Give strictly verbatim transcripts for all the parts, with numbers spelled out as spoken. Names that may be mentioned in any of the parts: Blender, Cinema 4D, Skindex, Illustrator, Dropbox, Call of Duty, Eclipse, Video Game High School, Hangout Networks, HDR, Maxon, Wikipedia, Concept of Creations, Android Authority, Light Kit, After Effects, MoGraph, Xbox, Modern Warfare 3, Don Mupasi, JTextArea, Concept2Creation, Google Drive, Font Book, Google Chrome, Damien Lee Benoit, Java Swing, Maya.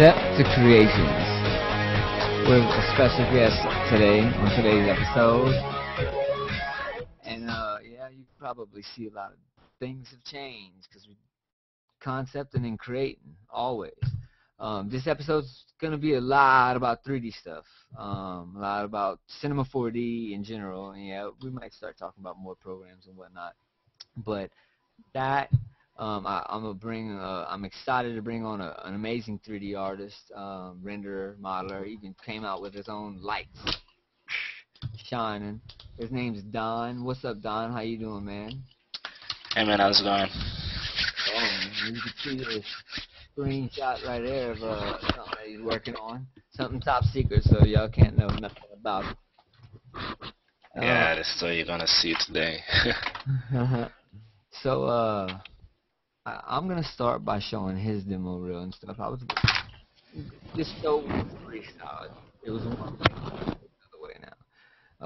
Concept to Creations with a special guest today on today's episode. And uh, yeah, you probably see a lot of things have changed because we concepting and creating always. Um, this episode's gonna be a lot about three D stuff, um, a lot about Cinema four D in general. And yeah, we might start talking about more programs and whatnot, but that. Um, I, I'm gonna bring. Uh, I'm excited to bring on a, an amazing three D artist, um, renderer, modeler. He even came out with his own lights, shining. His name's Don. What's up, Don? How you doing, man? Hey, man, how's it going? Um, you can see this screenshot right there of uh, something that he's working on. Something top secret, so y'all can't know nothing about it. Uh, yeah, that's all you're gonna see today. So, uh. I'm gonna start by showing his demo reel and stuff. I was just so freestyle. It was one way, another way now.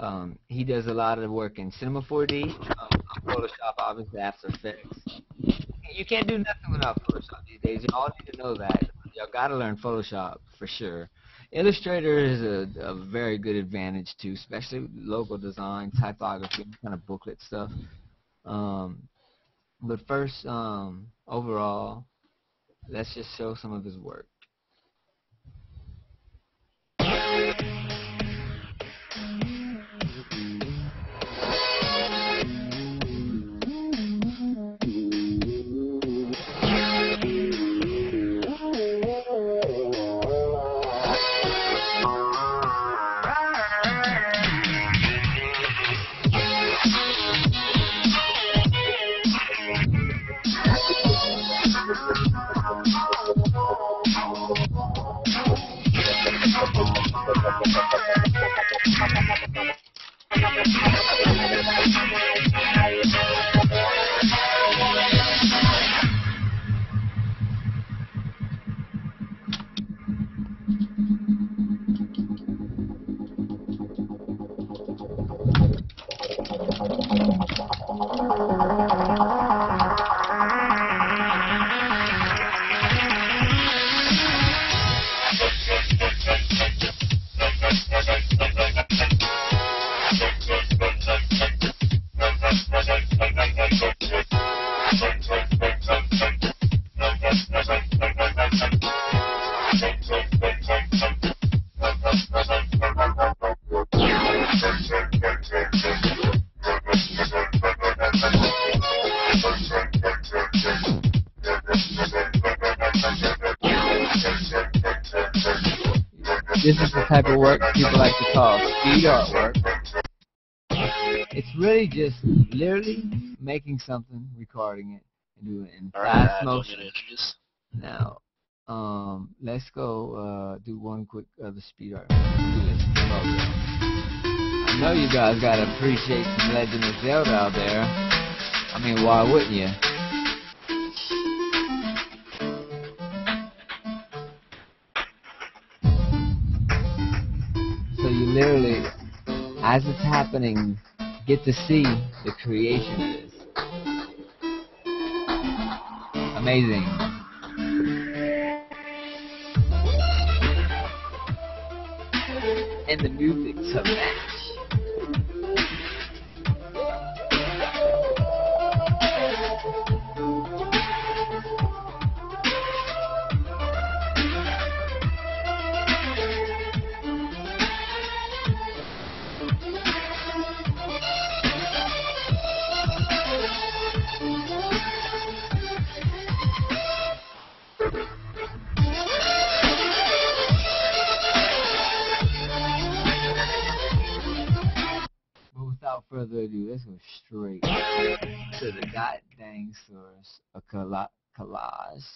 Um, he does a lot of work in Cinema four D, um, Photoshop, obviously After Effects. You can't do nothing without Photoshop these days. Y'all need to know that. Y'all gotta learn Photoshop for sure. Illustrator is a, a very good advantage too, especially with logo design, typography, kind of booklet stuff. Um, But first, um, overall, let's just show some of his work. This is the type of work people like to call speed artwork. It's really just literally making something, recording it, and doing it in fast motion. Now, um, let's go uh, do one quick other speed art. I know you guys gotta appreciate some Legend of Zelda out there. I mean, why wouldn't you? Literally, as it's happening, get to see the creation of this. Amazing. And the music to match. Let's go straight to the god dang source of colla collage.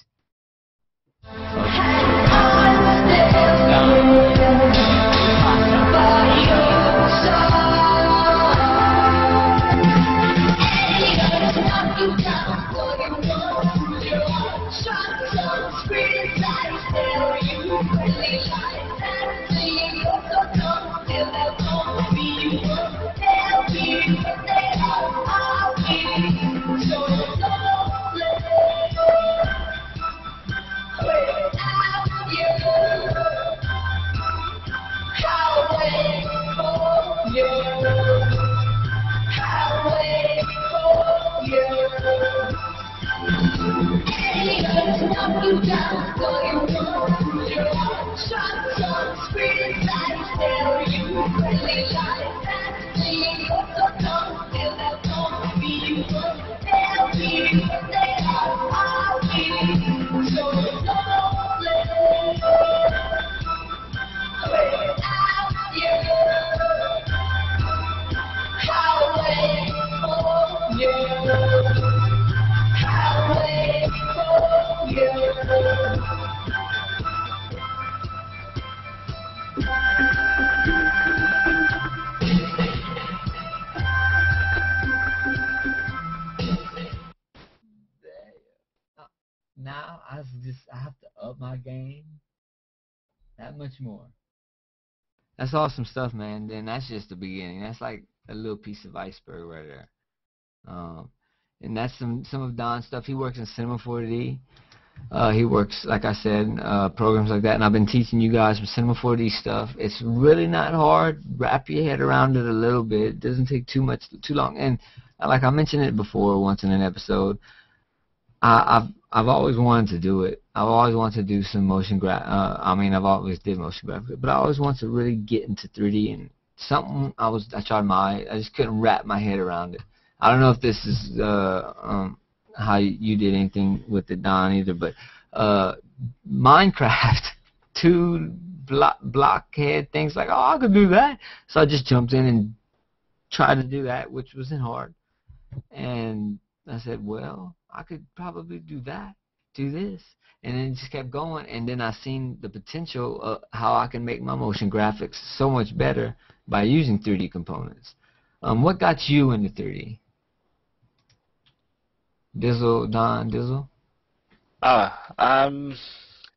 Now I just I have to up my game that much more. That's awesome stuff, man. Then that's just the beginning. That's like a little piece of iceberg right there. Um, and that's some some of Don's stuff. He works in Cinema four D. Uh, he works, like I said, uh, programs like that. And I've been teaching you guys some Cinema four D stuff. It's really not hard. Wrap your head around it a little bit. It doesn't take too much, too long. And like I mentioned it before, once in an episode, I, I've I've always wanted to do it. I've always wanted to do some motion graph. Uh, I mean, I've always did motion graphic, but I always wanted to really get into three D and something. I was I tried my I just couldn't wrap my head around it. I don't know if this is uh, um, how you did anything with it, Don, either, but uh, Minecraft, two block blockhead things like, oh, I could do that. So I just jumped in and tried to do that, which wasn't hard. And I said, well, I could probably do that, do this, and then just kept going. And then I seen the potential of how I can make my motion graphics so much better by using three D components. Um, what got you into three D? Dizzle, Don Dizzle? Ah, um,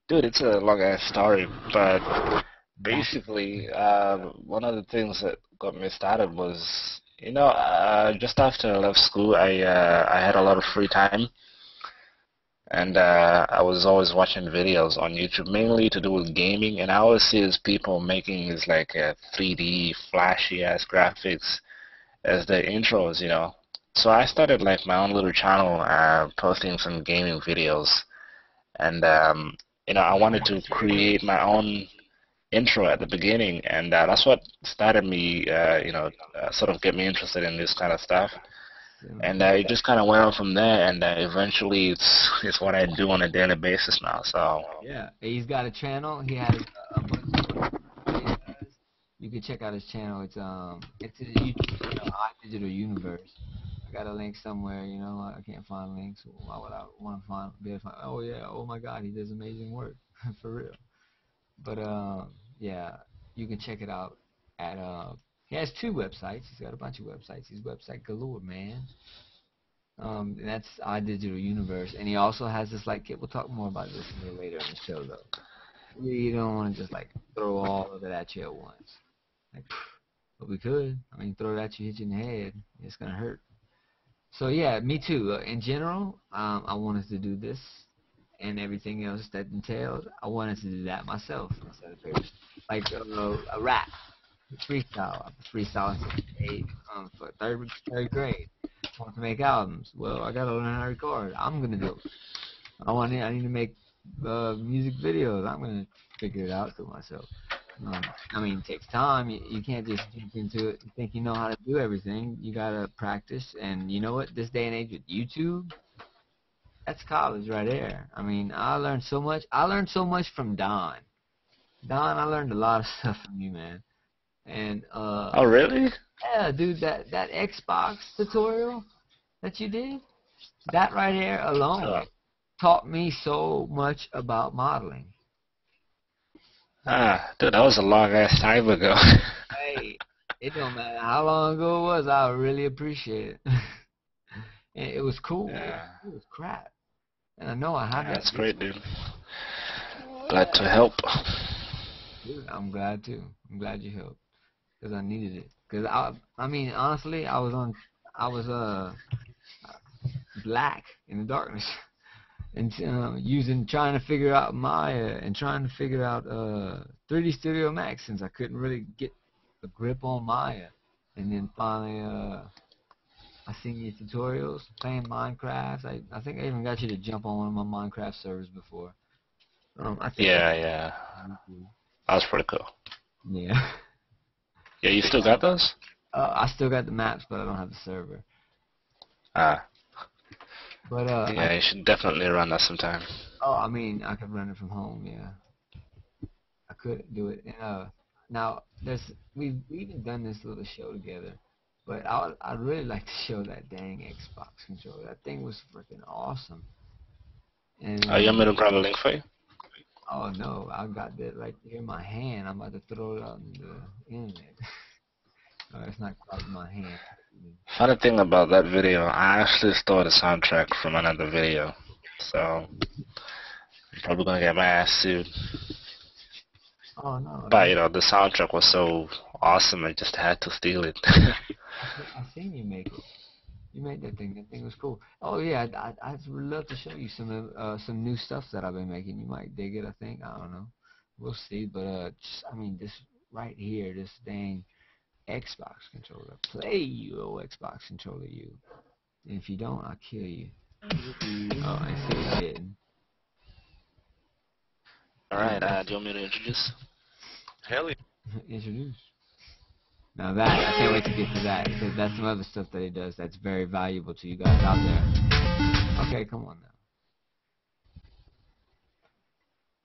dude, it's a long-ass story, but basically, uh, one of the things that got me started was, you know, uh, just after I left school, I uh, I had a lot of free time, and uh, I was always watching videos on YouTube, mainly to do with gaming. And I always see these people making these like uh, three D flashy ass graphics as their intros, you know. So I started like my own little channel, uh, posting some gaming videos, and um, you know, I wanted to create my own intro at the beginning, and uh, that's what started me, uh, you know, uh, sort of get me interested in this kind of stuff. And uh, it just kind of went on from there, and uh, eventually it's it's what I do on a daily basis now. So yeah, he's got a channel. He has a bunch of, you can check out his channel. It's um, it's his YouTube channel, iDigitalUniverse. I got a link somewhere. You know, I can't find links. Why would I want to find? Be able to find? Oh yeah, oh my God, he does amazing work for real. But um. Yeah, you can check it out at, uh, he has two websites. He's got a bunch of websites. He's website galore, man. Um, and that's iDigitalUniverse. And he also has this Light Kit. We'll talk more about this later in the show, though. We don't want to just, like, throw all of it at you at once. Like, but we could. I mean, throw it at you, hit you in the head. It's going to hurt. So, yeah, me too. Uh, in general, um, I wanted to do this and everything else that entailed. I wanted to do that myself. Like uh, a rap, freestyle. I freestyle eight, um, for third, third grade. I want to make albums. Well, I gotta learn how to record. I'm gonna do it. I want. I need to make uh, music videos. I'm gonna figure it out for myself. Um, I mean, it takes time. You, you can't just jump into it and think you know how to do everything. You gotta practice. And you know what? This day and age with YouTube, that's college right there. I mean, I learned so much. I learned so much from Don. Don, I learned a lot of stuff from you, man. And uh, oh, really? Yeah, dude, that, that Xbox tutorial that you did, that right there alone uh, taught me so much about modeling. Ah, dude, that was a long-ass time ago. Hey, it don't matter how long ago it was. I really appreciate it. And it was cool. Yeah. It was crap. And I know I had that. That's great, dude. Glad to help. Dude, I'm glad too. I'm glad you helped because I needed it. Because I, I mean, honestly, I was on, I was uh, black in the darkness, and uh, using, trying to figure out Maya and trying to figure out uh, three D Studio Max, since I couldn't really get a grip on Maya, and then finally, uh, I seen your tutorials playing Minecraft. I, I think I even got you to jump on one of my Minecraft servers before. Um, I think yeah, yeah. That was pretty cool. Yeah. Yeah, you still got those? Uh, I still got the maps, but I don't have the server. Ah. But uh. Yeah, I, you should definitely run that sometime. Oh, I mean, I could run it from home. Yeah, I could do it. And uh, now there's we've we even done this little show together, but I I really like to show that dang Xbox controller. That thing was freaking awesome. And oh, you want me to grab a link for you? Oh no, I got that right here in my hand. I'm about to throw it out in the internet. No, it's not quite in my hand. Funny thing about that video, I actually stole the soundtrack from another video, so I'm probably gonna get my ass sued. Oh no! But you know, the soundtrack was so awesome, I just had to steal it. I seen you make it. You made that thing. That thing was cool. Oh yeah, I, I, I'd love to show you some uh, some new stuff that I've been making. You might dig it. I think. I don't know. We'll see. But uh, just, I mean, this right here, this dang Xbox controller. Play you, oh Xbox controller, you. And if you don't, I'll kill you. Oh, I see you didn't. All right. Uh, do you want me to introduce? Hell yeah. Introduce. Now that, I can't wait to get to that, because that's some other stuff that he does that's very valuable to you guys out there. Okay, come on now.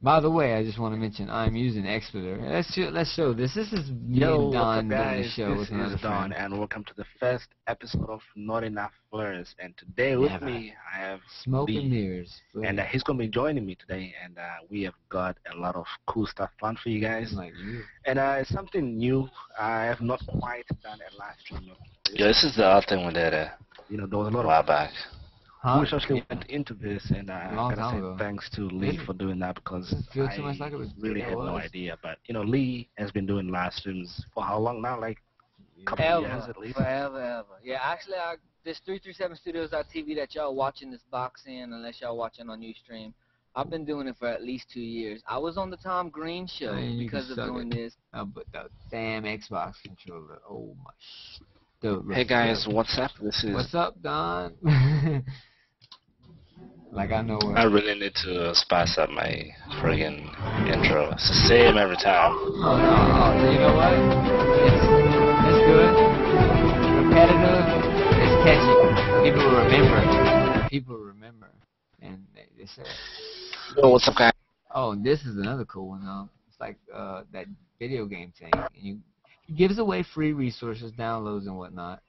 By the way, I just want to mention, I'm using Exeter. Let's show, let's show this. This is me Yo, and Don doing the show with another friend. Don, and welcome to the first episode of Not Enough Flores. And today with yeah, me, I have Smoke Lee, and Mirrors. And uh, he's going to be joining me today, and uh, we have got a lot of cool stuff planned for you guys. Like you. And uh, it's something new. I have not quite done a live stream. Yeah, this is the other thing we did. Uh, you know, there was a lot of... A while back. Huh? We actually yeah. went into this, and uh, I gotta say ago. thanks to Lee really? for doing that, because feel I too much like it was really had no idea. But you know, Lee has been doing live streams for how long now? Like a couple ever. of years at least. Forever, ever. Yeah, actually, I, this three thirty-seven studios dot t v that y'all watching this box in, unless y'all watching on Ustream, I've been doing it for at least two years. I was on the Tom Green show Man, because of doing it. this. Oh, but the damn Xbox controller. Oh my shit. Hey guys, what's up? This is. What's up, Don? Like I know. I really need to spice up my friggin' intro. It's the same every time. Oh no, no, you know what? It's, it's good. Repetitive. It's catchy. People remember. People remember, and they, they say. Oh, what's up, guys? Oh, this is another cool one though. It's like uh, that video game thing. And you, he gives away free resources, downloads, and whatnot.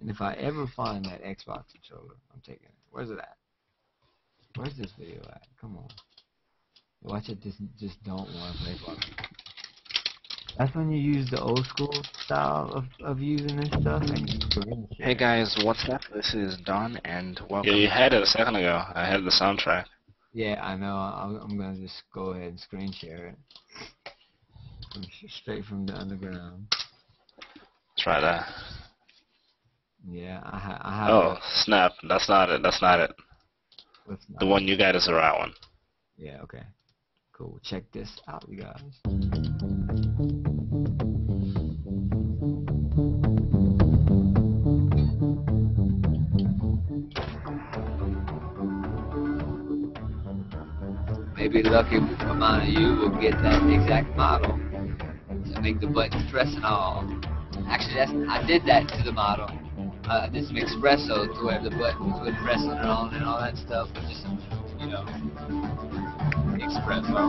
And if I ever find that Xbox controller, I'm taking it. Where's it at? Where's this video at? Come on. Watch it. Just, just don't want to play box. That's when you use the old school style of, of using this stuff. And hey guys, what's up? This is Don, and welcome. Yeah, you had it a second ago. I had the soundtrack. Yeah, I know. I'm, I'm going to just go ahead and screen share it. From, straight from the underground. Try that. Yeah, I, ha I have Oh, a, snap. That's not it. That's not it. The one you got is the right one. Yeah, okay. Cool. Check this out, you guys. Maybe lucky amount of you will get that exact model to make the buttons press and all. Actually, that's, I did that to the model. Uh, did some espresso to where the buttons would press it on and all that stuff, but just some, you know, espresso.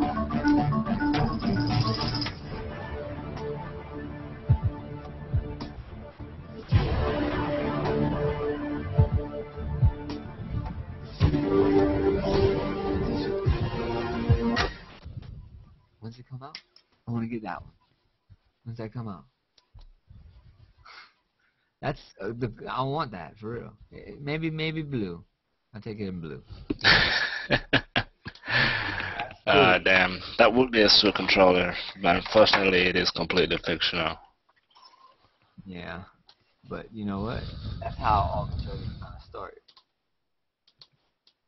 When's it come out? I want to get that one. When's that come out? That's uh, the, I want that for real. It, maybe maybe blue. I'll take it in blue. Ah uh, damn, that would be a Switch controller, but unfortunately, it is completely fictional. Yeah, but you know what? That's how all the shows kind of start.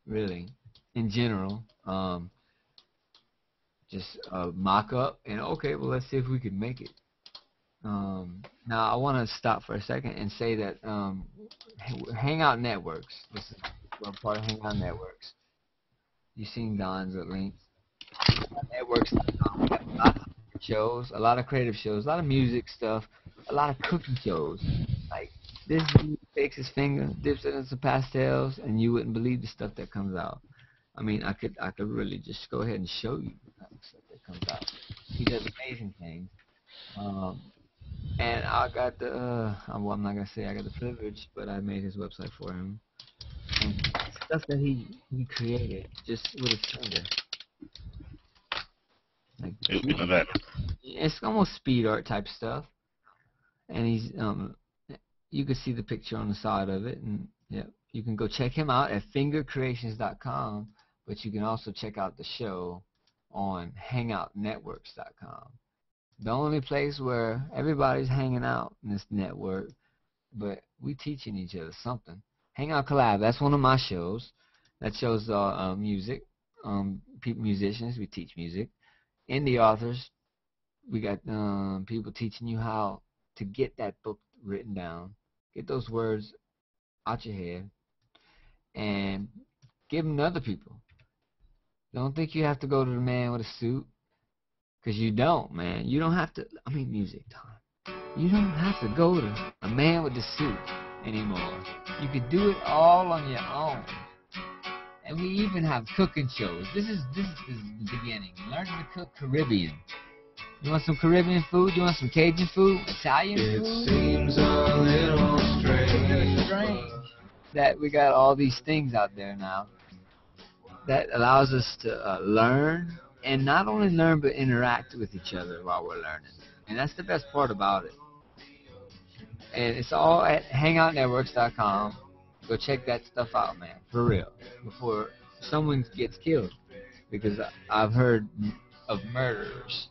Really, in general, um, just a mock up and okay, well let's see if we can make it. Um, now I want to stop for a second and say that um, Hangout Networks, this is we're part of Hangout Networks. You've seen Don's at length. Networks dot com. We have lots of shows, a lot of creative shows, a lot of music stuff, a lot of cooking shows. Like, this dude takes his finger, dips it in some pastels, and you wouldn't believe the stuff that comes out. I mean, I could I could really just go ahead and show you the stuff that comes out. He does amazing things. Um, and I got the, uh, well, I'm not going to say I got the privilege, but I made his website for him. And stuff that he, he created just with his finger. Like, that. It's almost speed art type stuff, and he's um, you can see the picture on the side of it, and yeah, you can go check him out at finger creations dot com, but you can also check out the show on hangout networks dot com. The only place where everybody's hanging out in this network, but we teaching each other something. Hangout Collab, that's one of my shows. That shows uh, uh, music, um, musicians. We teach music. Indie authors, we got um, people teaching you how to get that book written down, get those words out your head, and give them to other people. Don't think you have to go to the man with a suit, because you don't, man. You don't have to, I mean, music time. You don't have to go to a man with a suit anymore. You can do it all on your own. And we even have cooking shows. This is this is, this is the beginning. Learning to Cook Caribbean. You want some Caribbean food? You want some Cajun food? Italian it food? It seems a little strange. strange that we got all these things out there now that allows us to uh, learn, and not only learn but interact with each other while we're learning. And that's the best part about it. And it's all at hangout networks dot com. Go check that stuff out, man, for real, before someone gets killed, because I've heard of murderers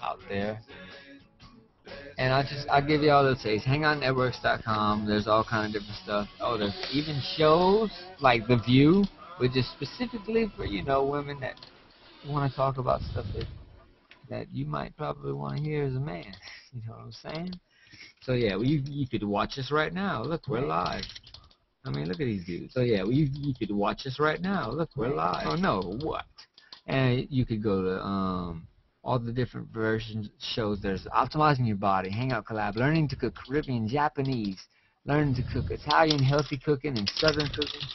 out there. And I just, I'll give you all the taste. hangout networks dot com, there's all kind of different stuff. Oh, there's even shows like The View, which is specifically for, you know, women that want to talk about stuff that, that you might probably want to hear as a man. You know what I'm saying? So, yeah, well, you, you could watch us right now. Look, we're live. I mean, look at these dudes. So, yeah, well, you, you could watch us right now. Look, we're live. Oh, no, what? And you could go to um, all the different versions, shows. There's Optimizing Your Body, Hangout Collab, Learning to Cook Caribbean, Japanese, Learning to Cook Italian, Healthy Cooking, and Southern Cooking,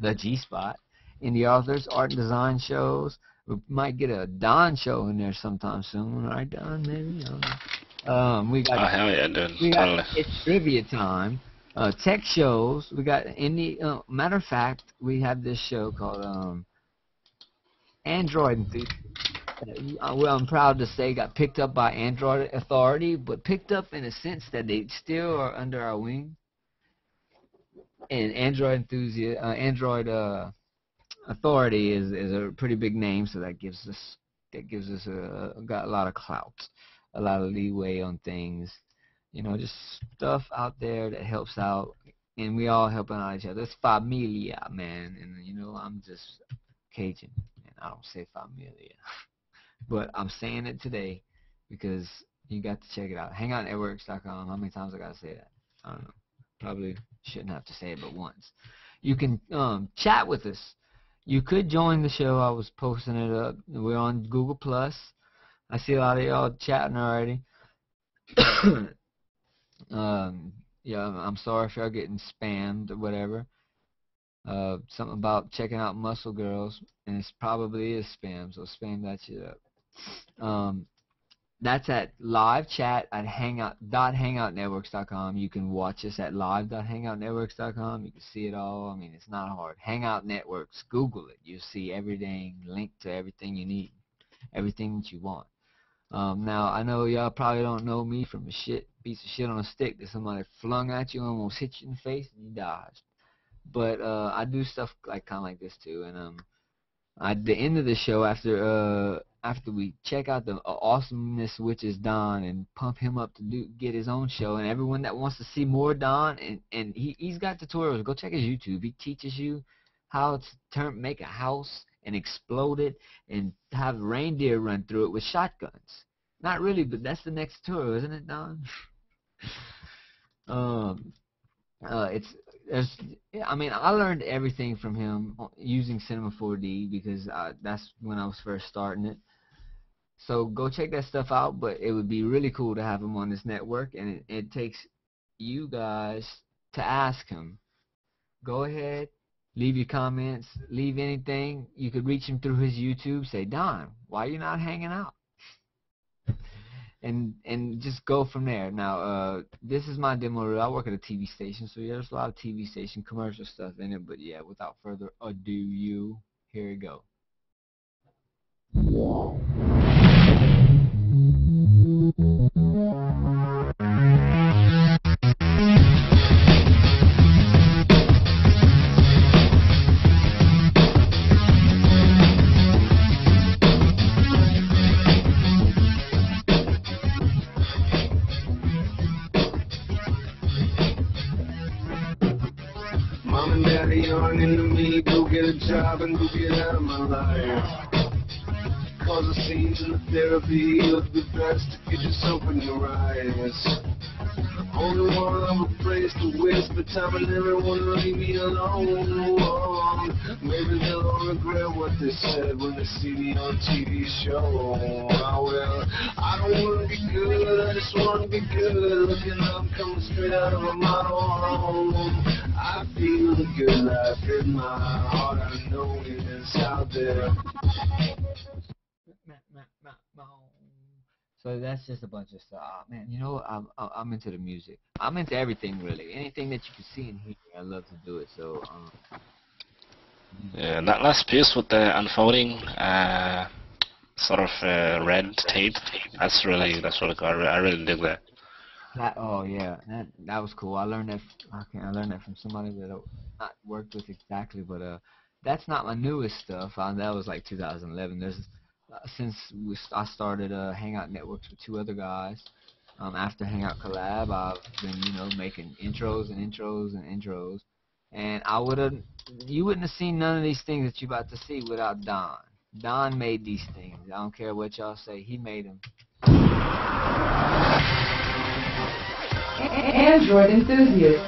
The G-Spot. In the authors, art and design shows. We might get a Don show in there sometime soon. All right, Don, maybe? I don't know. Um, we got, oh, hell yeah, dude. We got, totally. It's trivia time. Uh, tech shows, we got any, uh, matter of fact, we have this show called um, Android Enthusiasm. Well, I'm proud to say got picked up by Android Authority, but picked up in a sense that they still are under our wing. And Android enthusiast, uh, Android uh, Authority is, is a pretty big name, so that gives us that gives us a, got a lot of clout, a lot of leeway on things. You know, just stuff out there that helps out, and we all helping out each other. It's familia, man, and you know, I'm just Cajun, and I don't say familia, but I'm saying it today because you got to check it out. hangout networks dot com. How many times I gotta say that? I don't know. Probably shouldn't have to say it, but once. You can um, chat with us. You could join the show. I was posting it up. We're on Google plus. I see a lot of y'all chatting already. Um, yeah, I'm sorry if y'all getting spammed or whatever. Uh, something about checking out Muscle Girls, and it's probably is spam, so spam that shit up. Um, that's at live chat at hangout dot hangout networks dot com. You can watch us at live dot hangout networks dot com. You can see it all. I mean, it's not hard. Hangout Networks, Google it. You'll see everything, linked to everything you need, everything that you want. Um, now, I know y'all probably don't know me from a shit, piece of shit on a stick that somebody flung at you and almost hit you in the face and you dodged. But uh, I do stuff like kind of like this too. And um, at the end of the show, after uh, after we check out the awesomeness which is Don and pump him up to do get his own show, and everyone that wants to see more Don, and, and he, he's got tutorials. Go check his YouTube. He teaches you how to turn, make a house and explode it and have reindeer run through it with shotguns. Not really, but that's the next tour, isn't it, Don? um, uh, it's, it's, I mean, I learned everything from him using Cinema four D because I, that's when I was first starting it. So go check that stuff out, but it would be really cool to have him on this network, and it, it takes you guys to ask him. Go ahead, leave your comments, leave anything. You could reach him through his YouTube. Say, Don, why are you not hanging out? And and just go from there. Now, uh, this is my demo reel. I work at a T V station, so yeah, there's a lot of T V station commercial stuff in it. But yeah, without further ado, you here we go. Job and go get out of my life. Cause it seems in the therapy of the best to get yourself in your eyes. Only one I'm afraid to waste the time and everyone will leave me alone. Maybe they'll regret what they said when they see me on T V show. I will. I don't wanna be good, I just wanna be good. Looking up, coming straight out of a model. I feel the good life in my heart, I know it is out there. So that's just a bunch of stuff. Oh, man, you know, I'm, I'm into the music. I'm into everything, really. Anything that you can see and hear, I love to do it. So, um, yeah, and that last piece with the unfolding uh, sort of uh, red tape, that's really, that's really cool. I really dig that. That, oh yeah, that that was cool. I learned that. Okay, I learned that from somebody that I've not worked with exactly, but uh, that's not my newest stuff. I, that was like two thousand eleven. There's uh, since we, I started uh, Hangout Networks with two other guys. Um, after Hangout Collab, I've been you know making intros and intros and intros, and I would have you wouldn't have seen none of these things that you're about to see without Don. Don made these things. I don't care what y'all say. He made them. Android enthusiast.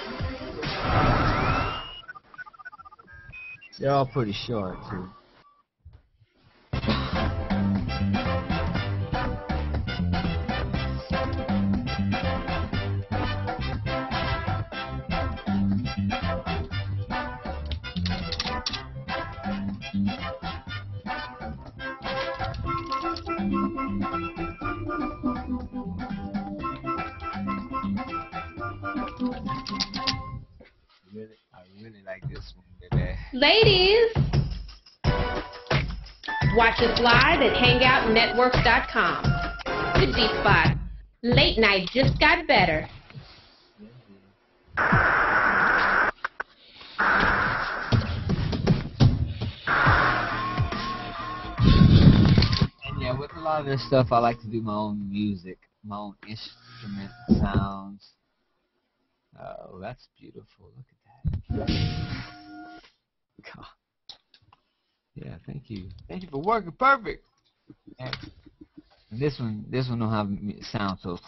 They're all pretty short, too. Ladies, watch us live at hangout networks dot com. The G Spot. Late night just got better. And yeah, with a lot of this stuff, I like to do my own music, my own instrument sounds. Oh, that's beautiful. Look at that. God. Yeah, thank you. Thank you for working perfect. And this one, this one don't have sound. So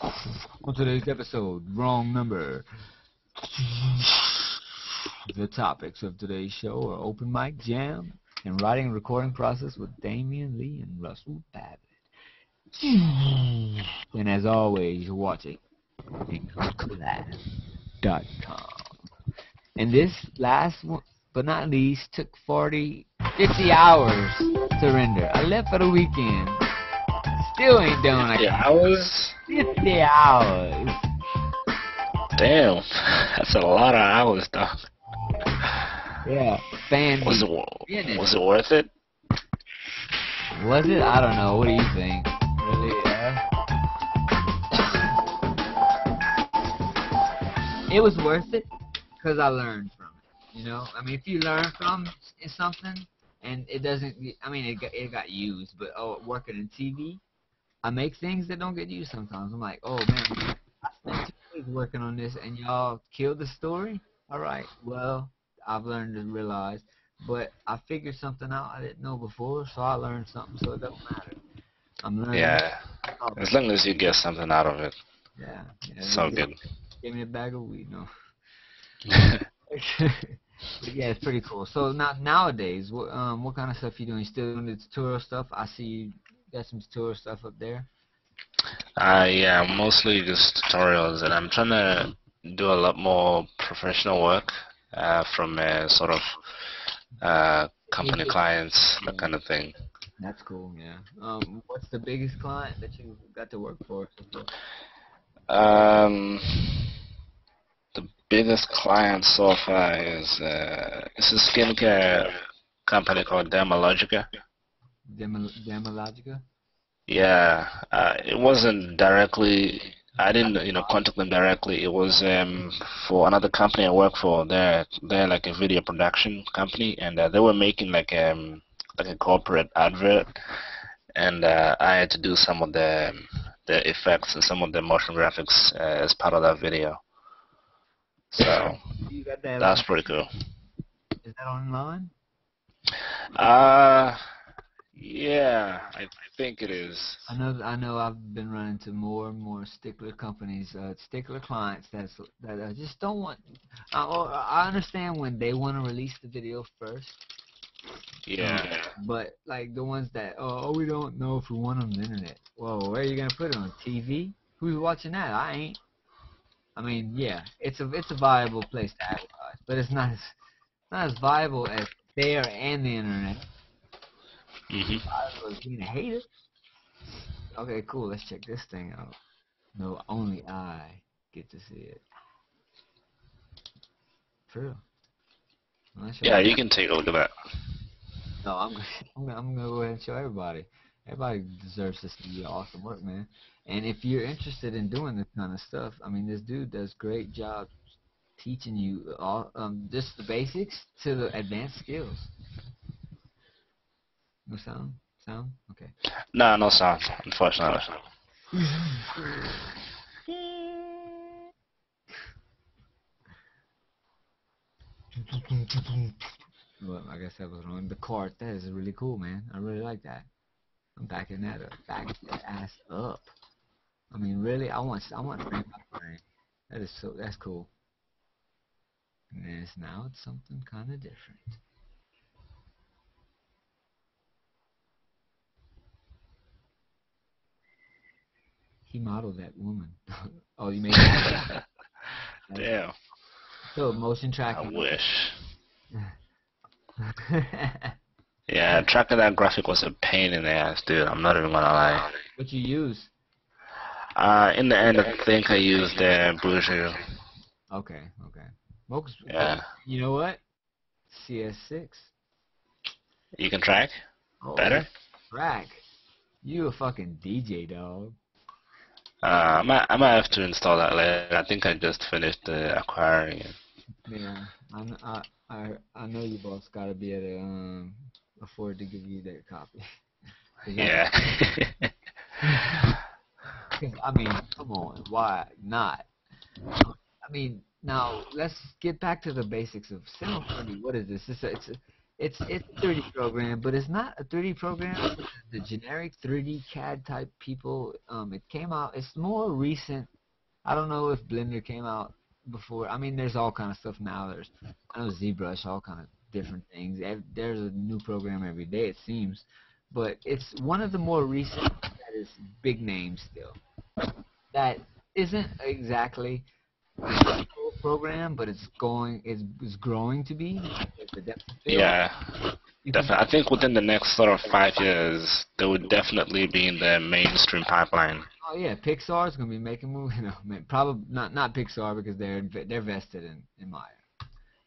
on today's episode, wrong number. The topics of today's show are open mic jam and writing and recording process with Damien Lee and Russell Babbitt. And as always, you're watching Incla dot com. And this last one, but not least, took forty, fifty hours to render. I left for the weekend. Still ain't done. fifty hours? fifty hours. Damn. That's a lot of hours, dog. Yeah. Fan was, it, was it worth it? Was it? I don't know. What do you think? Really? Yeah. It was worth it because I learned from it. You know, I mean, if you learn from something and it doesn't, I mean, it got, it got used, but oh, working in T V, I make things that don't get used sometimes. I'm like, oh, man, I spent two days working on this and y'all killed the story? All right, well, I've learned to realize, but I figured something out I didn't know before, so I learned something, so it don't matter. I'm learning. Yeah, as long as you get something out of it. Yeah. yeah so good. Give me a bag of weed, no. Yeah, it's pretty cool. So now, nowadays, what um, what kind of stuff you doing? You still doing the tutorial stuff? I see you got some tutorial stuff up there? Uh, yeah, mostly just tutorials, and I'm trying to do a lot more professional work uh, from uh, sort of uh, company yeah. clients, that kind of thing. That's cool, yeah. Um, what's the biggest client that you got to work for? Um, the biggest client so far is uh, it's a skincare company called Dermalogica. Dermalogica? Yeah, uh, it wasn't directly. I didn't, you know, contact them directly. It was um, for another company I work for. They're they're like a video production company, and uh, they were making like um like a corporate advert, and uh, I had to do some of the the effects and some of the motion graphics uh, as part of that video. So that that's pretty cool. Is that online? Uh yeah, I think it is. I know. I know. I've been running to more and more stickler companies, uh, stickler clients that's, that I just don't want. I, I understand when they want to release the video first. Yeah. But like the ones that oh we don't know if we want on the internet. Well, where are you gonna put it on T V? Who's watching that? I ain't. I mean, yeah, it's a it's a viable place to advertise, but it's not as not as viable as there and the internet. Mm-hmm. I was being a hater. Okay, cool. Let's check this thing out. No, only I get to see it. True. Yeah, you can take a look at that. No, I'm, I'm, I'm going to go ahead and show everybody. Everybody deserves this to be awesome work, man. And if you're interested in doing this kind of stuff, I mean, this dude does great job teaching you all, um, just the basics to the advanced skills. No sound? Sound? Okay. No, no sound, unfortunately. Well, I guess that was wrong. The cart, that is really cool, man. I really like that. I'm backing that up. Back that ass up. I mean, really, I want, I want to bring my brain. That is so. That's cool. And then it's now it's something kind of different. He modeled that woman. Oh, you made that. Damn. So motion tracking. I wish. Yeah, tracking that graphic was a pain in the ass, dude. I'm not even gonna lie. What you use? Uh, in the end, I think I used the uh, Blender. Okay, okay. Mox, yeah. You know what? C S six. You can track. Oh, better. Track. You a fucking D J, dog. Uh, I might, I might have to install that later. I think I just finished uh, acquiring it. Yeah, I, I, I know you both gotta be able to um, afford to give you their copy. Yeah. I mean, come on, why not? I mean, now let's get back to the basics of Cinema four D. What is this? It's a, it's a, it's it's a three D program, but it's not a three D program. It's the generic three D C A D type people. Um, it came out. It's more recent. I don't know if Blender came out before. I mean, there's all kind of stuff now. There's I know ZBrush, all kind of different things. There's a new program every day, it seems. But it's one of the more recent that is big name still. That isn't exactly a full program, but it's going, it's, it's growing to be. The depth of field. Yeah, definitely. I think within the next sort of five years, they would definitely be in the mainstream pipeline. Oh yeah, Pixar is gonna be making movies. No, man, probably not. Not Pixar because they're they're vested in in Maya.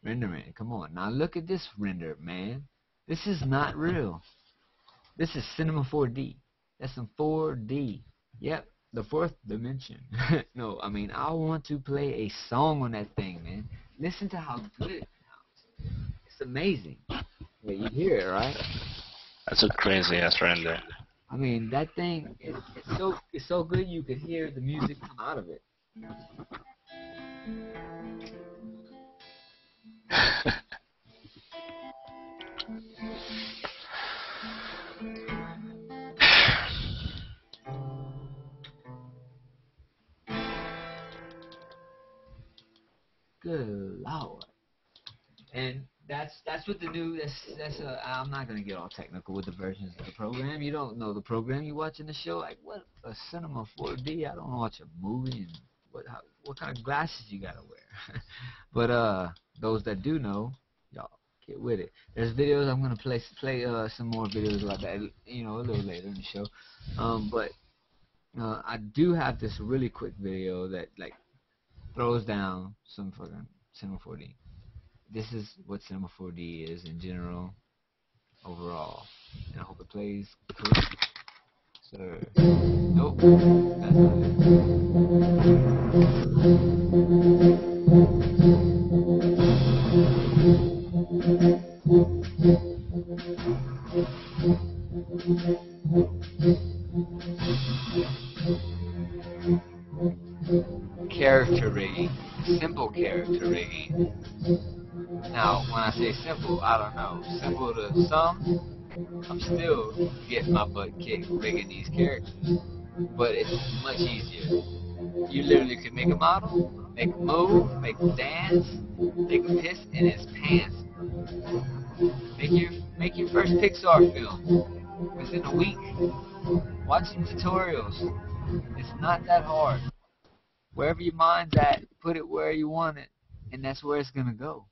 Render man, come on. Now look at this render man. This is not real. This is Cinema four D. That's some four D. Yep. The fourth dimension. No, I mean, I want to play a song on that thing, man. Listen to how good it sounds. It's amazing. Yeah, you hear it, right? That's a crazy-ass render. I mean, that thing, it, it's, so, it's so good you can hear the music come out of it. Good Lord. And That's that's what the new. That's that's. A, I'm not gonna get all technical with the versions of the program. You don't know the program. You watching the show like what a Cinema four D. I don't watch a movie. And what how, what kind of glasses you gotta wear? But uh, those that do know, y'all get with it. There's videos. I'm gonna play play uh some more videos about that. You know, a little later in the show. Um, but uh, I do have this really quick video that like throws down some fucking Cinema four D. This is what Cinema four D is in general, overall. And I hope it plays correctly. Sir. Nope. That's not it. Character rigging. Simple character rigging. Now, when I say simple, I don't know. Simple to some, I'm still getting my butt kicked rigging these characters. But it's much easier. You literally can make a model, make a move, make a dance, make a piss in his pants. Make your, make your first Pixar film within a week. Watch some tutorials. It's not that hard. Wherever your mind's at, put it where you want it, and that's where it's going to go.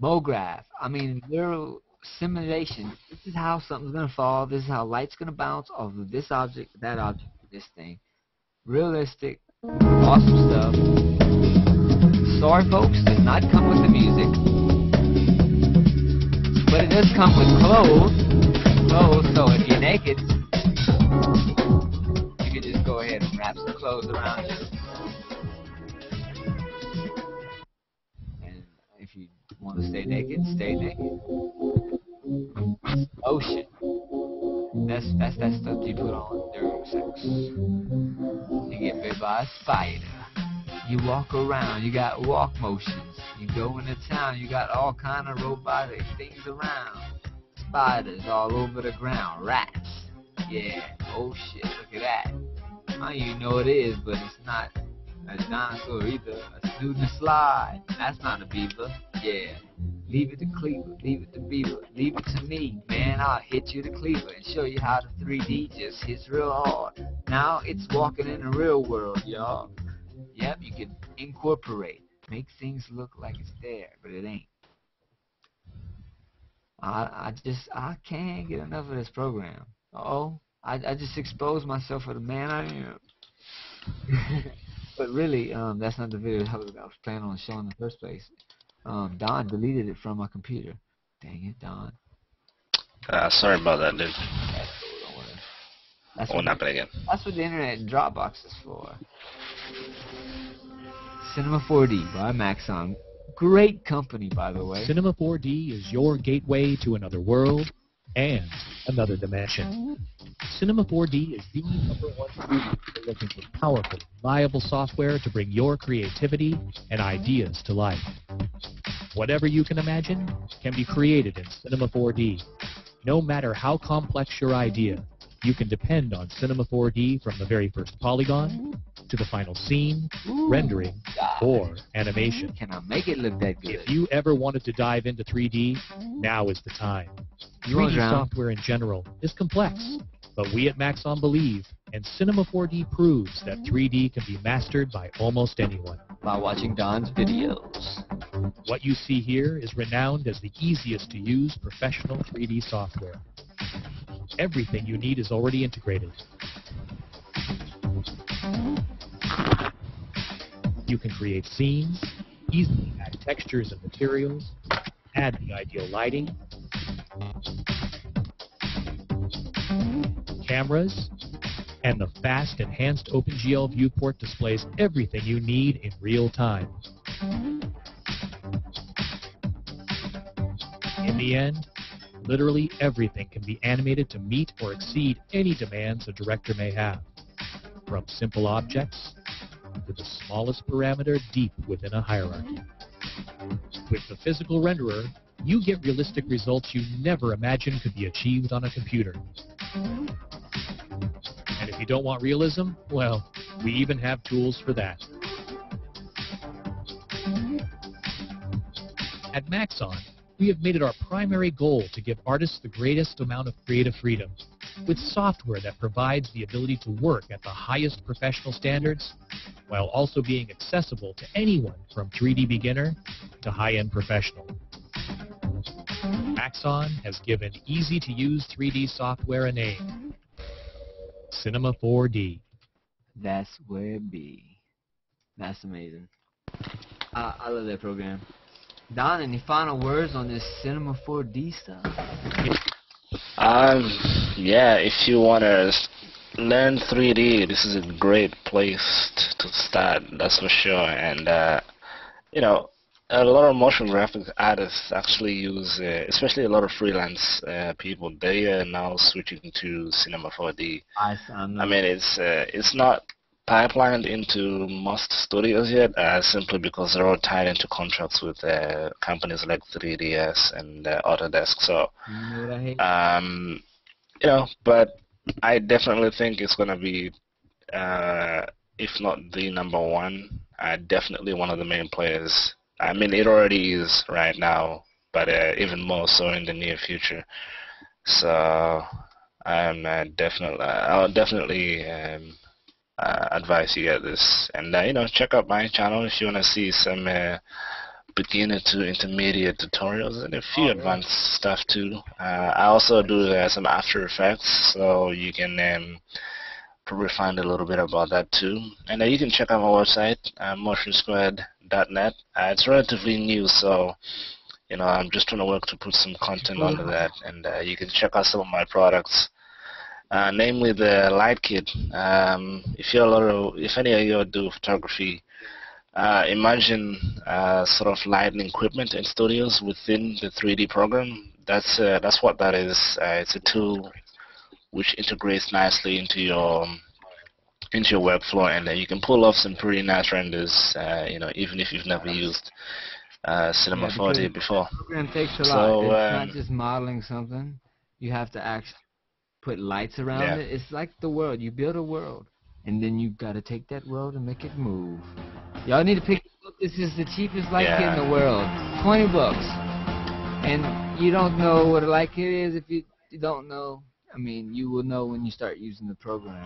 MoGraph, I mean, literal simulation. This is how something's going to fall. This is how light's going to bounce off of this object, that object, this thing. Realistic, awesome stuff. Sorry, folks, does not come with the music. But it does come with clothes. Clothes, so if you're naked, you can just go ahead and wrap some clothes around you. Want to stay naked? Stay naked. Ocean. That's that's that stuff you put on during sex. You get bit by a spider. You walk around. You got walk motions. You go into town. You got all kind of robotic things around. Spiders all over the ground. Rats. Yeah. Oh shit! Look at that. I don't even know what it is, but it's not a dinosaur either. A student slide. That's not a beaver. Yeah, leave it to Cleaver, leave it to Beaver, leave it to me, man, I'll hit you to Cleaver and show you how the three D just hits real hard. Now it's walking in the real world, y'all. Yep, you can incorporate, make things look like it's there, but it ain't. I, I just, I can't get enough of this program. Uh-oh, I, I just exposed myself for the man I am. But really, um, that's not the video I was, I was planning on showing in the first place. Um, Don deleted it from my computer. Dang it, Don. Ah, uh, sorry about that, dude. That's cool, that's what, not again. That's what the internet and Dropbox is for. Cinema four D by Maxon. Great company, by the way. Cinema four D is your gateway to another world and another dimension. Cinema four D is the number one solution for looking for powerful, reliable software to bring your creativity and ideas to life. Whatever you can imagine can be created in Cinema four D. No matter how complex your idea, you can depend on Cinema four D from the very first polygon to the final scene, Ooh, rendering, God. or animation. Can I make it look that good? If you ever wanted to dive into three D, now is the time. three D software in general is complex, but we at Maxon believe, and Cinema four D proves that three D can be mastered by almost anyone. By watching Don's videos. What you see here is renowned as the easiest to use professional three D software. Everything you need is already integrated. You can create scenes, easily add textures and materials, add the ideal lighting, cameras, and the fast enhanced OpenGL viewport displays everything you need in real time. In the end, literally everything can be animated to meet or exceed any demands a director may have, from simple objects to the smallest parameter deep within a hierarchy. With the physical renderer, you get realistic results you never imagined could be achieved on a computer. And if you don't want realism, well, we even have tools for that. At Maxon, we have made it our primary goal to give artists the greatest amount of creative freedom with software that provides the ability to work at the highest professional standards while also being accessible to anyone from three D beginner to high-end professional. Maxon has given easy-to-use three D software a name, Cinema four D. That's where it be. That's amazing. I, I love that program. Don, any final words on this Cinema four D stuff? Um, yeah, if you want to learn three D, this is a great place to start, that's for sure. And, uh, you know, a lot of motion graphics artists actually use, uh, especially a lot of freelance uh, people, they are now switching to Cinema four D. I, I mean, it's uh, it's not pipelined into most studios yet, uh, simply because they're all tied into contracts with uh, companies like three D S and uh, Autodesk. So, um, you know, but I definitely think it's going to be, uh, if not the number one, uh, definitely one of the main players. I mean, it already is right now, but uh, even more so in the near future. So, I'm uh, definitely, I'll definitely. Um, Uh, advise you get this, and uh, you know, check out my channel if you want to see some uh, beginner to intermediate tutorials and a few oh, advanced yeah. stuff too. Uh, I also do uh, some After Effects, so you can um, probably find a little bit about that too. And uh, you can check out my website, uh, motion squared dot net. Uh, it's relatively new, so you know, I'm just trying to work to put some content yeah. onto that, and uh, you can check out some of my products. Uh, namely the Light Kit. Um, if you're a lot of, if any of you do photography, uh, imagine uh, sort of lighting equipment in studios within the three D program. That's uh, that's what that is. Uh, it's a tool which integrates nicely into your into your workflow, and uh, you can pull off some pretty nice renders. Uh, you know, even if you've never used uh, Cinema yeah, four D before. The program takes a so, lot. It's um, not just modeling something. You have to actually put lights around yeah. it. It's like the world. You build a world, and then you've got to take that world and make it move. Y'all need to pick this up. This is the cheapest light yeah. kit in the world. twenty bucks. And you don't know what a light kit is if you, you don't know. I mean, you will know when you start using the program.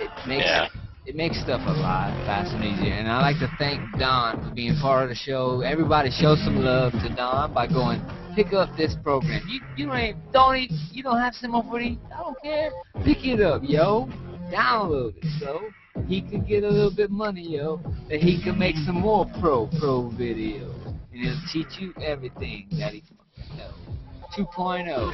It makes, yeah. it makes stuff a lot faster and easier. And I'd like to thank Don for being part of the show. Everybody show some love to Don by going, pick up this program. You you ain't don't eat, you don't have Cinema four D. I don't care. Pick it up, yo. Download it, so he could get a little bit money, yo, that he could make some more pro pro videos, and it'll teach you everything that he fucking knows. two point oh.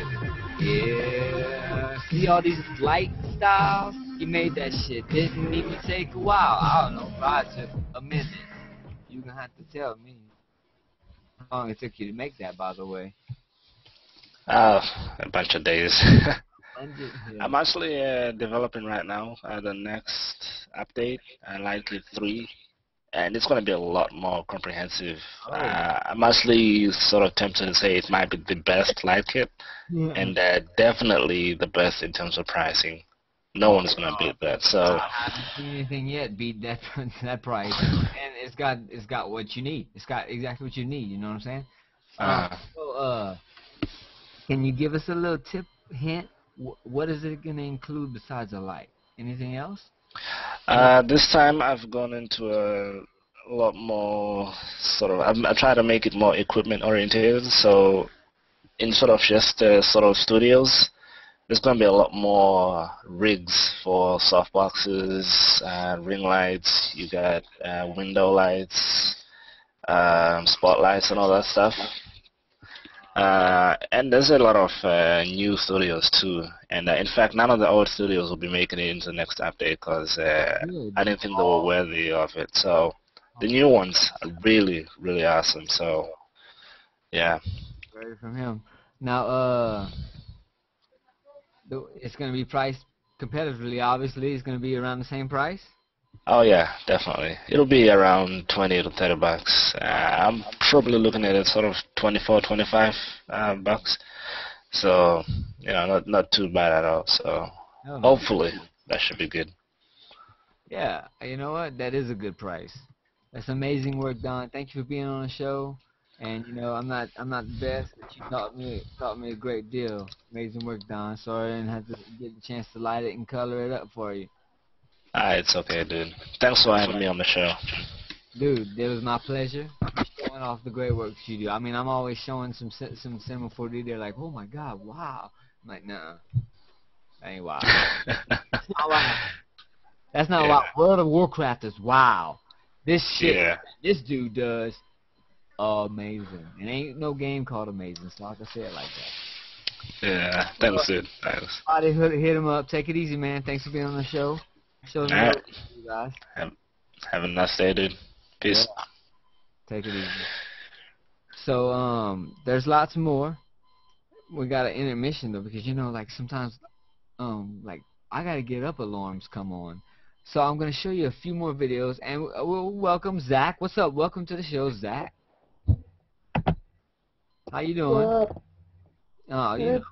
Yeah. See all these light styles? He made that shit. Didn't even take a while. I don't know, probably took a minute. You're gonna have to tell me. How long it took you to make that, by the way? Uh, a bunch of days. I'm actually uh, developing right now uh, the next update, uh, likely three, and it's going to be a lot more comprehensive. Oh. Uh, I'm actually sort of tempted to say it might be the best light kit, yeah. and uh, definitely the best in terms of pricing. No one's gonna beat that. So I haven't seen anything yet beat that that price, and it's got it's got what you need. It's got exactly what you need. You know what I'm saying? Uh, so, uh, can you give us a little tip, hint? What is it gonna include besides a light? Anything else? Uh, this time I've gone into a lot more sort of. I'm, I try to make it more equipment oriented. So, in sort of just uh, sort of studios. There's going to be a lot more rigs for softboxes, uh, ring lights, you got uh, window lights, um, spotlights and all that stuff. Uh, and there's a lot of uh, new studios too. And uh, in fact, none of the old studios will be making it into the next update because uh, I didn't think they were worthy of it. So the new ones are really, really awesome. So, yeah. Right from him. Now, uh... it's going to be priced competitively, obviously. It's going to be around the same price? Oh, yeah, definitely. It'll be around twenty to thirty bucks. Uh, I'm probably looking at it sort of twenty-four, twenty-five uh, bucks. So, you know, not, not too bad at all. So, oh, hopefully, that should be good. Yeah, you know what? That is a good price. That's amazing work, Don. Thank you for being on the show. And you know, I'm not I'm not the best, but you taught me taught me a great deal. Amazing work, Don. Sorry I didn't have to get the chance to light it and color it up for you. Alright, it's okay, dude. Thanks for having me on the show. Dude, it was my pleasure. Showing off the great work you do. I mean, I'm always showing some some Cinema four D. They're like, oh my God, wow. I'm like, nah, that ain't wow. That's not wow. That's not yeah. wow. World of Warcraft is wow. This shit, yeah. this dude does. Amazing. And ain't no game called amazing, so I can say it like that. Yeah, that was it. That was. Somebody hit him up. Take it easy, man. Thanks for being on the show. Show them right. you guys. Have, have a nice day, dude. Peace. Yeah. Take it easy. So um, there's lots more. We got an intermission though, because you know, like sometimes, um, like I gotta get up. Alarms come on. So I'm gonna show you a few more videos, and we'll welcome Zach. What's up? Welcome to the show, Zach. How you doing? What? Oh, yeah. You know.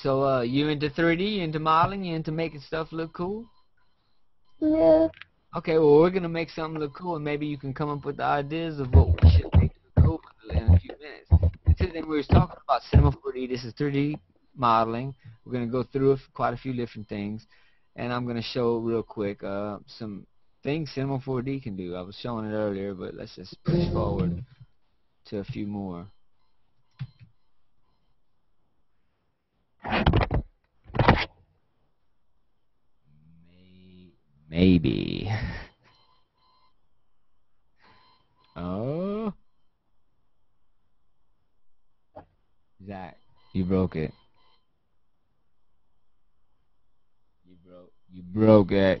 So, uh, you into three D? You into modeling? You into making stuff look cool? Yeah. Okay, well, we're going to make something look cool, and maybe you can come up with the ideas of what we should make look cool in a few minutes. Until then, we were talking about Cinema four D. This is three D modeling. We're going to go through quite a few different things, and I'm going to show real quick uh, some things Cinema four D can do. I was showing it earlier, but let's just push forward to a few more. Maybe. Oh. Zach, you broke it. You broke. You broke it.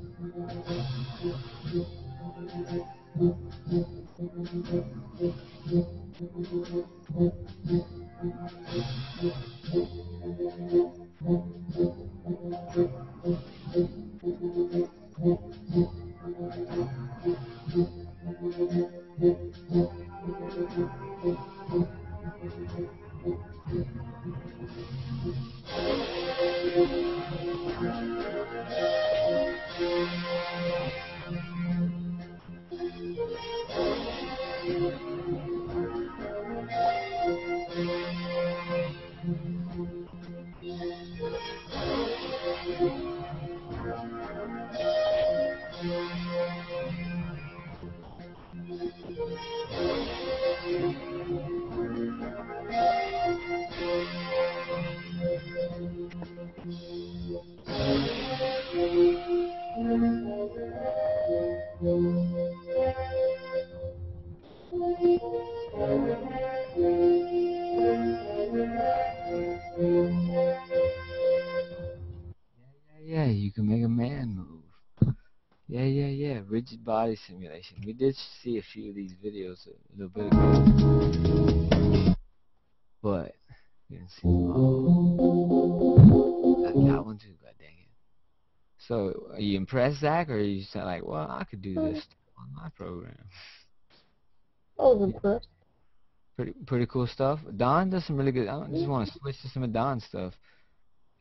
Body simulation. We did see a few of these videos a little bit ago, but we didn't see them all. I got one too, god dang it. So, are you impressed, Zach, or are you just like, well, I could do this on my program? I was impressed. Pretty, pretty cool stuff. Don does some really good. I just want to switch to some of Don's stuff.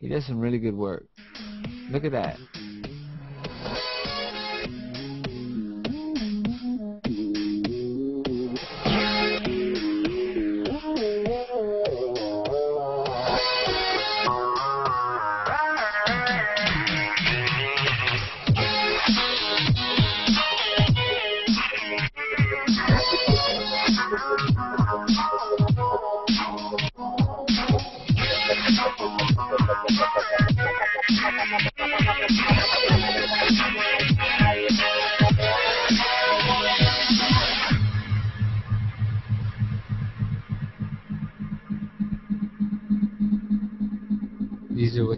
He does some really good work. Look at that.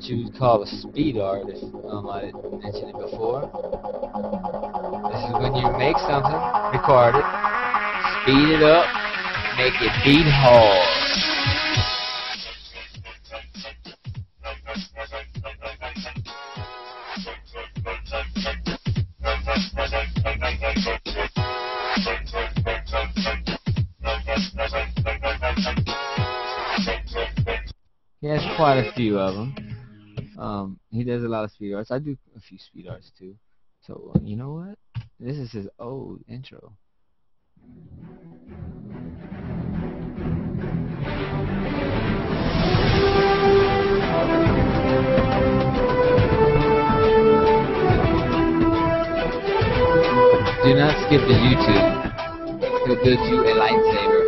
You would call a speed art, if um, I didn't mention it before. This is when you make something, record it, speed it up, make it beat hard. He has quite a few of them. Um, he does a lot of speed arts. I do a few speed arts too. So, you know what? This is his old intro. Do not skip the YouTube. He'll build you a lightsaber.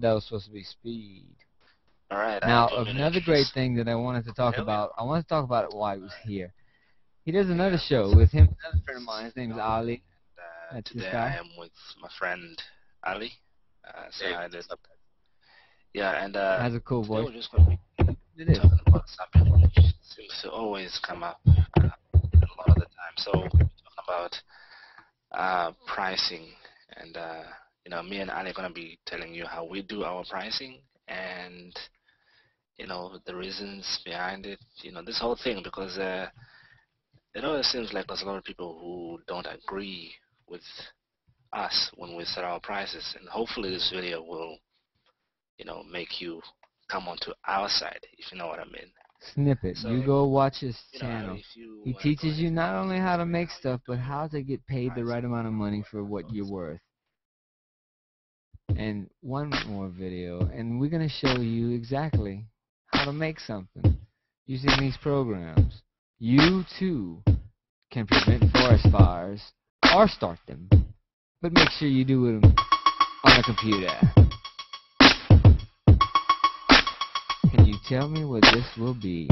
That was supposed to be speed. All right. Now, another great thing that I wanted to talk about, I wanted to talk about it while he was here. He does another show with him, another friend of mine. His name's Ali. Uh, That's today I am with my friend Ali. Uh, so yeah. yeah, and uh, has a cool voice. We're just going to be talking about something which seems to always come up uh, a lot of the time. So we're talking about uh, pricing and. Uh, You know, me and Ali are going to be telling you how we do our pricing and, you know, the reasons behind it, you know, this whole thing, because uh, it always seems like there's a lot of people who don't agree with us when we set our prices. And hopefully this video will, you know, make you come onto our side, if you know what I mean. Snippet. So, you go watch his channel. Know, he teaches you not only how to make stuff, but how to get paid the right amount of money for what you're worth. And one more video, and we're going to show you exactly how to make something using these programs. You too can prevent forest fires or start them, but make sure you do it on a computer. Can you tell me what this will be?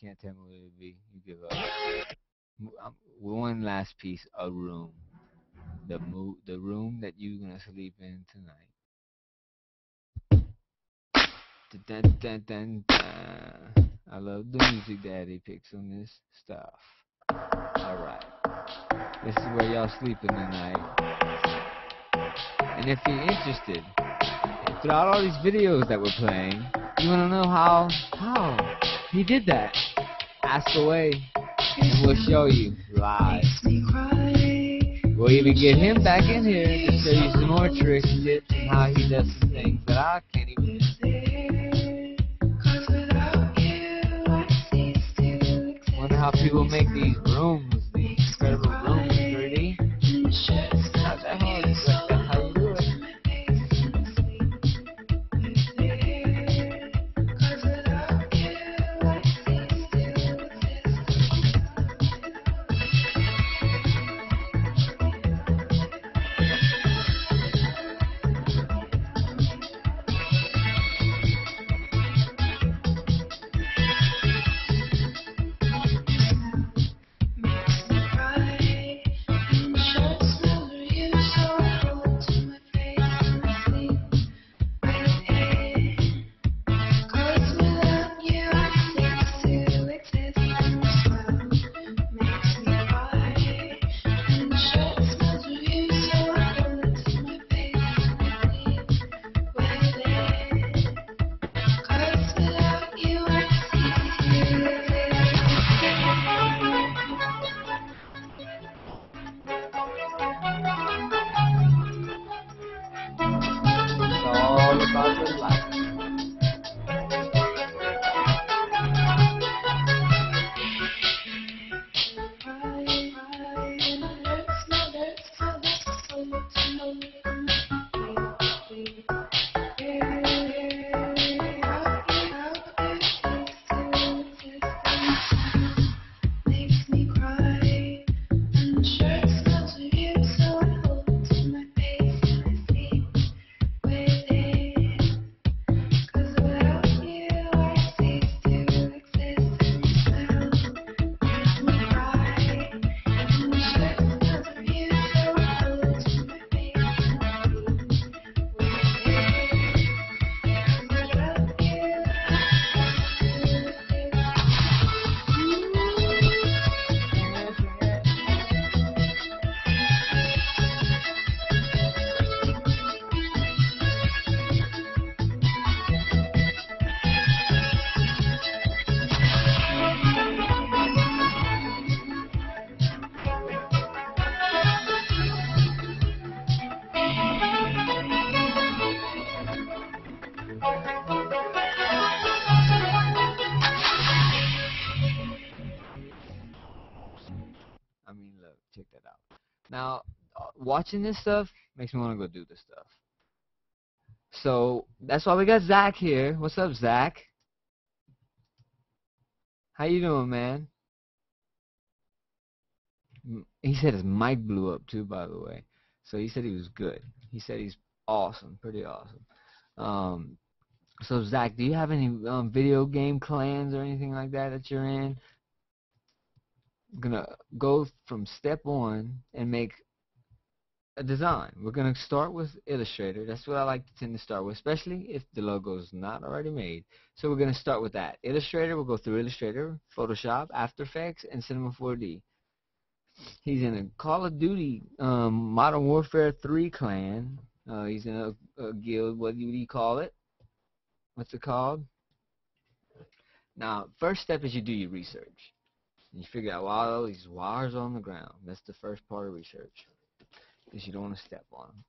Can't tell me what it would be. You give up. One last piece, a room. The mo the room that you're gonna sleep in tonight. Dun, dun, dun, dun. I love the music Daddy picks on this stuff. Alright. This is where y'all sleeping tonight. And if you're interested, throughout all these videos that we're playing, you wanna know how how he did that. Ask away, and we'll show you live. We'll even get him back in here to show you some more tricks and how he does some things that I can't even do. Wonder how people make these rooms, these incredible rooms, three D. How the hell is that? How you do it? Now, watching this stuff makes me want to go do this stuff. So that's why we got Zach here. What's up, Zach? How you doing, man? He said his mic blew up too, by the way. So he said he was good. He said he's awesome, pretty awesome. Um, so Zach, do you have any um, video game clans or anything like that that you're in? I'm gonna go from step one and make a design. We're gonna start with Illustrator. That's what I like to tend to start with, especially if the logo is not already made. So we're gonna start with that. Illustrator. We'll go through Illustrator, Photoshop, After Effects, and Cinema four D. He's in a Call of Duty, um, Modern Warfare three clan. Uh, he's in a, a guild. What do you call it? What's it called? Now, first step is you do your research. You figure out why all these wires are on the ground. That's the first part of research, because you don't want to step on them.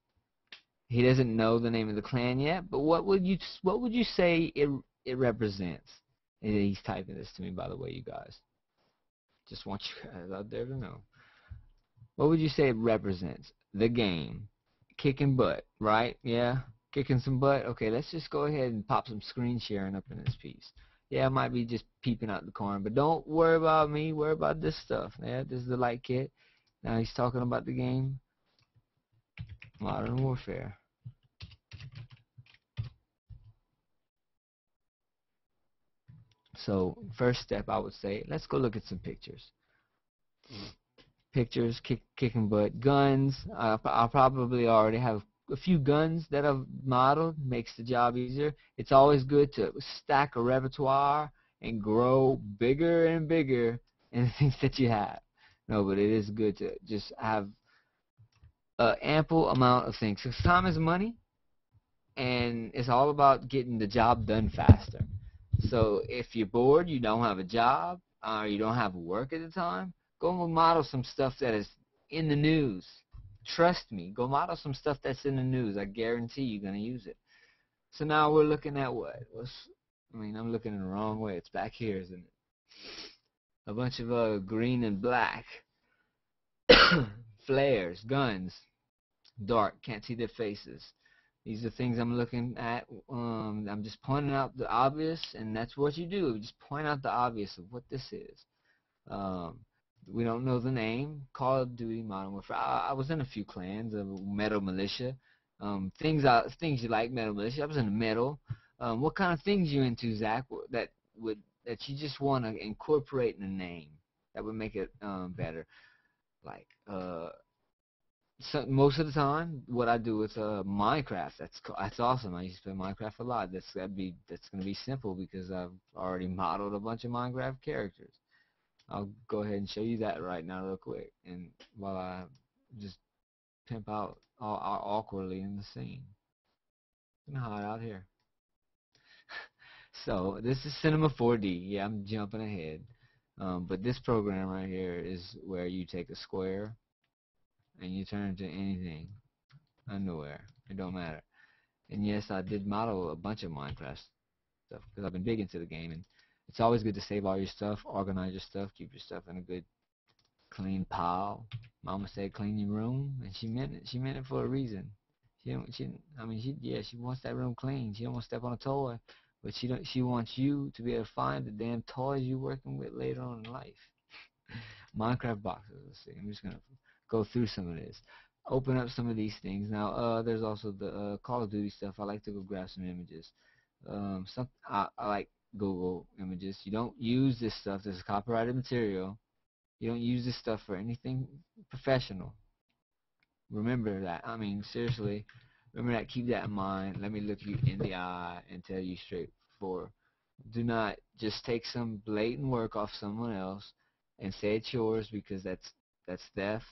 He doesn't know the name of the clan yet, but what would you what would you say it it represents? And he's typing this to me, by the way, you guys. Just want you guys out there to know. What would you say it represents? The game. Kicking butt, right? Yeah? Kicking some butt? Okay, let's just go ahead and pop some screen sharing up in this piece. Yeah, I might be just peeping out the corner, but don't worry about me. Worry about this stuff. Yeah, this is the Light Kit. Now he's talking about the game Modern Warfare. So, first step, I would say, let's go look at some pictures. Pictures, kick, kicking butt, guns. I, I probably already have a few guns that I've modeled. Makes the job easier. It's always good to stack a repertoire and grow bigger and bigger in the things that you have. No, but it is good to just have an ample amount of things. Because time is money, and it's all about getting the job done faster. So if you're bored, you don't have a job, or you don't have work at the time, go and model some stuff that is in the news. Trust me, go model some stuff that's in the news. I guarantee you're going to use it. So now we're looking at what? What's, I mean, I'm looking in the wrong way. It's back here, isn't it? A bunch of uh, green and black. Flares, guns, dark, can't see their faces. These are things I'm looking at. Um, I'm just pointing out the obvious, and that's what you do. Just point out the obvious of what this is. Um, we don't know the name. Call of Duty, Modern Warfare. I, I was in a few clans of Metal Militia. Um, things I, things you like, Metal Militia. I was in the metal. Um, what kind of things you into, Zach? That would that you just want to incorporate in the name that would make it um, better. Like. Uh, So most of the time, what I do with uh, Minecraft, that's that's awesome. I used to play Minecraft a lot. That's that'd be that's gonna be simple because I've already modeled a bunch of Minecraft characters. I'll go ahead and show you that right now, real quick, and while I just pimp out all, all awkwardly in the scene, I'm gonna hide out here. So this is Cinema four D. Yeah, I'm jumping ahead, um, but this program right here is where you take a square and you turn into anything, underwear, it don't matter. And yes, I did model a bunch of Minecraft stuff because I've been big into the game, and it's always good to save all your stuff, organize your stuff, keep your stuff in a good clean pile. Mama said clean your room, and she meant it. She meant it for a reason. She don't, she, I mean, she, yeah, she wants that room clean. She don't want to step on a toy, but she don't. She wants you to be able to find the damn toys you're working with later on in life. Minecraft boxes. Let's see. I'm just gonna go through some of this, open up some of these things. Now, uh, there's also the uh, Call of Duty stuff. I like to go grab some images. Um, some I, I like Google images. You don't use this stuff. This is copyrighted material. You don't use this stuff for anything professional. Remember that. I mean, seriously, remember that. Keep that in mind. Let me look you in the eye and tell you straight forward. Do not just take some blatant work off someone else and say it's yours, because that's that's theft.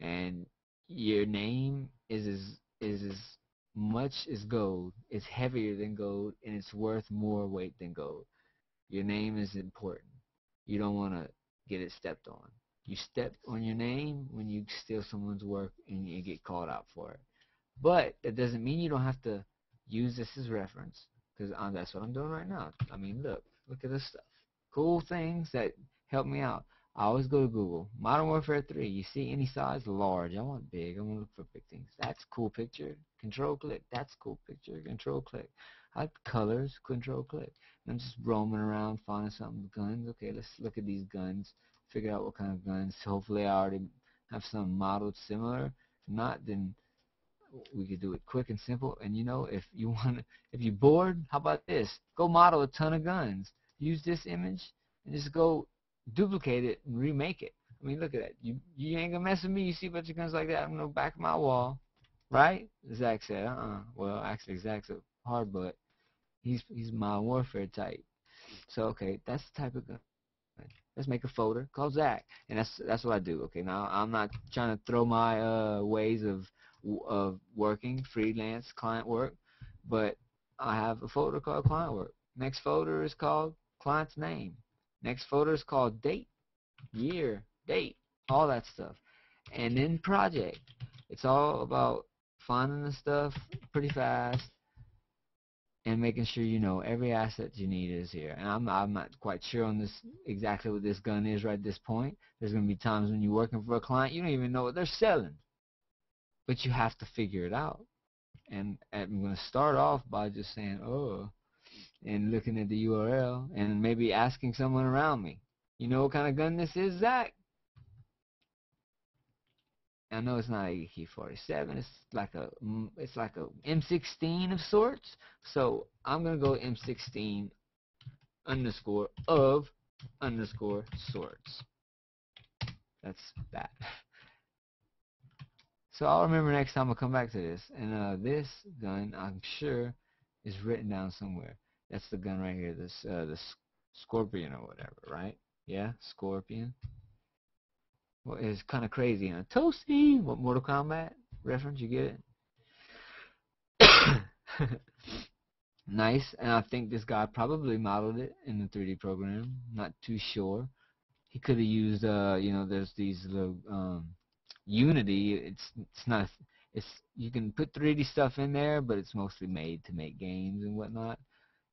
And your name is as, is as much as gold. It's heavier than gold, and it's worth more weight than gold. Your name is important. You don't want to get it stepped on. You step on your name when you steal someone's work and you get called out for it. But that doesn't mean you don't have to use this as reference, because that's what I'm doing right now. I mean, look, look at this stuff. Cool things that help me out. I always go to Google. Modern Warfare three. You see any size? Large. I want big. I want to look for big things. That's cool picture. Control click. That's cool picture. Control click. I like colors. Control click. And I'm just roaming around, finding something. Guns. Okay, let's look at these guns. Figure out what kind of guns. Hopefully, I already have some modeled similar. If not, then we could do it quick and simple. And you know, if you want, if you're bored, how about this? Go model a ton of guns. Use this image and just go duplicate it and remake it. I mean, look at that. You you ain't gonna mess with me. You see a bunch of guns like that, I'm gonna back my wall, right? Zach said, uh-uh. Well, actually, Zach's a hard butt. He's he's Modern Warfare type. So okay, that's the type of gun. Let's make a folder called Zach, and that's that's what I do. Okay, now I'm not trying to throw my uh, ways of of working, freelance client work, but I have a folder called client work. Next folder is called client's name. Next folder is called date, year, date, all that stuff. And then project. It's all about finding the stuff pretty fast and making sure you know every asset you need is here. And I'm, I'm not quite sure on this exactly what this gun is right at this point. There's going to be times when you're working for a client, you don't even know what they're selling. But you have to figure it out. And I'm going to start off by just saying, oh, and looking at the U R L and maybe asking someone around me, you know what kind of gun this is, Zach? I know it's not a A K forty-seven. It's like a it's like a M sixteen of sorts. So I'm gonna go M sixteen underscore of underscore sorts. That's that. So I'll remember next time I come back to this. And uh, this gun, I'm sure, is written down somewhere. That's the gun right here, this uh, the Scorpion or whatever, right? Yeah, Scorpion. Well, it's kind of crazy, huh? Toasty! What, Mortal Kombat reference? You get it? Nice, and I think this guy probably modeled it in the three D program. Not too sure. He could have used, uh, you know, there's these little um, Unity. It's it's not. It's you can put three D stuff in there, but it's mostly made to make games and whatnot.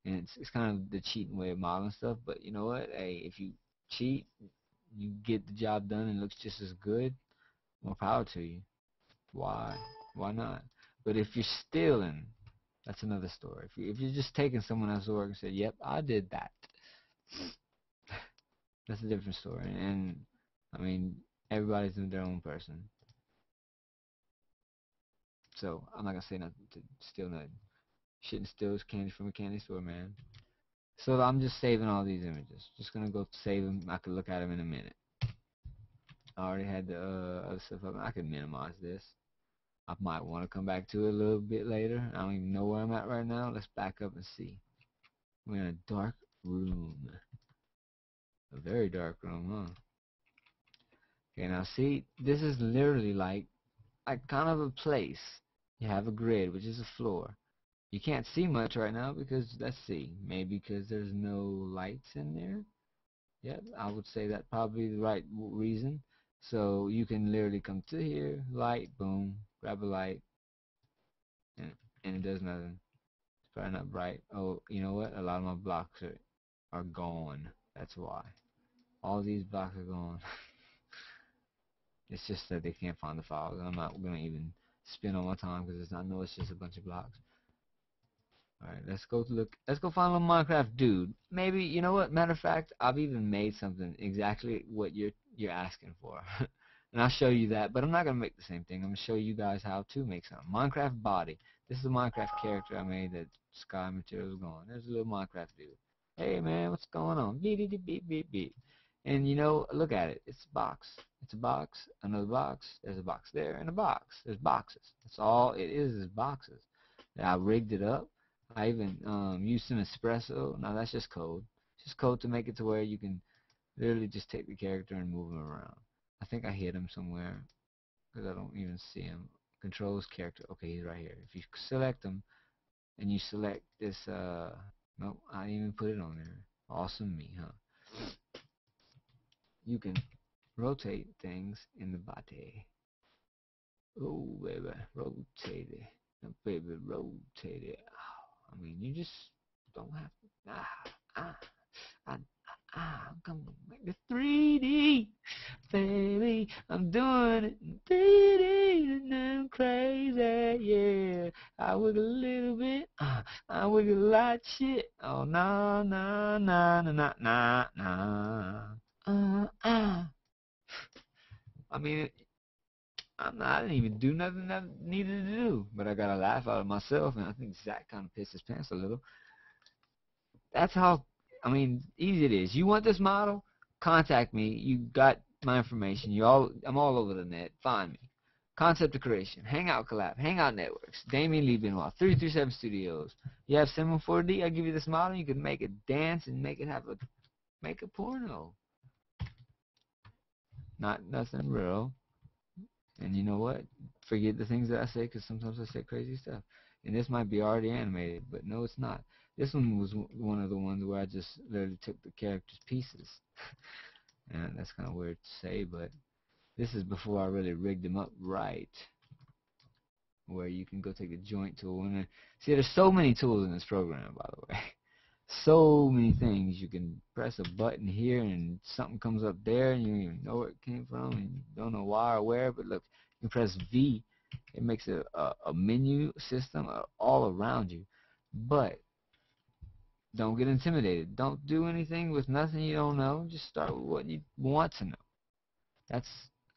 And it's it's kind of the cheating way of modeling stuff, but you know what? Hey, if you cheat, you get the job done and it looks just as good. More power to you. Why? Why not? But if you're stealing, that's another story. If you if you're just taking someone else's work and said, "Yep, I did that," that's a different story. And, and I mean, everybody's their own person. So I'm not gonna say nothing to steal nothing. Shitting steals candy from a candy store, man. So I'm just saving all these images. Just gonna go save them. I could look at them in a minute. I already had the uh, other stuff up. I could minimize this. I might want to come back to it a little bit later. I don't even know where I'm at right now. Let's back up and see. We're in a dark room. A very dark room, huh? Okay, now see, this is literally like, like kind of a place. You have a grid, which is a floor. You can't see much right now because, let's see, maybe because there's no lights in there. Yep, I would say that's probably the right reason. So you can literally come to here, light, boom, grab a light, and, and it does nothing. It's probably not bright. Oh, you know what? A lot of my blocks are, are gone. That's why. All these blocks are gone. It's just that they can't find the files. And I'm not going to even spend all my time because it's not, no, it's just a bunch of blocks. Alright, let's go to look. Let's go find a little Minecraft dude. Maybe, you know what? Matter of fact, I've even made something exactly what you're you're asking for, and I'll show you that. But I'm not gonna make the same thing. I'm gonna show you guys how to make something. Minecraft body. This is a Minecraft character I made that sky material is going. There's a little Minecraft dude. Hey man, what's going on? Beep beep beep beep beep. And you know, look at it. It's a box. It's a box. Another box. There's a box there and a box. There's boxes. That's all it is. Is boxes. And I rigged it up. I even um, used some espresso. Now that's just code. It's just code to make it to where you can literally just take the character and move him around. I think I hid him somewhere because I don't even see him. Controls character. Okay, he's right here. If you select him and you select this, uh, nope, I didn't even put it on there. Awesome me, huh? You can rotate things in the body. Oh, baby, rotate it. No, baby, rotate it. Oh. I mean, you just don't have to. Ah, ah, ah, ah, I'm gonna make the three D. na na na na na na. Uh, uh. I mean, I'm not, I didn't even do nothing that I needed to do, but I got a laugh out of myself, and I think Zach kind of pissed his pants a little. That's how, I mean, easy it is. You want this model? Contact me. You got my information. You all, I'm all over the net. Find me. Concept of Creation, Hangout Collab, Hangout Networks, Damien Lee Benoit, three thirty-seven Studios. You have Cinema four D? I'll give you this model. You can make it dance and make it have a, make a porno. Not nothing real. And you know what? Forget the things that I say, because sometimes I say crazy stuff. And this might be already animated, but no, it's not. This one was one of the ones where I just literally took the character's pieces. And that's kind of weird to say, but this is before I really rigged them up right, where you can go take a joint tool. And then, see, there's so many tools in this program, by the way. So many things. You can press a button here and something comes up there and you don't even know where it came from and you don't know why or where, but look, you press V, it makes a, a, a menu system all around you. But don't get intimidated. Don't do anything with nothing you don't know. Just start with what you want to know. That's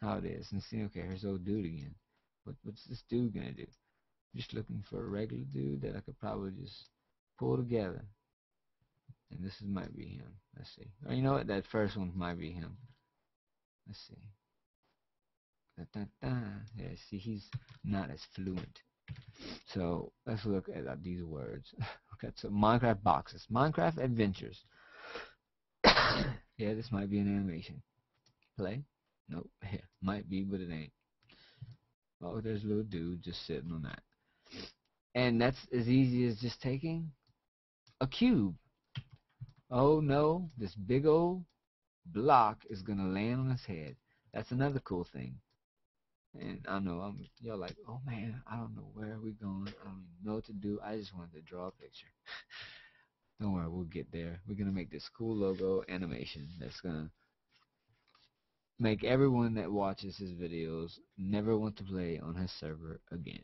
how it is. And see, okay, here's old dude again. What, what's this dude gonna do? Just looking for a regular dude that I could probably just pull together. And this is, might be him. Let's see. Or you know what? That first one might be him. Let's see. Da, da, da. Yeah, see, he's not as fluent. So let's look at uh, these words. Okay, so Minecraft boxes. Minecraft adventures. Yeah, this might be an animation. Play? Nope. Yeah, might be, but it ain't. Oh, there's a little dude just sitting on that. And that's as easy as just taking a cube. Oh no, this big old block is going to land on his head. That's another cool thing. And I know, I'm, you're like, oh man, I don't know where we're going. I don't even know what to do. I just wanted to draw a picture. Don't worry, we'll get there. We're going to make this cool logo animation that's going to make everyone that watches his videos never want to play on his server again.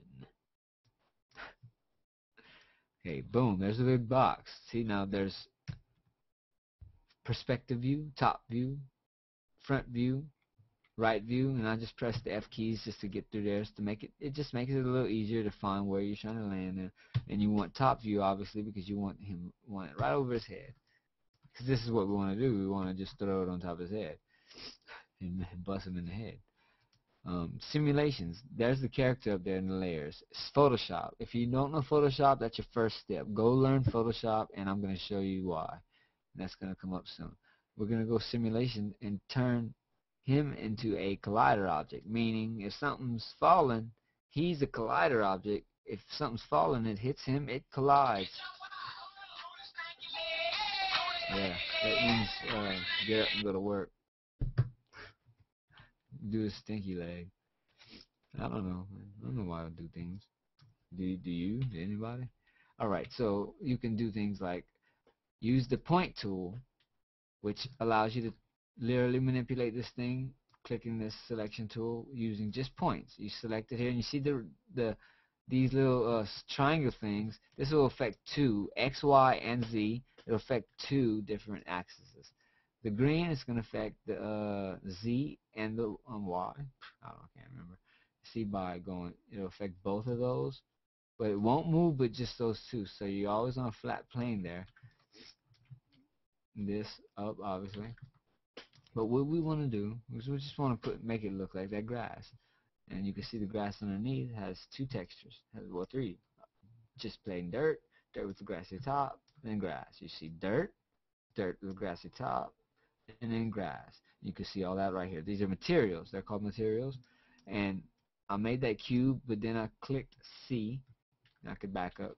Okay, boom, there's a big box. See, now there's perspective view, top view, front view, right view, and I just press the F keys just to get through there, to make it, it just makes it a little easier to find where you're trying to land in. And you want top view, obviously, because you want him, want it right over his head, because this is what we want to do. We want to just throw it on top of his head and bust him in the head. Um, simulations, there's the character up there in the layers. It's Photoshop. If you don't know Photoshop, that's your first step. Go learn Photoshop, and I'm going to show you why. That's going to come up soon. We're going to go simulation and turn him into a collider object, meaning if something's falling, he's a collider object. If something's falling, it hits him, it collides. Yeah, that means uh, get up and go to work. Do a stinky leg. I don't know. I don't know why I do things. Do, do you? Do anybody? Alright, so you can do things like use the point tool, which allows you to literally manipulate this thing, clicking this selection tool using just points. You select it here, and you see the the these little uh, triangle things. This will affect two, X, Y, and Z. It'll affect two different axes. The green is going to affect the uh, Z and the um, Y. I don't, I can't remember. See, by going, it'll affect both of those, but it won't move, but just those two. So you're always on a flat plane there. This up, obviously, but what we want to do is we just want to put make it look like that grass, and you can see the grass underneath has two textures, has, well, three, just plain dirt, dirt with the grassy top, and grass. You see dirt, dirt with the grassy top, and then grass. You can see all that right here. These are materials. They're called materials, and I made that cube, but then I clicked C, and I could back up.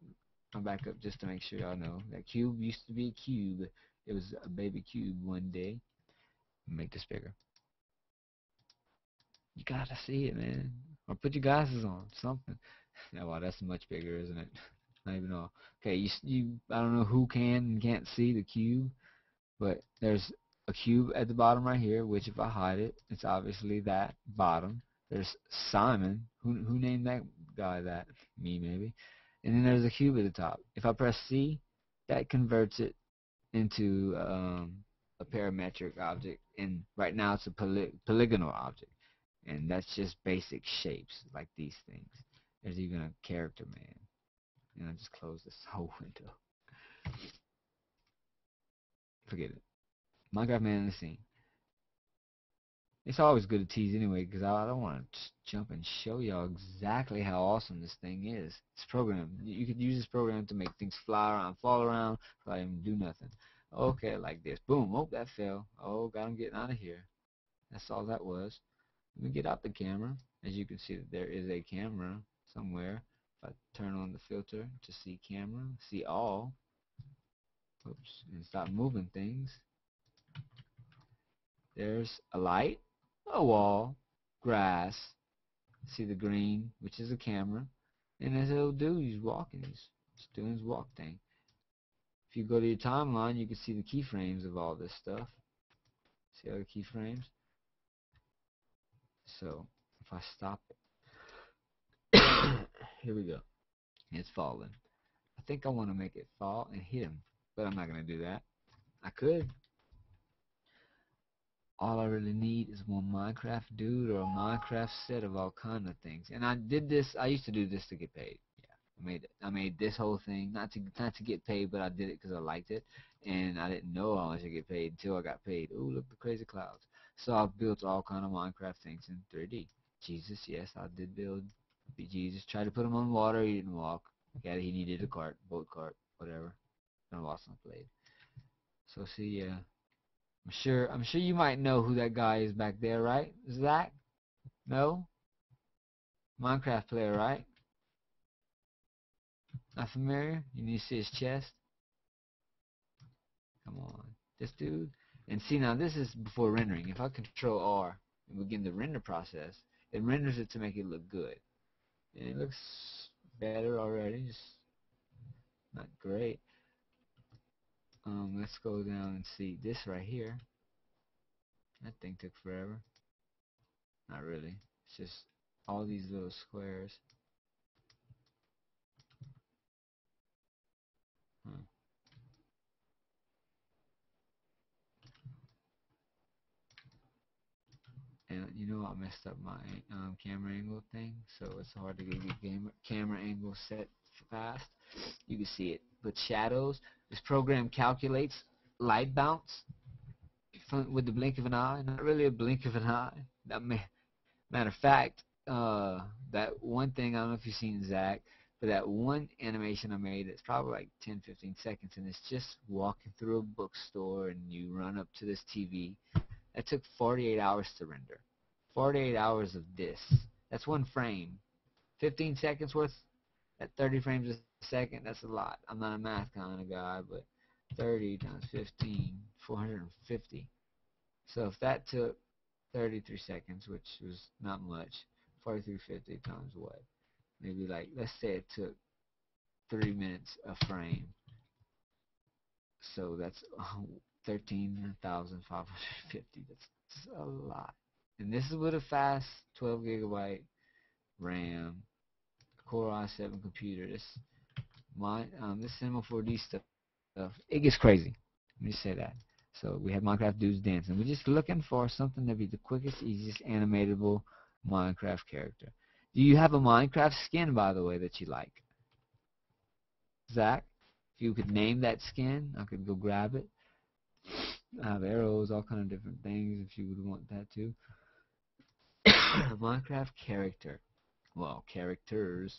I'll back up just to make sure y'all know that cube used to be a cube. It was a baby cube one day. Make this bigger. You gotta see it, man. Or put your glasses on. Something. Yeah, wow, that's much bigger, isn't it? Not even all. Okay, you, you. I don't know who can and can't see the cube, but there's a cube at the bottom right here. Which, if I hide it, it's obviously that bottom. There's Simon. Who who named that guy that? Me, maybe. And then there's a cube at the top. If I press C, that converts it into um, a parametric object, and right now it's a poly polygonal object, and that's just basic shapes like these things. There's even a character man, and I just closed this whole window. Forget it. MoGraph man in the scene. It's always good to tease anyway, because I don't want to jump and show y'all exactly how awesome this thing is. This program, you could use this program to make things fly around, fall around, fly and do nothing. Okay, like this. Boom. Oh, that fell. Oh, God, I'm getting out of here. That's all that was. Let me get out the camera. As you can see, that there is a camera somewhere. If I turn on the filter to see camera, see all. Oops, and stop moving things. There's a light, a wall, grass, see the green, which is a camera, and there's a little dude, he's walking, he's doing his walk thing. If you go to your timeline, you can see the keyframes of all this stuff. See other keyframes? So, if I stop it, here we go. It's falling. I think I want to make it fall and hit him, but I'm not going to do that. I could. All I really need is one Minecraft dude or a Minecraft set of all kind of things. And I did this. I used to do this to get paid. Yeah, I made I made this whole thing not to not to get paid, but I did it because I liked it, and I didn't know how much I get paid until I got paid. Ooh, look at the crazy clouds! So I built all kind of Minecraft things in three D. Jesus, yes, I did build Jesus. Tried to put him on water. He didn't walk. Yeah, he needed a cart, boat cart, whatever. And I lost my blade. So see, yeah. Uh, I'm sure I'm sure you might know who that guy is back there, right? Zach? No? Minecraft player, right? Not familiar? You need to see his chest? Come on. This dude. And see, now this is before rendering. If I control R and begin the render process, it renders it to make it look good. And it looks better already. Just not great. Um, let's go down and see this right here. That thing took forever. Not really. It's just all these little squares. Huh. And you know I messed up my um, camera angle thing, so it's hard to get your camera angle set fast. You can see it. With shadows, this program calculates light bounce with the blink of an eye. Not really a blink of an eye. Matter of fact, uh, that one thing, I don't know if you've seen Zach, but that one animation I made, it's probably like ten fifteen seconds, and it's just walking through a bookstore and you run up to this T V. That took forty-eight hours to render. forty-eight hours of this. That's one frame. fifteen seconds worth at thirty frames a second, that's a lot. I'm not a math kind of guy, but thirty times fifteen, four hundred fifty. So if that took thirty-three seconds, which was not much, forty-three fifty times what? Maybe like, let's say it took three minutes a frame. So that's thirteen thousand five hundred fifty. That's a lot. And this is with a fast twelve gigabyte RAM. Core i seven computer. This my um, this Cinema four D stuff, it gets crazy. Let me say that. So we have Minecraft dudes dancing. We're just looking for something to be the quickest, easiest animatable Minecraft character. Do you have a Minecraft skin, by the way, that you like, Zach? If you could name that skin, I could go grab it. I have arrows, all kind of different things. If you would want that too, a Minecraft character. Well, characters.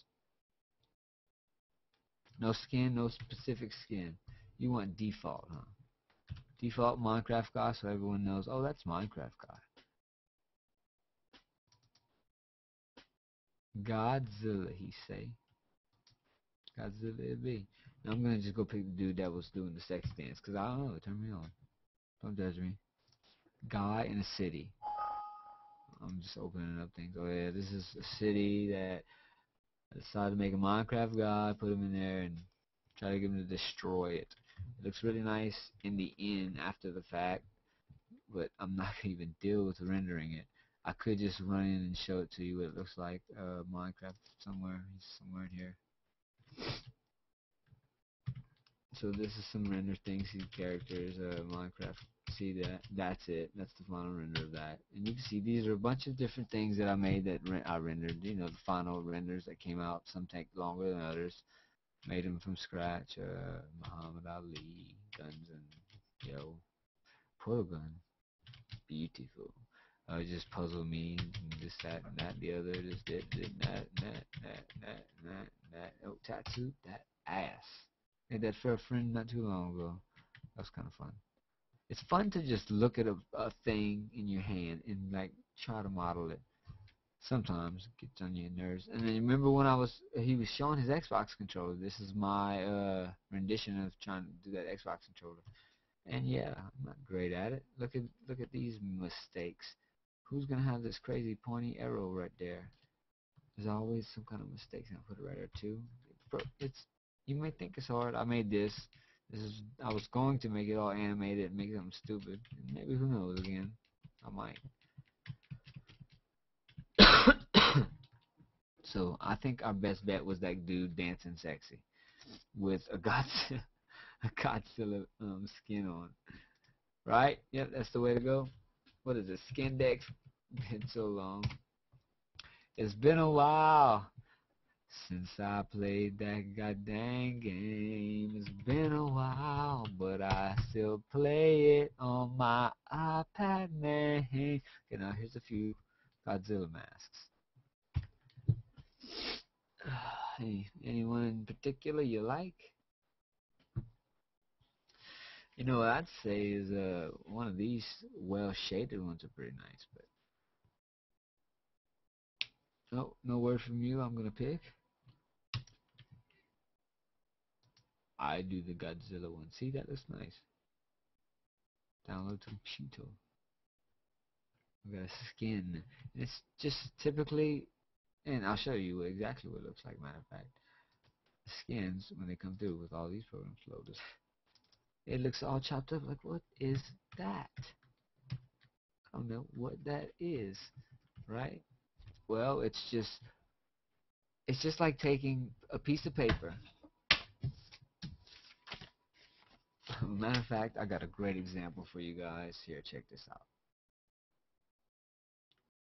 No skin, no specific skin. You want default, huh? Default Minecraft guy, so everyone knows, oh, that's Minecraft guy. Godzilla, he say. Godzilla it be. Now I'm going to just go pick the dude that was doing the sex dance, because I don't know, turn me on. Don't judge me. Guy in a city. I'm just opening up things. Oh yeah, this is a city that I decided to make a Minecraft guy, put him in there, and try to get him to destroy it. It looks really nice in the end after the fact, but I'm not going to even deal with rendering it. I could just run in and show it to you what it looks like. Uh, Minecraft somewhere, somewhere in here. so this is some render things, these characters, uh, Minecraft, see that, that's it, that's the final render of that. And you can see these are a bunch of different things that I made that re I rendered, you know, the final renders that came out, some take longer than others, made them from scratch, uh, Muhammad Ali, guns and, yo, portal gun, beautiful. Uh, just puzzle me, and this, that, and that, the other, this, that, and that, and that, and that, and that, and that, and that, oh, tattoo, that ass. Made that for a friend not too long ago. That was kind of fun. It's fun to just look at a, a thing in your hand and, like, try to model it. Sometimes it gets on your nerves. And then remember when I was, he was showing his Xbox controller. This is my uh, rendition of trying to do that Xbox controller. And, yeah, I'm not great at it. Look at, look at these mistakes. Who's going to have this crazy pointy arrow right there? There's always some kind of mistakes, and I put it right there too. It's, you may think it's hard. I made this. This is, I was going to make it all animated and make something stupid. And maybe, who knows, again. I might. So I think our best bet was that dude dancing sexy with a Godzilla, a Godzilla um, skin on. Right? Yep, that's the way to go. What is this, Skindex? Been so long. It's been a while since I played that goddamn game. It's been a while, but I still play it on my iPad, man. Okay, now here's a few Godzilla masks. Any, anyone in particular you like? You know, what I'd say is uh, one of these well-shaded ones are pretty nice, but... Oh, no word from you, I'm going to pick. I do the Godzilla one. See, that looks nice. Download to computer. I've got a skin. And it's just typically, and I'll show you exactly what it looks like, matter of fact. Skins, when they come through with all these programs loaded. It looks all chopped up, like, what is that? I don't know what that is, right? Well, it's just, it's just like taking a piece of paper. Matter of fact, I got a great example for you guys. Here, check this out.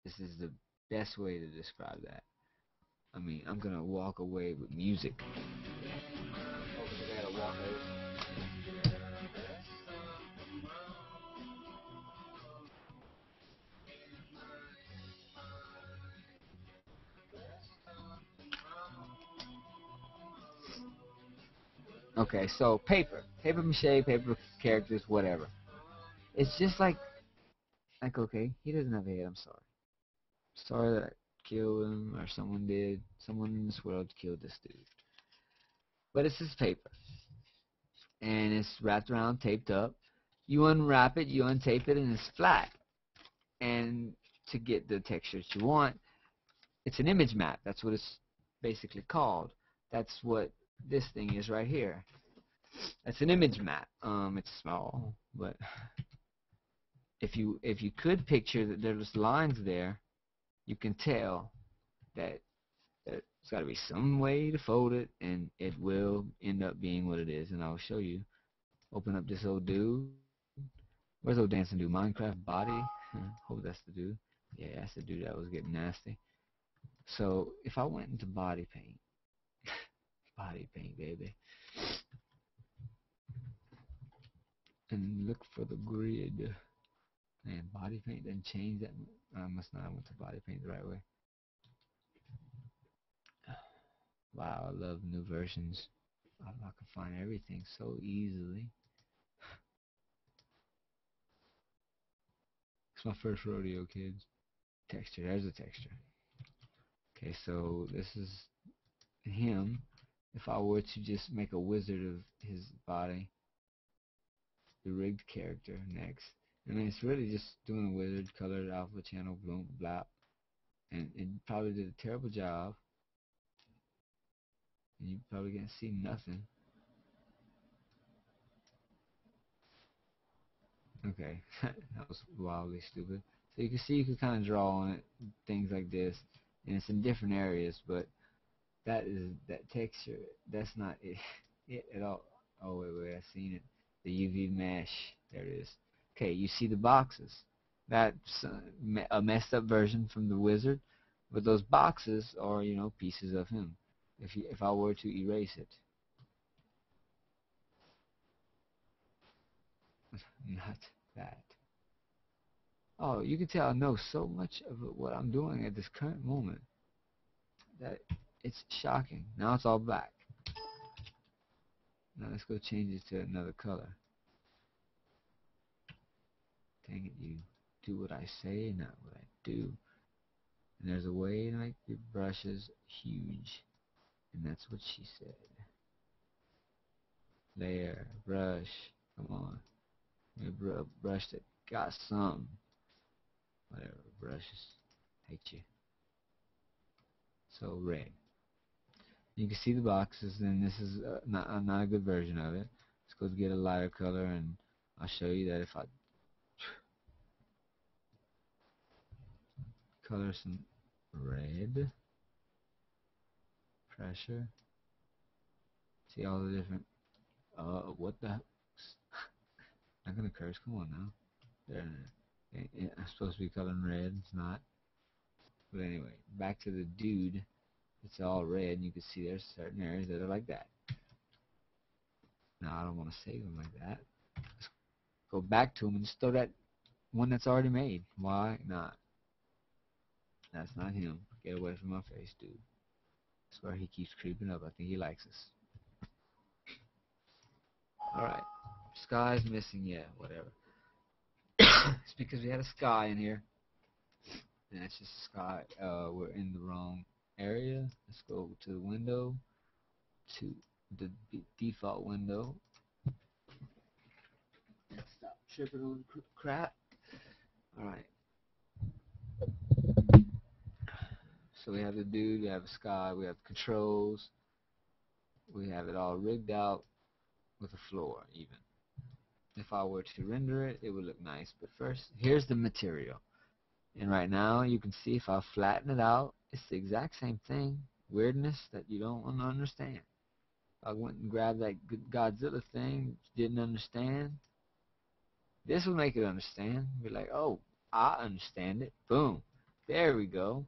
This is the best way to describe that. I mean, I'm going to walk away with music. Okay, so paper, paper mache, paper characters, whatever. It's just like, like okay, he doesn't have a head. I'm sorry. Sorry that I killed him, or someone did. Someone in this world killed this dude. But it's just paper, and it's wrapped around, taped up. You unwrap it, you untape it, and it's flat. And to get the textures you want, it's an image map. That's what it's basically called. That's what this thing is right here. That's an image map. Um, it's small, but if you if you could picture that there's lines there, you can tell that, that there's got to be some way to fold it, and it will end up being what it is. And I'll show you. Open up this old dude. Where's old dancing dude? Minecraft body. Hope that's the dude. Yeah, that's the dude that was getting nasty. So if I went into body paint. Body paint, baby. And look for the grid. Man, body paint didn't change that much. I must not have went to body paint the right way. Wow, I love new versions. I, I can find everything so easily. It's my first rodeo, kids. Texture, there's a texture. Okay, so this is him. If I were to just make a wizard of his body, the rigged character, next. I mean, it's really just doing a wizard, colored, alpha channel, bloom, blap. And it probably did a terrible job. And you probably can't see nothing. Okay, that was wildly stupid. So you can see you can kind of draw on it, things like this. And it's in different areas, but that is that texture. That's not it, it at all. Oh, wait, wait, I've seen it. The U V mesh. There it is. Okay, you see the boxes. That's a messed up version from the wizard, but those boxes are, you know, pieces of him. If you, if I were to erase it. Not that. Oh, you can tell I know so much of what I'm doing at this current moment that it's shocking. Now it's all black. Now let's go change it to another color. Dang it, you do what I say, not what I do. And there's a way to make your brushes huge. And that's what she said. Layer, brush, come on. A br brush that got some. Whatever, brushes. Hate you. So red. You can see the boxes, and this is uh, not, uh, not a good version of it. Let's go get a lighter color, and I'll show you that if I color some red. Pressure. See all the different. Uh, what the? I'm gonna curse. Come on now. There. I'm supposed to be coloring red. It's not. But anyway, back to the dude. It's all red, and you can see there's certain areas that are like that. Now I don't want to save them like that. Let's go back to them and just throw that one that's already made. Why not? That's not him. Get away from my face, dude. I swear he keeps creeping up. I think he likes us. All right. Sky's missing, yeah, whatever. It's because we had a sky in here. And that's just a sky. Uh, we're in the wrong area. Let's go to the window, to the default window. Stop tripping on cr crap. Alright. So we have the dude, we have the sky, we have the controls. We have it all rigged out with a floor, even. If I were to render it, it would look nice. But first, here's the material. And right now, you can see if I flatten it out, it's the exact same thing. Weirdness that you don't want to understand. I went and grabbed that Godzilla thing, didn't understand. This will make it understand. Be like, oh, I understand it. Boom. There we go.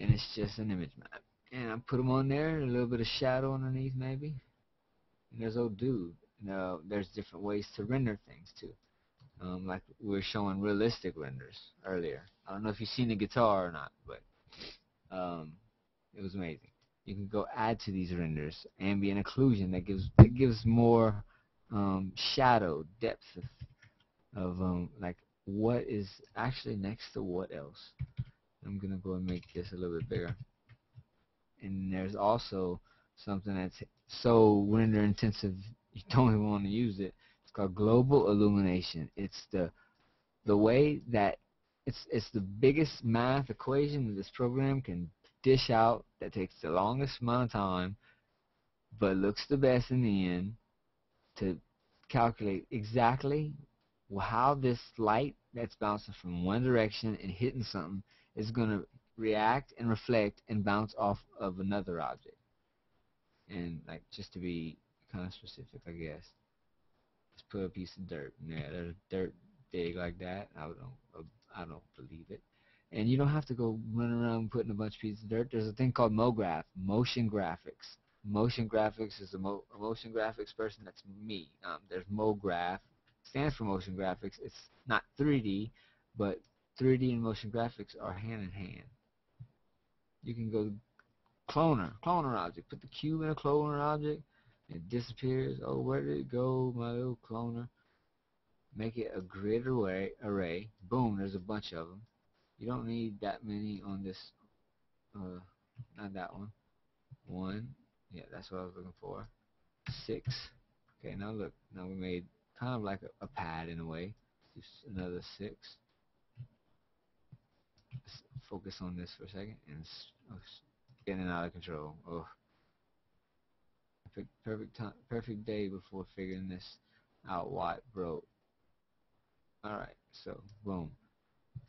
And it's just an image map. And I put them on there, a little bit of shadow underneath maybe. And there's old dude. No, there's different ways to render things too. Um, like we were showing realistic renders earlier. I don't know if you've seen the guitar or not, but um, it was amazing. You can go add to these renders ambient occlusion that gives that gives more um, shadow depth of, of um, like what is actually next to what else. I'm gonna go and make this a little bit bigger. And there's also something that's so render intensive you don't even want to use it. It's called global illumination. It's the the way that it's it's the biggest math equation that this program can dish out that takes the longest amount of time but looks the best in the end to calculate exactly how this light that's bouncing from one direction and hitting something is going to react and reflect and bounce off of another object. And like just to be kind of specific, I guess, just put a piece of dirt. Yeah, there's dirt big like that. I don't, I don't believe it. And you don't have to go running around putting a bunch of pieces of dirt. There's a thing called MoGraph, motion graphics. Motion graphics is a, mo a motion graphics person. That's me. Um, there's MoGraph, stands for motion graphics. It's not three D, but three D and motion graphics are hand in hand. You can go. Cloner, cloner object. Put the cube in a cloner object, and it disappears. Oh, where did it go, my little cloner? Make it a grid array. Array. Boom. There's a bunch of them. You don't need that many on this. Uh, not that one. One. Yeah, that's what I was looking for. Six. Okay. Now look. Now we made kind of like a, a pad in a way. Just another six. Let's focus on this for a second and. Oh, getting out of control. Oh, perfect, perfect time, perfect day before figuring this out. What broke? All right, so boom.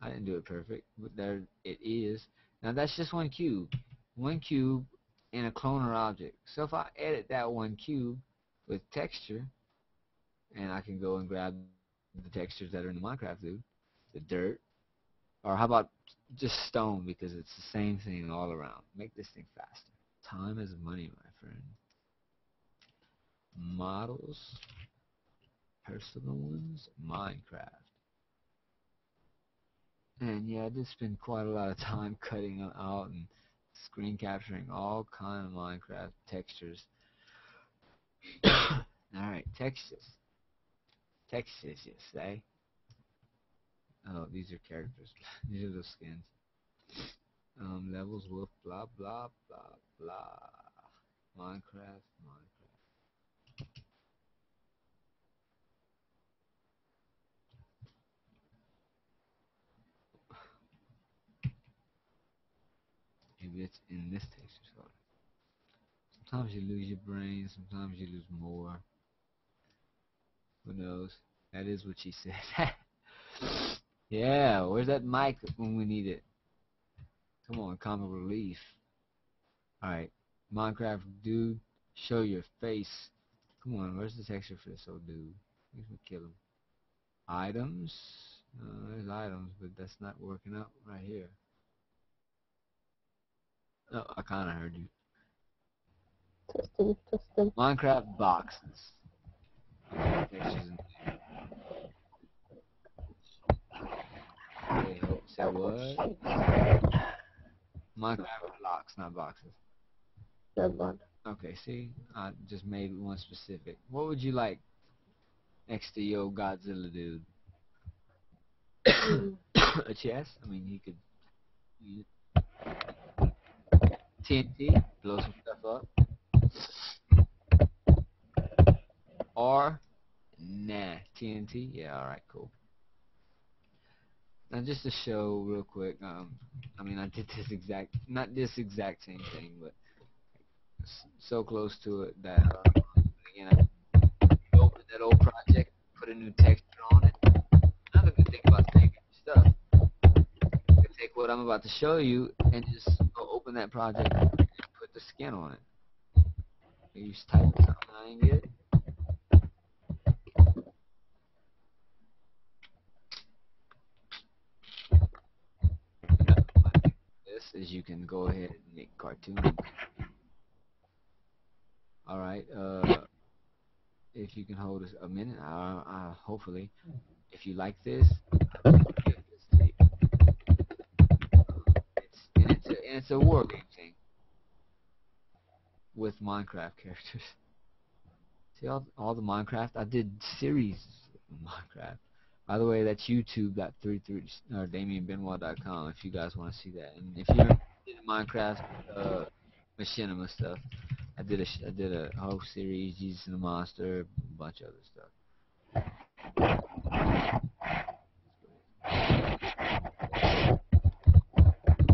I didn't do it perfect, but there it is. Now that's just one cube. One cube in a cloner object. So if I edit that one cube with texture, and I can go and grab the textures that are in the Minecraft loop, the dirt, or how about just stone, because it's the same thing all around. Make this thing faster. Time is money, my friend. Models, personal ones, Minecraft. And yeah, I did spend quite a lot of time cutting out and screen capturing all kind of Minecraft textures. Alright, textures. Textures, you say? Oh, these are characters. These are the skins. Um, levels with blah blah blah blah. Minecraft, Minecraft. Maybe it's in this texture sort. Sometimes you lose your brain, sometimes you lose more. Who knows? That is what she said. Yeah, where's that mic when we need it? Come on, comic relief. Alright, Minecraft dude, show your face. Come on, where's the texture for this old dude? We can kill him. Items? Uh, there's items, but that's not working out right here. Oh, I kinda heard you. Tristan, Tristan. Minecraft boxes. Textures in there. Say what? Minecraft blocks, not boxes. That one. Okay, see? I just made one specific. What would you like next to your Godzilla dude? A chest? I mean, you could... You, T N T, blow some stuff up. Or, nah, T N T? Yeah, alright, cool. Now, just to show real quick, um, I mean, I did this exact, not this exact same thing, but so close to it that, uh, again, I opened that old project, put a new texture on it. Another good thing about taking stuff, you can take what I'm about to show you and just go open that project and put the skin on it. You just type something, I didn't get it. Is you can go ahead and make cartoons. Alright, uh, if you can hold us a minute, uh, uh, hopefully. If you like this, give this to you. It's, and, it's a, and it's a war game thing with Minecraft characters. See all, all the Minecraft? I did series of Minecraft. By the way, that's youtube dot three three or Damien Benoit dot com if you guys want to see that. And if you're interested in Minecraft uh, machinima stuff, I did a I did a whole series, Jesus and the Monster, a bunch of other stuff.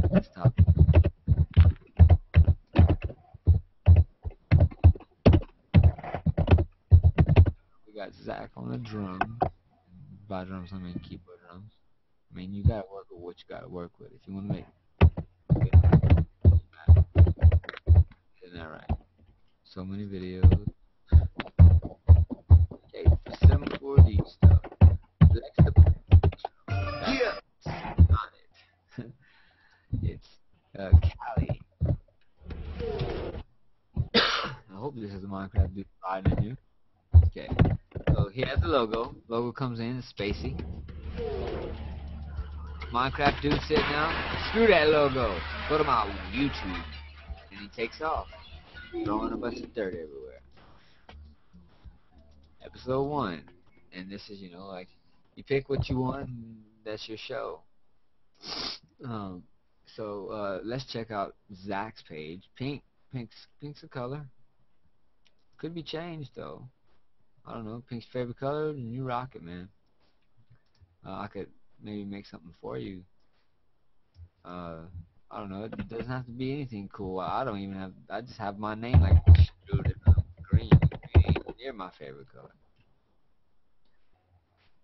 Let's stop. We got Zach on the drum. By drums, I mean keyboard drums. I mean, you gotta work with what you gotta work with. If you wanna make isn't that right? So many videos. Okay, for Cinema four D stuff. Next up, yeah, it's not it. It's uh, Callie. I hope this is a Minecraft dude riding in here. Okay. So he has the logo. Logo comes in, it's spacey. Minecraft dude sitting down. Screw that logo. Go to my YouTube. And he takes off. Throwing a bunch of dirt everywhere. Episode one. And this is, you know, like, you pick what you want, and that's your show. Um, so uh, let's check out Zach's page. Pink. Pink's, pink's a color. Could be changed, though. I don't know, pink's favorite color, and you rock it, man. Uh, I could maybe make something for you. Uh, I don't know, it doesn't have to be anything cool. I don't even have, I just have my name like green. They're my favorite color.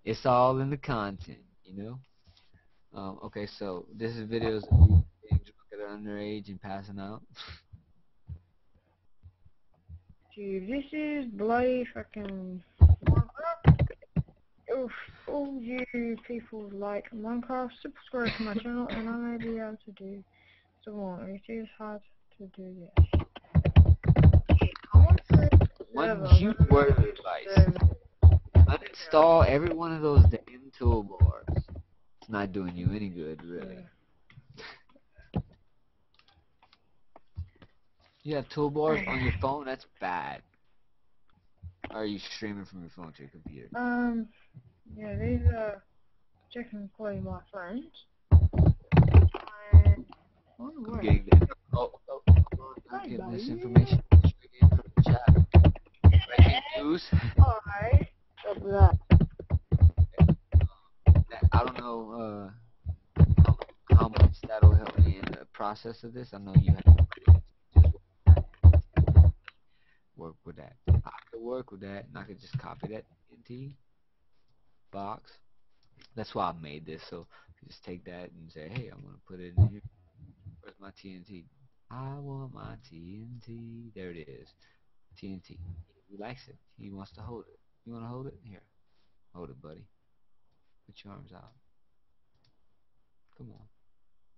It's all in the content, you know? Um, okay, so this is videos of being drunk at an underage and passing out. to, this is bloody fucking Minecraft. If all you people like Minecraft, subscribe to my channel and I may be able to do some more. It is hard to do this. Once you word advice, uninstall every one of those damn toolbars. It's not doing you any good, really. Yeah. You have toolbars on your phone? That's bad. Or are you streaming from your phone to your computer? Um, yeah, these are technically my phones. And I'm getting this. Oh, oh, oh, I'm getting this information. News. All right. That. I don't know uh, how, how much that'll help me in the process of this. I know you have to work with that. I could work with that, and I could just copy that into box. That's why I made this. So just take that and say, hey, I'm gonna put it in here. Where's my T N T? I want my T N T. There it is. T N T. He likes it. He wants to hold it. You want to hold it? Here. Hold it, buddy. Put your arms out. Come on.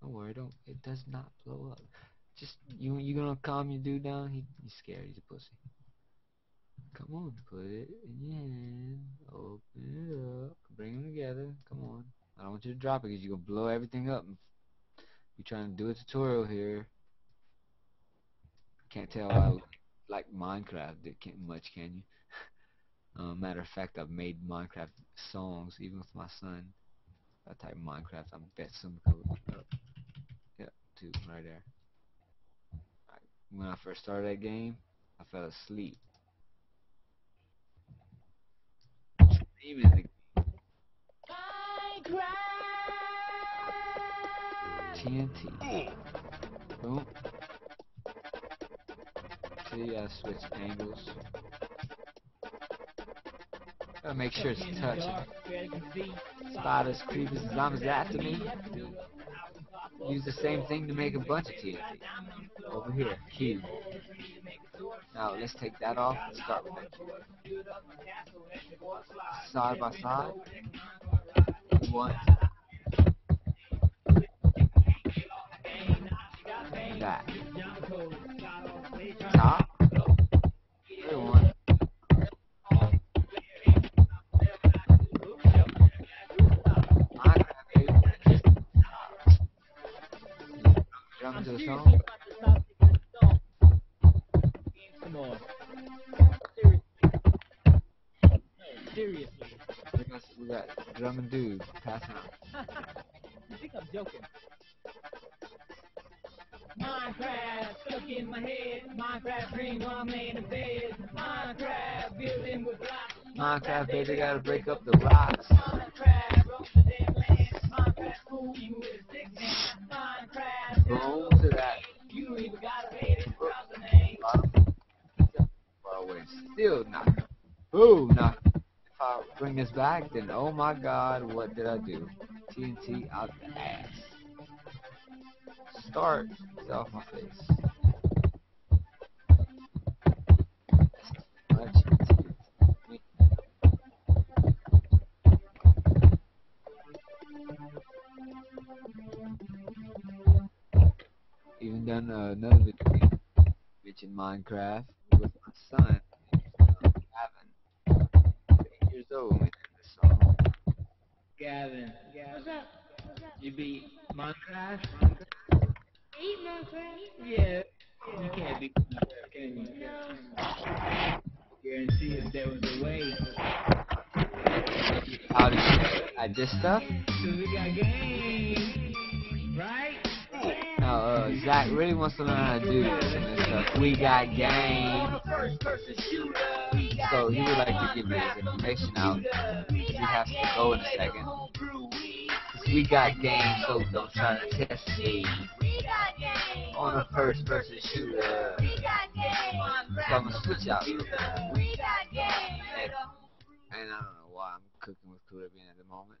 Don't worry. Don't. It does not blow up. Just, you you going to calm your dude down? He, he's scared. He's a pussy. Come on. Put it in your hand. Open it up. Bring them together. Come on. I don't want you to drop it because you're going to blow everything up. You're trying to do a tutorial here. Can't tell how I look like Minecraft it can't much, can you? Uh, matter of fact, I've made Minecraft songs even with my son. If I type Minecraft, I'm bet some code up. Yep, two right there. Right. When I first started that game, I fell asleep. Dreaming the game. Minecraft. T N T. Boom. See, I switch angles. Gotta make sure it's touching. Spiders, creepers, zombies after me. Use the same thing to make a bunch of T N T. Over here, cube. Now let's take that off and start with it. Side by side. One. That. Top. Everyone. Jump into the song. Come on. Seriously. We got, we got drumming dudes passing out. You think I'm joking? Minecraft, stuck in my head. Minecraft, dream while I'm laying in bed. Minecraft, building with blocks. Minecraft, baby, gotta break up the rocks. Minecraft, roam the damn land. Minecraft, fool you with a stick man. Minecraft, roll to that. You even gotta pay to drop the name. Well, we're still knocking. Ooh, knock. If I bring this back, then oh my God, what did I do? T N T out the ass. Start is off my face. Even done uh, another video game, which in Minecraft with my son, Gavin, eight years old when we did this song. Gavin, Gavin. What's up? What's up? You beat Minecraft? Minecraft? Eat Minecraft? Yeah. yeah. You can't beat Minecraft, can you? No. Guarantee if there was a way. How did you add this stuff? So we got game, right? Now, uh, Zach really wants to learn how to do this and stuff. We got game. So he would like to give me this information out. He has to go in a second. We got game, so don't try to test me. On a first person shooter. We got game. So I'm gonna switch out. We got game. And, and I don't know why I'm cooking with Caribbean at the moment.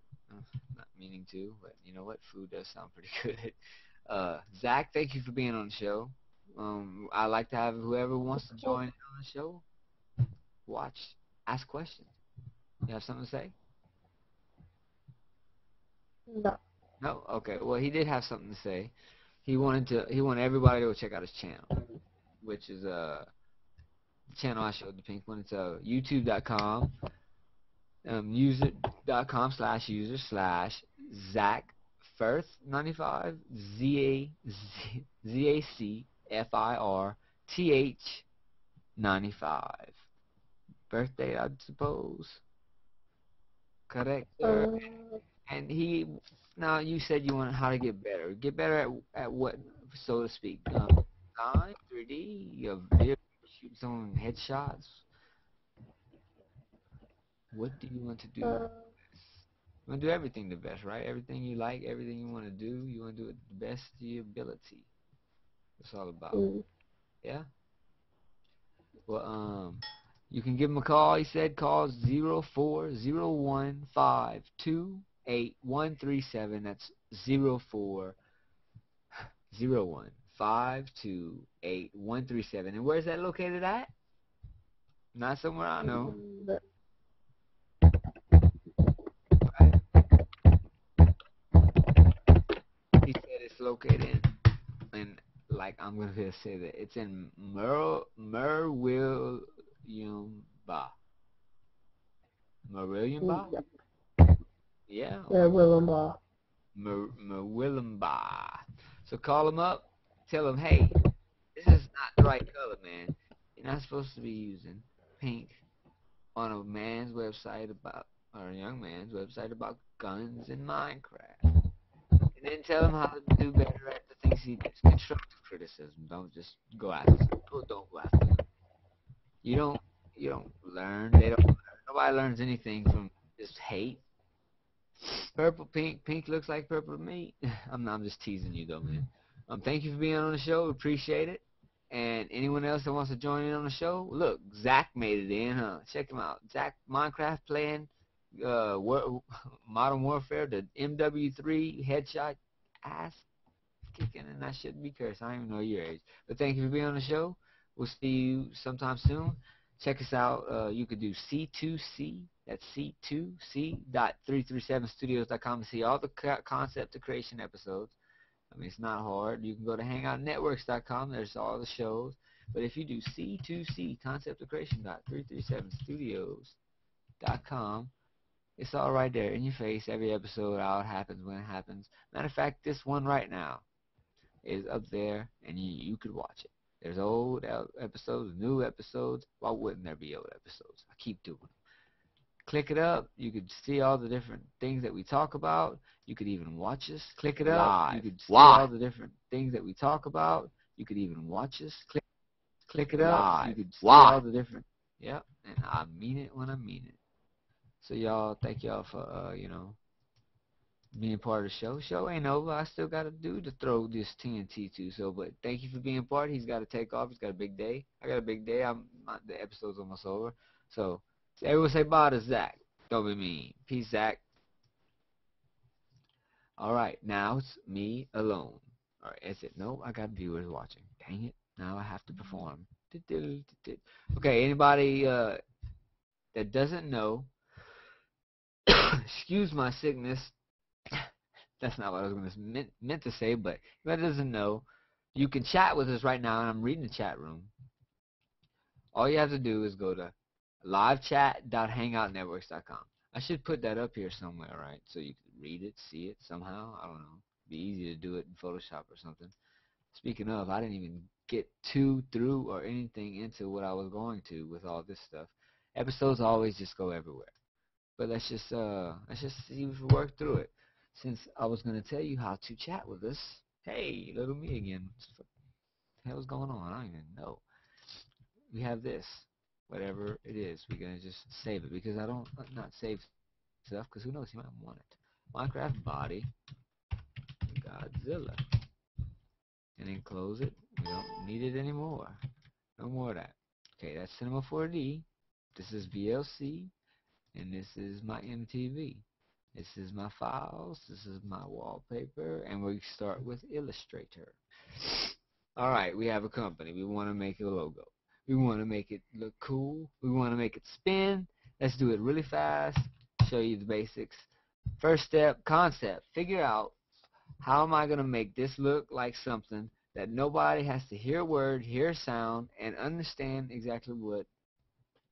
Not meaning to, but you know what? Food does sound pretty good. Uh, Zach, thank you for being on the show. Um, I like to have whoever wants to join on the show, watch, ask questions. You have something to say? No. No? Okay. Well, he did have something to say. He wanted to. He wanted everybody to go check out his channel, which is uh, the channel I showed, the pink one. It's uh, YouTube dot com, um, user.com slash user slash Zach Firth ninety-five Z A Z A C F I R T H ninety-five. Birthday, I suppose. Correct. Sir. Uh, and he. Now you said you want how to get better. Get better at at what, so to speak? Um, design, three D, your video, shoot some headshots. What do you want to do? Uh, you want to do everything the best, right? Everything you like, everything you want to do, you want to do it the best to your ability. That's all about. Mm. Yeah. Well, um, you can give him a call. He said call zero four zero one five two eight one three seven. That's zero four zero one five two eight one three seven. And where is that located at? Not somewhere I know. Mm. He said it's located in, in like I'm gonna just say that it's in Mer Merwilliamba. Merwilliamba? Yep. Yeah. Merwilliamba. Mer Merwilliamba. So call him up, tell him, hey, this is not the right color, man. You're not supposed to be using pink on a man's website about or a young man's website about guns in Minecraft. And then tell him how to do better at the things he does. Constructive criticism. Don't just go after people. Don't go after them. You don't. You don't learn. They don't. Learn. Nobody learns anything from just hate. Purple, pink, pink looks like purple to me. I'm not. I'm just teasing you though, man. Um, thank you for being on the show. Appreciate it. And anyone else that wants to join in on the show, look, Zach made it in, huh? Check him out. Zach Minecraft playing. Uh, war, Modern Warfare, the M W three headshot ass kicking, and I shouldn't be cursed. I don't even know your age. But thank you for being on the show. We'll see you sometime soon. Check us out. Uh, you could do C two C. That's C two C dot three three seven studios dot com to see all the co concept to creation episodes. I mean, it's not hard. You can go to hangout networks dot com. There's all the shows. But if you do C two C, concept to creation dot three three seven studios dot com, it's all right there in your face. Every episode, how it happens, when it happens. Matter of fact, this one right now is up there, and you, you could watch it. There's old episodes, new episodes. Why wouldn't there be old episodes? I keep doing them. Click it up. You could see all the different things that we talk about. You could even watch us. Click it up. You could see all the different things that we talk about. You could even watch us. Click, click it up. You could see all the different. Yeah, and I mean it when I mean it. So y'all, thank y'all for, uh, you know, being part of the show. Show ain't over. I still got to do to throw this T N T to. So, but thank you for being part. He's got to take off. He's got a big day. I got a big day. I'm my, the episode's almost over. So, so everyone say bye to Zach. Don't be mean. Peace, Zach. All right. Now it's me alone. All right. That's it. Nope. I got viewers watching. Dang it. Now I have to perform. Okay. Anybody uh, that doesn't know. Excuse my sickness. That's not what I was going to meant, meant to say, but if that doesn't know, you can chat with us right now, and I'm reading the chat room. All you have to do is go to live chat dot hangout networks dot com. I should put that up here somewhere, right? So you can read it, see it somehow. I don't know. It'd be easy to do it in Photoshop or something. Speaking of, I didn't even get to, through, or anything into what I was going to with all this stuff. Episodes always just go everywhere. But let's just uh, let's just see if we work through it. Since I was gonna tell you how to chat with us, hey, little me again. What the hell's going on? I don't even know. We have this, whatever it is. We're gonna just save it because I don't not save stuff because who knows? You might want it. Minecraft body, Godzilla, and then close it. We don't need it anymore. No more of that. Okay, that's Cinema four D. This is V L C. And this is my M T V. This is my files. This is my wallpaper. And we start with Illustrator. all right, we have a company. We want to make a logo. We want to make it look cool. We want to make it spin. Let's do it really fast, show you the basics. First step, concept. Figure out, how am I going to make this look like something that nobody has to hear a word, hear a sound, and understand exactly what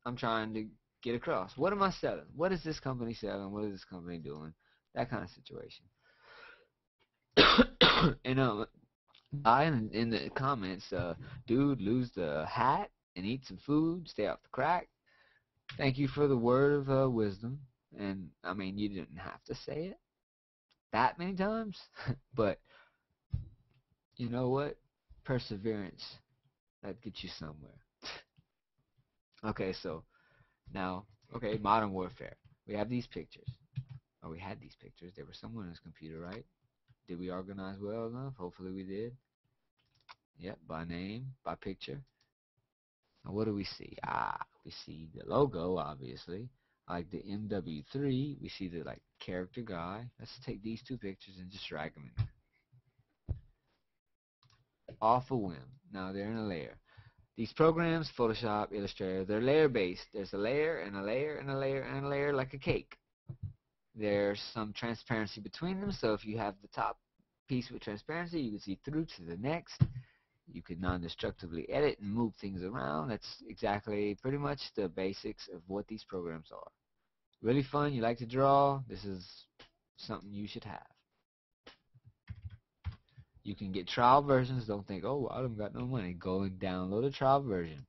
I'm trying to get across? What am I selling? What is this company selling? What is this company doing? That kind of situation. And um, I in, in the comments, uh, dude, lose the hat and eat some food, stay off the crack. Thank you for the word of uh, wisdom. And I mean, you didn't have to say it that many times, but you know what? Perseverance, that gets you somewhere. Okay, so now, okay, Modern Warfare. We have these pictures. Oh, we had these pictures. There was someone on his computer, right? Did we organize well enough? Hopefully we did. Yep, by name, by picture. Now what do we see? Ah, we see the logo, obviously. Like the M W three, we see the like character guy. Let's take these two pictures and just drag them in there. Off a whim. Now they're in a layer. These programs, Photoshop, Illustrator, they're layer based. There's a layer and a layer and a layer and a layer, like a cake. There's some transparency between them, so if you have the top piece with transparency, you can see through to the next. You can non-destructively edit and move things around. That's exactly pretty much the basics of what these programs are. Really fun, you like to draw, this is something you should have. You can get trial versions. Don't think, oh, I don't got no money. Go and download a trial version.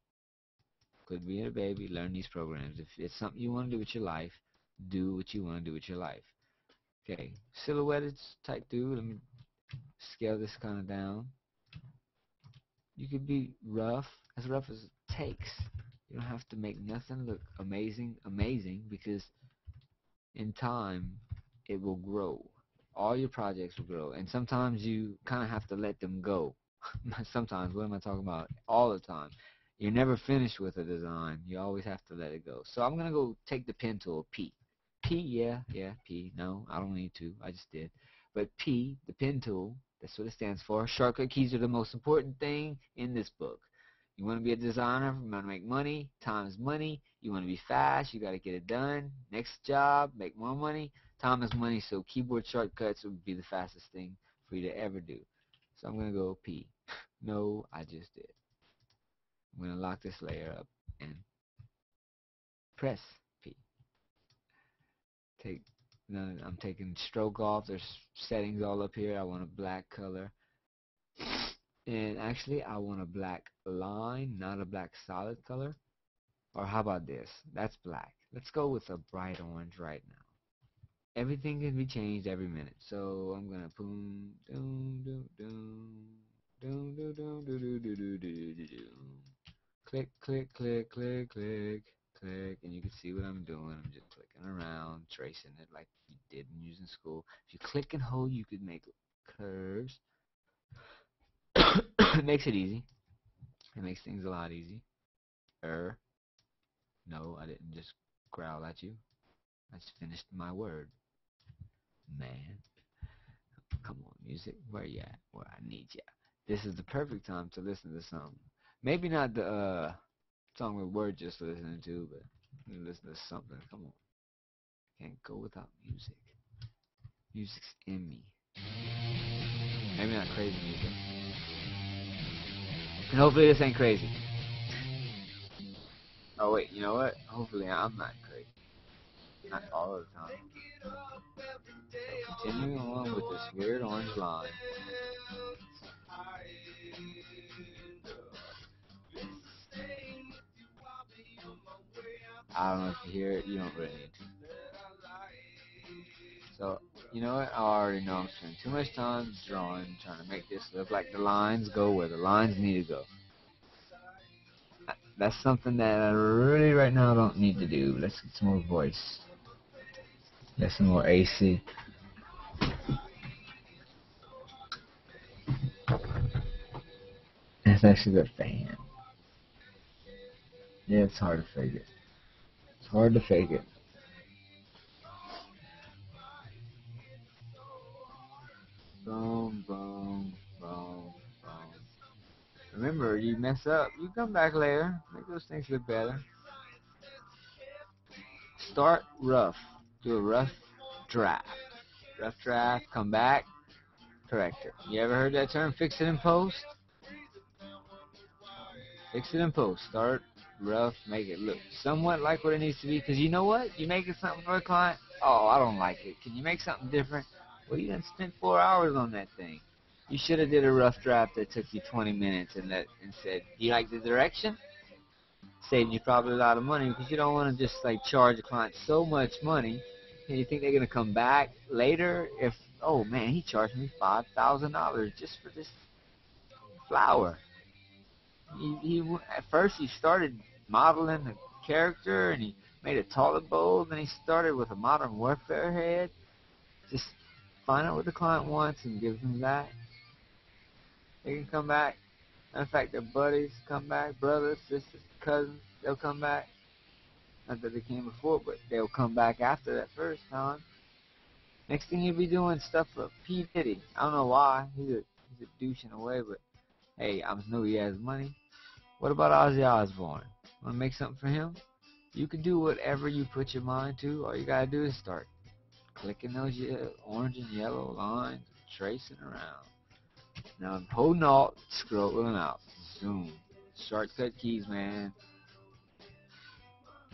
Could be a baby. Learn these programs. If it's something you want to do with your life, do what you want to do with your life. Okay, silhouetted type dude. Let me scale this kind of down. You could be rough, as rough as it takes. You don't have to make nothing look amazing, amazing, because in time it will grow. All your projects will grow, and sometimes you kind of have to let them go. Sometimes, what am I talking about? All the time. You're never finished with a design. You always have to let it go. So I'm going to go take the pen tool, P. P, yeah, yeah, P. No, I don't need to. I just did. But P, the pen tool, that's what it stands for. Shortcut keys are the most important thing in this book. You want to be a designer, you want to make money, time is money. You want to be fast, you got to get it done. Next job, make more money. Time is money, so keyboard shortcuts would be the fastest thing for you to ever do. So I'm going to go P. No, I just did. I'm going to lock this layer up and press P. Take, no, I'm taking stroke off. There's settings all up here. I want a black color. And actually, I want a black line, not a black solid color. Or how about this? That's black. Let's go with a bright orange right now. Everything can be changed every minute. So I'm gonna boom, doom, doom, doom, doom, doom, doom, doom, doom, doom, click, click, click, click, click, click, and you can see what I'm doing. I'm just clicking around, tracing it like you did in using school. If you click and hold, you could make curves. It makes it easy. It makes things a lot easier. Er, no, I didn't just growl at you. I just finished my word. Man, come on, music, where you at? Where I need ya. This is the perfect time to listen to something. Maybe not the uh, song we were just listening to, but listen to something. Come on, can't go without music. Music's in me. Maybe not crazy music. And hopefully this ain't crazy. Oh wait, you know what? Hopefully I'm not crazy. Not all the time. So continuing on with this weird orange line. I don't know if you hear it, you don't really need to. So, you know what? I already know I'm spending too much time drawing, trying to make this look like the lines go where the lines need to go. That's something that I really right now don't need to do. Let's get some more voice. That's some more A C. That's actually the fan. Yeah, it's hard to fake it. It's hard to fake it. Boom, boom, boom, boom. Remember, you mess up, you come back later, make those things look better. Start rough, do a rough draft. Rough draft, come back, correct it. You ever heard that term, fix it in post? Fix it in post. Start rough, make it look somewhat like what it needs to be, because you know what? You making something for a client, oh, I don't like it. Can you make something different? Well, you done spent four hours on that thing. You should have did a rough draft that took you twenty minutes and that and said, do you like the direction? Saving you probably a lot of money, because you don't want to just like charge a client so much money and you think they're going to come back later if, oh man, he charged me five thousand dollars just for this flower. He, he, at first he started modeling the character and he made a toilet bowl, then he started with a Modern Warfare head. Just find out what the client wants and give them that. They can come back. In fact, their buddies come back, brothers, sisters, cousins, they'll come back. Not that they came before, but they'll come back after that first time. Next thing you'll be doing stuff for P. Diddy. I don't know why. He's a, he's a douche in a way, but hey, I know he has money. What about Ozzy Osbourne? Want to make something for him? You can do whatever you put your mind to. All you got to do is start clicking those orange and yellow lines, tracing around. Now I'm holding alt, scrolling out, zoom, shortcut keys, man.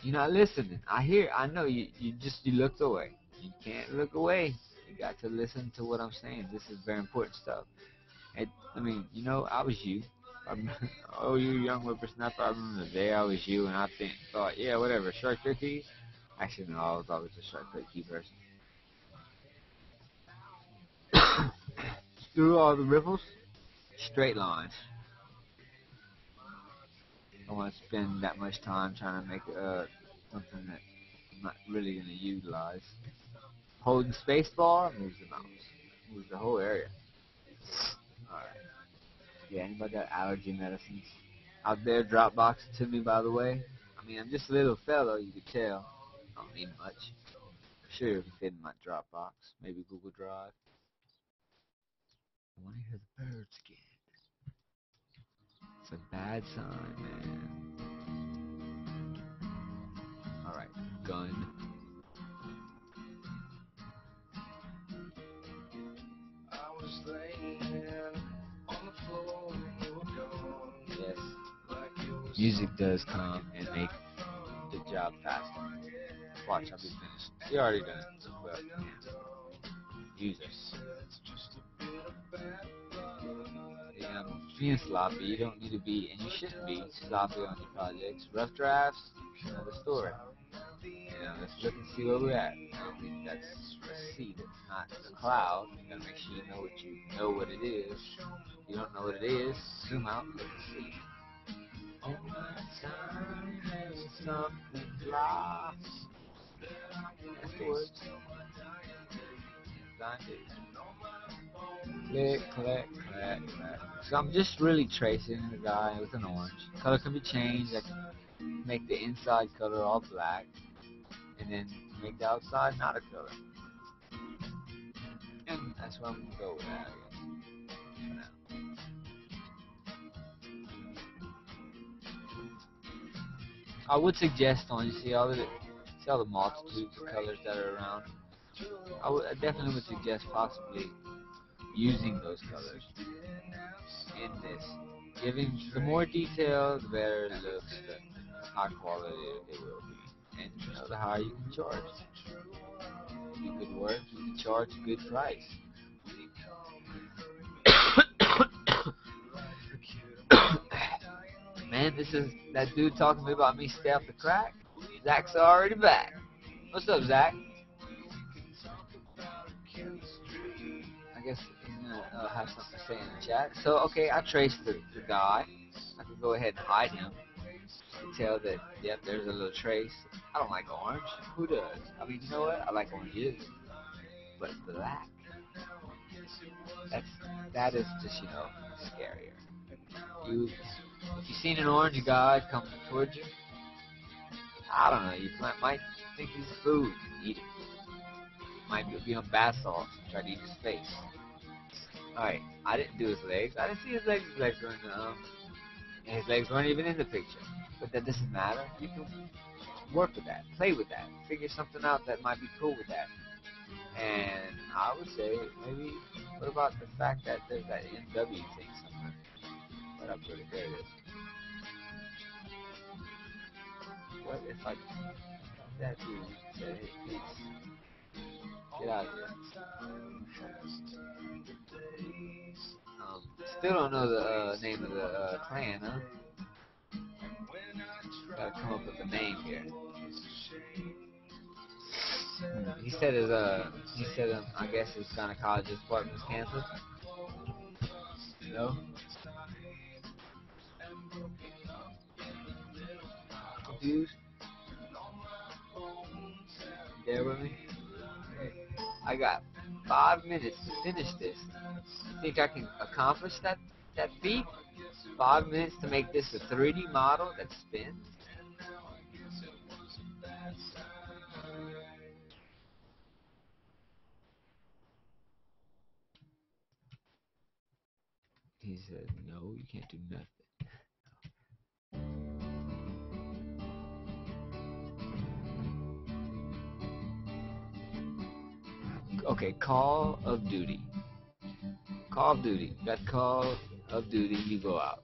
You're not listening. I hear, I know you. You just you looked away. You can't look away. You got to listen to what I'm saying. This is very important stuff. I, I mean, you know, I was you. I'm, oh, you young whippersnapper. I remember the day I was you, and I think, thought, yeah, whatever, shortcut keys. Actually, no, I was always a shortcut key person. Through all the ripples, straight lines. I don't want to spend that much time trying to make uh, something that I'm not really going to utilize. Holding space bar moves the mouse, moves the whole area. Alright. Yeah, anybody got allergy medicines out there? Dropbox to me, by the way. I mean, I'm just a little fellow, you can tell. I don't need much. I'm sure you can fit in my Dropbox, maybe Google Drive. I want to hear the birds again. It's a bad sign, man. Alright, gun. I was laying on the floor when you were gone. Yes. Like you was music does come and make the job faster. Watch, I'll be finished. You're already done. Well, yeah. Use us. Yeah, being sloppy, you don't need to be, and you shouldn't be sloppy on your projects. Rough drafts, another story. You know, let's look and see where we're at. I mean, that's a seed, it's not the cloud. You gotta make sure you know what you know what it is. If you don't know what it is, zoom out and look and see. All my time has something lost. That's the word. Click, click, click, click. So I'm just really tracing the guy with an orange. Color can be changed. I can make the inside color all black, and then make the outside not a color. And that's what I'm gonna go with that, I guess, for now. I would suggest on you see all the see all the multitudes of colors that are around. I, would, I definitely would suggest possibly using those colors in this. Giving the more detail, the better it looks, the high quality it will be. And you know, the higher you can charge. You could work, you can charge a good price. Man, this is that dude talking to me about me stay off the crack. Zach's already back. What's up, Zach? I guess you know, I'll have something to say in the chat. So, okay, I traced the, the guy. I can go ahead and hide him. You can tell that, yep, there's a little trace. I don't like orange. Who does? I mean, you know what? I like oranges. But black. That's, that is just, you know, scarier. You, if you've seen an orange guy come towards you, I don't know. You might think he's food and eat it. Might be on bath salts and try to eat his face. Alright, I didn't do his legs. I didn't see his legs. His legs were in the um, and his legs weren't even in the picture. But that doesn't matter. You can work with that, play with that, figure something out that might be cool with that. And I would say, maybe, what about the fact that there's that N W thing somewhere? But I'm pretty sure it is. What if I... That dude said it, please. Get out of here. Um, still don't know the uh, name of the uh, clan, huh? Gotta come up with a name here. He said his, uh, he said, um, I guess his gynecologist partner was cancer. No? Dude? You there with me? I got five minutes to finish this. Think I can accomplish that, that feat? Five minutes to make this a three D model that spins? He said, no, you can't do nothing. Okay, Call of Duty. Call of Duty. That Call of Duty, you go out.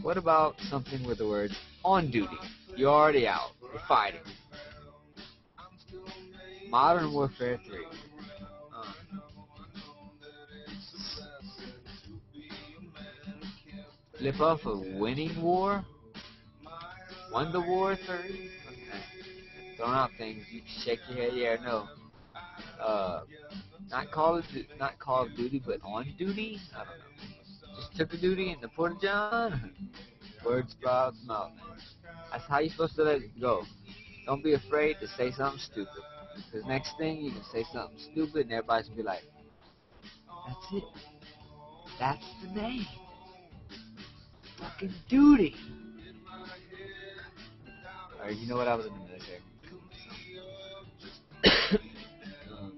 What about something with the word on duty? You're already out. You're fighting. Modern Warfare three. Flip off a winning war? Won the war three? Okay. Throwing out things, you shake your head, yeah or no. Uh, not Call of Duty, not Call of Duty, but on duty? I don't know. Just took a duty in the Port of John? Words sprouts mouth. That's how you're supposed to let it go. Don't be afraid to say something stupid. Because next thing, you can say something stupid and everybody's gonna be like, that's it. That's the name. Fucking duty. Alright, you know what, I was in the military. um,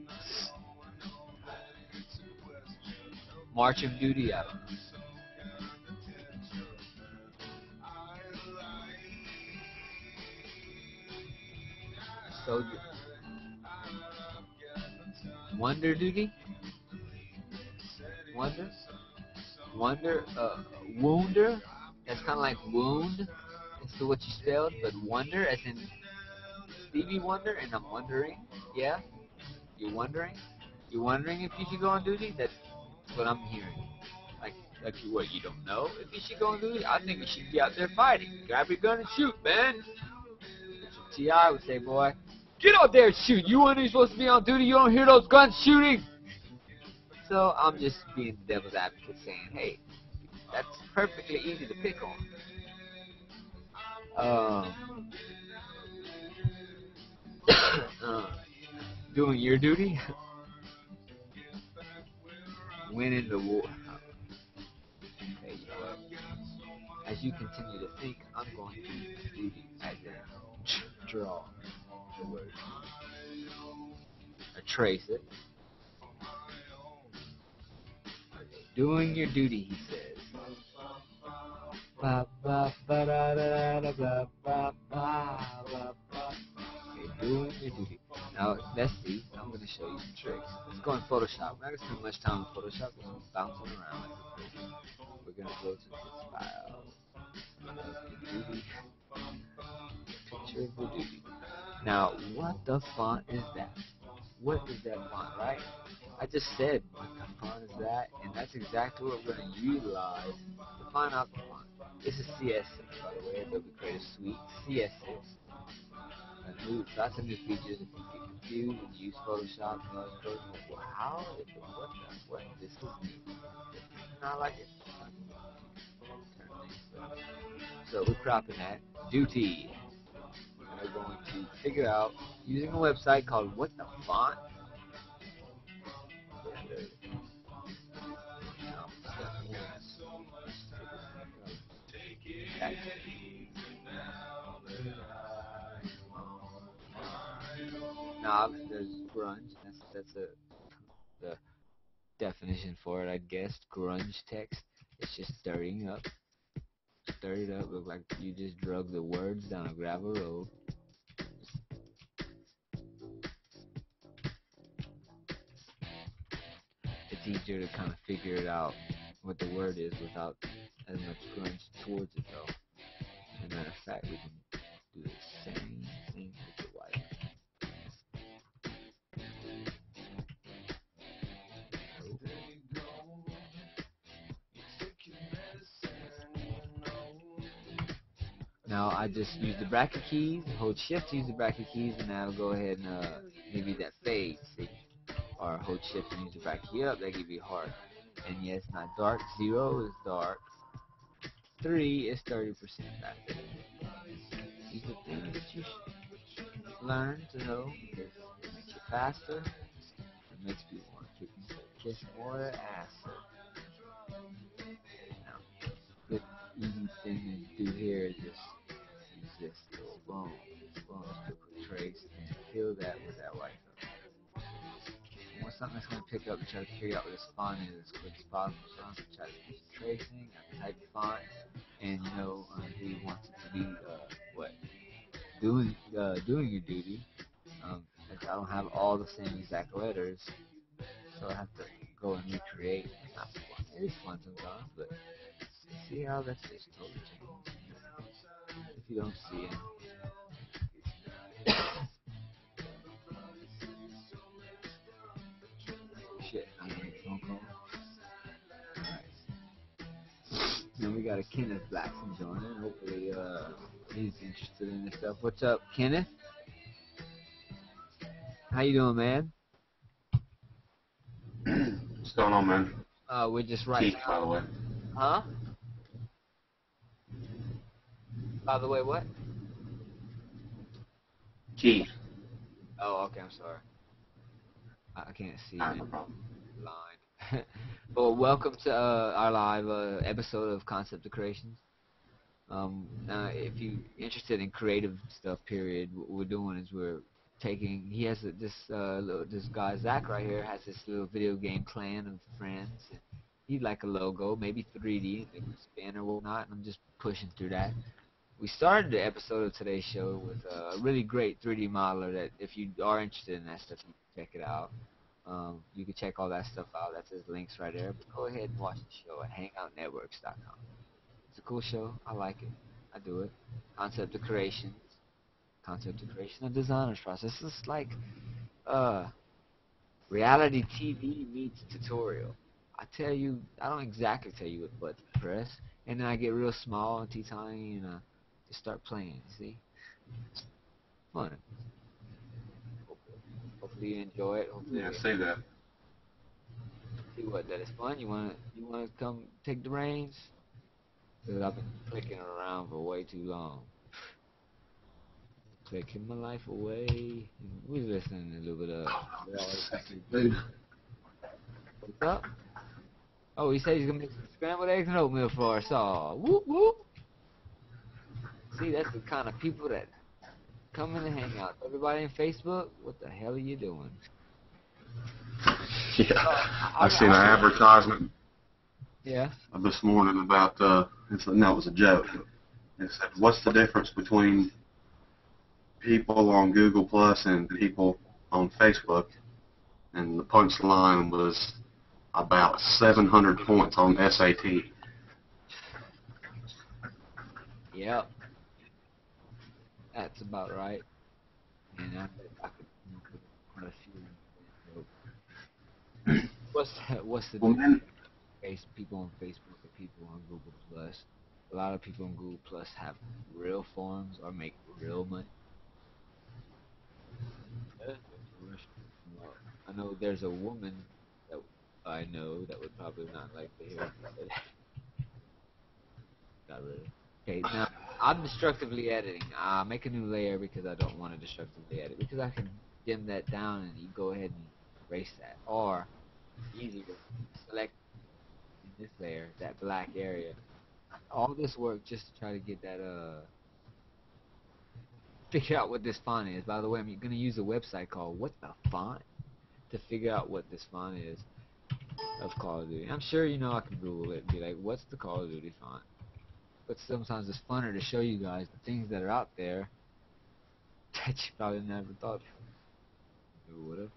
March of Duty, I don't know. Soldier. Wonder Duty? Wonder? Wonder? Uh, Wounder? That's kind of like wound, as to what you spelled, but wonder, as in Stevie Wonder, and I'm wondering, yeah? You're wondering? You're wondering if you should go on duty? That's what I'm hearing. Like, like what, you don't know if you should go on duty? I think you should be out there fighting. Grab your gun and shoot, man. That's what T I would say, boy. Get out there and shoot. You ain't supposed to be on duty. You don't hear those guns shooting. So I'm just being the devil's advocate saying, hey, that's perfectly easy to pick on. Um, uh, doing your duty? Winning the war. Okay, you know what? As you continue to think, I'm going to duty as a draw the word. I trace it. Doing your duty, he says. Ba ba ba da da da ba ba ba ba. Doing your duty. Now let's see. I'm gonna show you some tricks. Let's go in Photoshop. We're not gonna spend much time in Photoshop. We're gonna bounce around. We're gonna go to this file. Duty. Picture of the duty. Now, what the font is that? What is that font, right? I just said what the font is that, and that's exactly what we're going to utilize to find out the font. This is C S six, by the way, Adobe Creative Suite, C S six. And new, lots of new features. If you get confused and use Photoshop, you know, it's like, well, how? If it, what the, what? This is new. And I like it. So we're cropping that. Duty. And we're going to figure out, using a website called What the Font. Now there's grunge. That's that's a the definition for it, I guess. Grunge text. It's just stirring up. stirred it up, looked like you just drug the words down a gravel road. It's easier to kind of figure it out what the word is without as much crunch towards it though. As a matter of fact, we can do the same thing with the white. Now I just use the bracket keys, hold shift to use the bracket keys, and I'll go ahead and uh, maybe that fades, see? Or hold shift and use the bracket key up, that give you hard. And yes, yeah, not dark, zero is dark, three is thirty percent back. These are things that you should learn to know, because it makes you faster, it makes you want to kiss more ass. Now, good easy thing to do here is just this little bone, bone to trace and fill that with that white. And once something that's going to pick up and try to carry out what this font is as quick as possible, so I'm going to try to do tracing, I type font, and you know um, he wants it to be uh, what doing uh, doing your duty. Um, I don't have all the same exact letters, so I have to go and recreate. It's not fun. It is fun sometimes, but see how that's just totally changed. If you don't see it. Shit, I'm gonna make a phone call. Alright. Then we got a Kenneth Blackson joining. Hopefully uh, he's interested in this stuff. What's up, Kenneth? How you doing, man? What's going on, man? Uh, we're just right Geek, now. By the way. Huh? By the way, what? Keith. Oh, okay, I'm sorry. I can't see. I have a problem. Line. Well, welcome to uh, our live uh, episode of Concept of Creations. Um, now, if you're interested in creative stuff, period, what we're doing is we're taking, he has a, this, uh, little, this guy, Zach, right here, has this little video game clan of friends. He'd like a logo, maybe three D, maybe a spanner or whatnot, and I'm just pushing through that. We started the episode of today's show with a really great three D modeler that if you are interested in that stuff, you can check it out. Um, you can check all that stuff out. That's his links right there. But go ahead and watch the show at hangout networks dot com. It's a cool show. I like it. I do it. Concept of Creations. Concept of Creation of Designers Process. This is like uh, reality T V meets tutorial. I tell you, I don't exactly tell you what button to press. And then I get real small and teeny and I just start playing, see? Fun. Hopefully you enjoy it. Hopefully yeah, say that. See what, that is fun? You wanna you wanna come take the reins? Because I've been clicking around for way too long. Clicking my life away. We're listening to a little bit of oh, what's up? Oh, he said he's gonna make some scrambled eggs and oatmeal for us all. Whoop whoop. See, that's the kind of people that come in and hang out. Everybody in Facebook, what the hell are you doing? Yeah, uh, I've seen an advertisement. Yeah. Of this morning about uh, it's, no, it was a joke. It said, "What's the difference between people on Google Plus and people on Facebook?" And the punchline was about seven hundred points on S A T. Yep. That's about right. And I, I could put a few. What's the, what's the well, difference between people on Facebook and people on Google Plus? A lot of people on Google Plus have real forums or make real money. I know there's a woman that I know that would probably not like to hear it. Not really. Okay, now I'm destructively editing. I make a new layer because I don't want to destructively edit, because I can dim that down and you go ahead and erase that. Or, easy to select in this layer, that black area. All this work just to try to get that, uh, figure out what this font is. By the way, I'm going to use a website called What the Font to figure out what this font is of Call of Duty. I'm sure you know I can Google it and be like, what's the Call of Duty font? but sometimes it's funner to show you guys the things that are out there that you probably never thought you would have.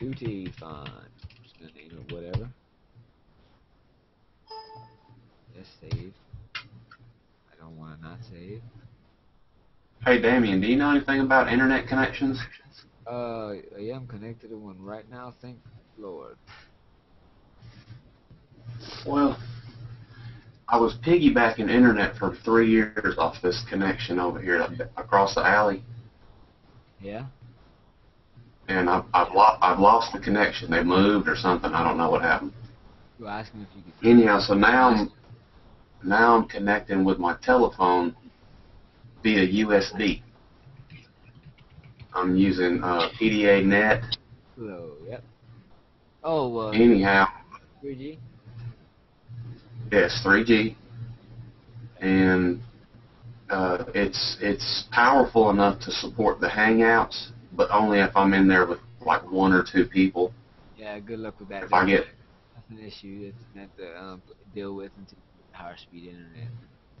Duty Fine. I'm just gonna name it whatever. Let's save. I don't want to not save. Hey Damien, do you know anything about internet connections? Uh, yeah, I'm connected to one right now, thank Lord. Well, I was piggybacking internet for three years off this connection over here across the alley. Yeah? And I've, I've, lo I've lost the connection. They moved or something. I don't know what happened. You asked me if you could... Anyhow, so now I'm, now I'm connecting with my telephone via U S B. I'm using uh, P D A net. Hello, yep. Oh, uh, anyhow. three G? Yes, three G. And uh, it's, it's powerful enough to support the Hangouts, but only if I'm in there with like one or two people. Yeah, good luck with that. If I get... That's an issue that you have to um, deal with until you get higher speed internet.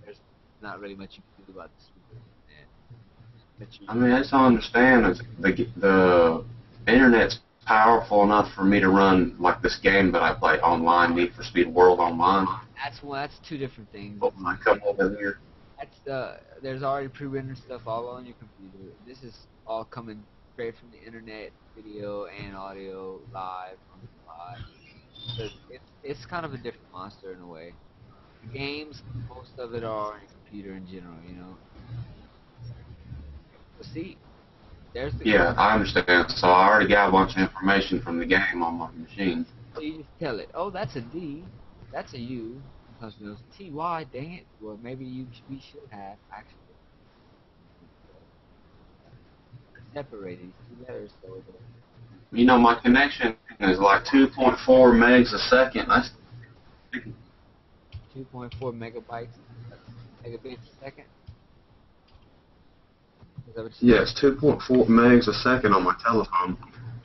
There's not really much you can do about the speed internet. I mean, that's all I understand. Is the, the internet's powerful enough for me to run like this game that I play online, Need for Speed World Online. That's well, that's two different things. Open my cup over here. That's uh, there's already pre-rendered stuff all on your computer. This is all coming straight from the internet, video and audio live on the live. So it's, it's kind of a different monster in a way. Games, most of it are on your computer in general, you know. But see, there's the... Yeah, game. I understand. So I already got a bunch of information from the game on my machine. So you just tell it, oh, that's a D, that's a U, because there's a T, Y, dang it. Well, maybe you we should have actually separated two letters so that... You know, my connection is like two point four megs a second. That's two point four megabytes megabits a second? Is that what you yes, two point four megs a second on my telephone.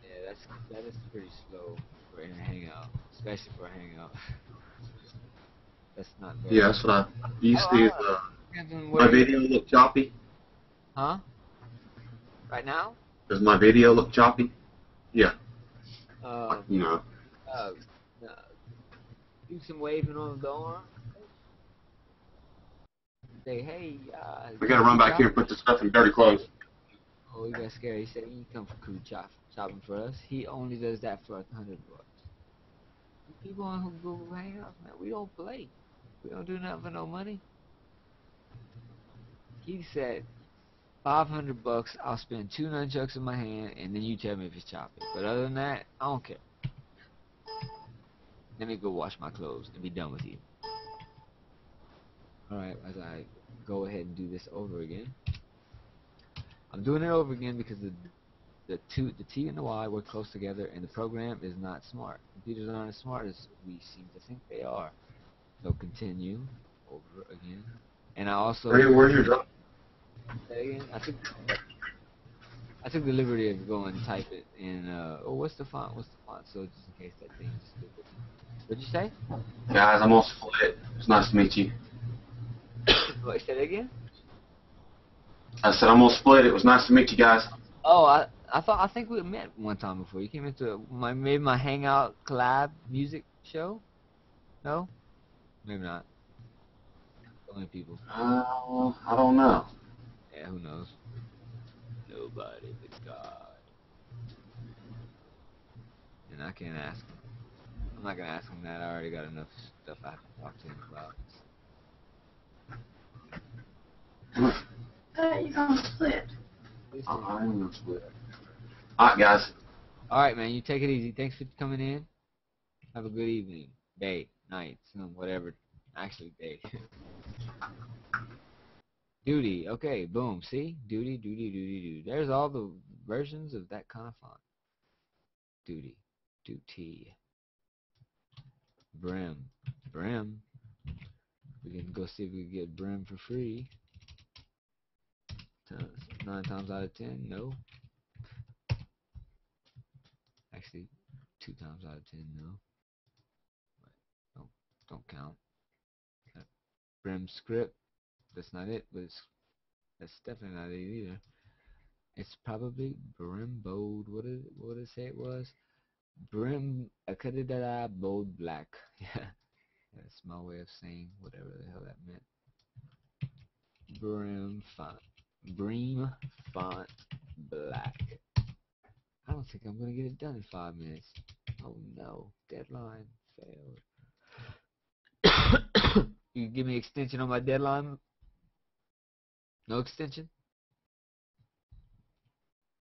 Yeah, that's, that is pretty slow for a Hangout, especially for a Hangout. That's not very... Yeah, that's what I... You oh, see oh, the, my video look choppy? Huh? Right now? Does my video look choppy? Yeah. Uh, like, you know. Uh, no. Do some waving on the arm. Say, hey, uh... we gotta run back here and put this stuff in dirty clothes. Oh, he got scared. He said he didn't come for crew chop, chopping for us. He only does that for a hundred bucks. People on Google Hangouts, man, we don't play. We don't do nothing for no money. He said... five hundred bucks, I'll spend two nunchucks in my hand, and then you tell me if it's choppy. But other than that, I don't care. Let me go wash my clothes and be done with you. Alright, as I go ahead and do this over again. I'm doing it over again because the the, two, the T and the Y were close together, and the program is not smart. Computers aren't as smart as we seem to think they are. So continue over again. And I also... Where, where's your drop? I took, I took the liberty of going and type it in, uh, oh, what's the font, what's the font, so just in case that thing's stupid. What'd you say? Guys, I'm on split. It's nice to meet you. What, say that again? I said I'm on split. It was nice to meet you guys. Oh, I I thought, I think we met one time before. You came into my, maybe my Hangout Collab music show? No? Maybe not. So many people. Uh, I don't know. Yeah, who knows? Nobody but God. And I can't ask him. I'm not going to ask him that. I already got enough stuff I have to talk to him about. Hey, you're going to split. I'm going to split. Alright, guys. Alright, man. You take it easy. Thanks for coming in. Have a good evening, day, night, soon, whatever. Actually, day. Duty, okay, boom, see? Duty, duty, duty, duty. There's all the versions of that kind of font. Duty, duty. Brim, brim. We can go see if we can get brim for free. Nine times out of ten, no. Actually, two times out of ten, no. Don't, don't count. prim script. That's not it, but it's, that's definitely not it either. It's probably brim bold. What did it, what did it say it was? Brim akadidada bold black. Yeah, that's my way of saying whatever the hell that meant. Brim font, brim font black. I don't think I'm gonna get it done in five minutes. Oh no, deadline failed. You give me extension on my deadline? No extension?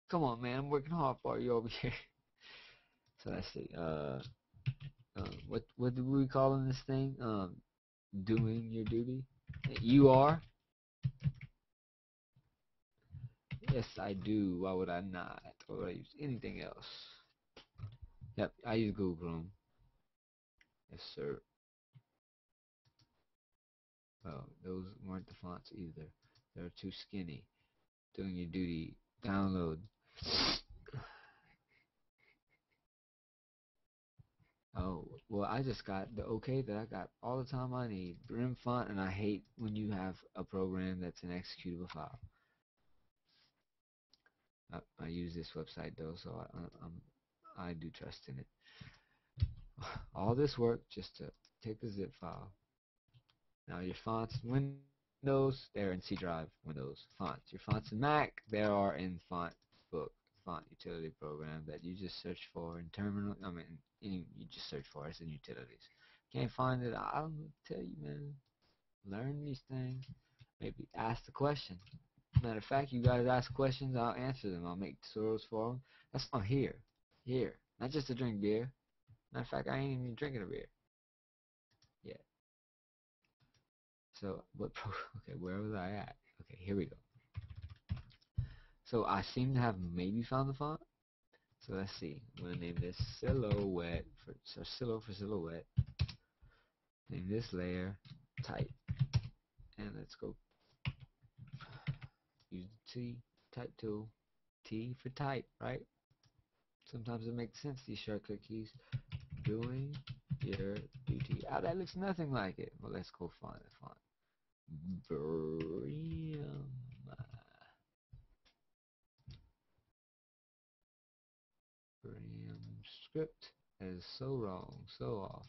Come on, man, I'm working hard for you over here. So let's see. Uh, uh, what what do we call in this thing? Um, doing your duty. You are. Yes, I do. Why would I not? Or would I use anything else? Yep, I use Google Chrome. Yes, sir. Oh, those weren't the fonts either. They're too skinny. Doing your duty. Download. Oh, well, I just got the okay that I got all the time I need. Brim font, and I hate when you have a program that's an executable file. I, I use this website, though, so I, I, I'm, I do trust in it. All this work just to take a zip file. Now your fonts, Windows, they're in C Drive, Windows fonts. Your fonts in Mac, they are in Font Book, font utility program that you just search for in terminal. I mean, in, you just search for it in utilities. Can't find it? I'll tell you, man. Learn these things. Maybe ask the question. Matter of fact, you guys ask questions, I'll answer them. I'll make tutorials for them. That's not here. Here, not just to drink beer. Matter of fact, I ain't even drinking a beer. So what? Pro okay, where was I at? Okay, here we go. So I seem to have maybe found the font. So let's see. I'm gonna name this silhouette for so silo for silhouette. Name this layer type, and let's go use the T type tool. T for type, right? Sometimes it makes sense. These shortcut keys. Doing your duty. Oh, that looks nothing like it. Well, let's go find the font. Brim. Brim script. That is so wrong, so off.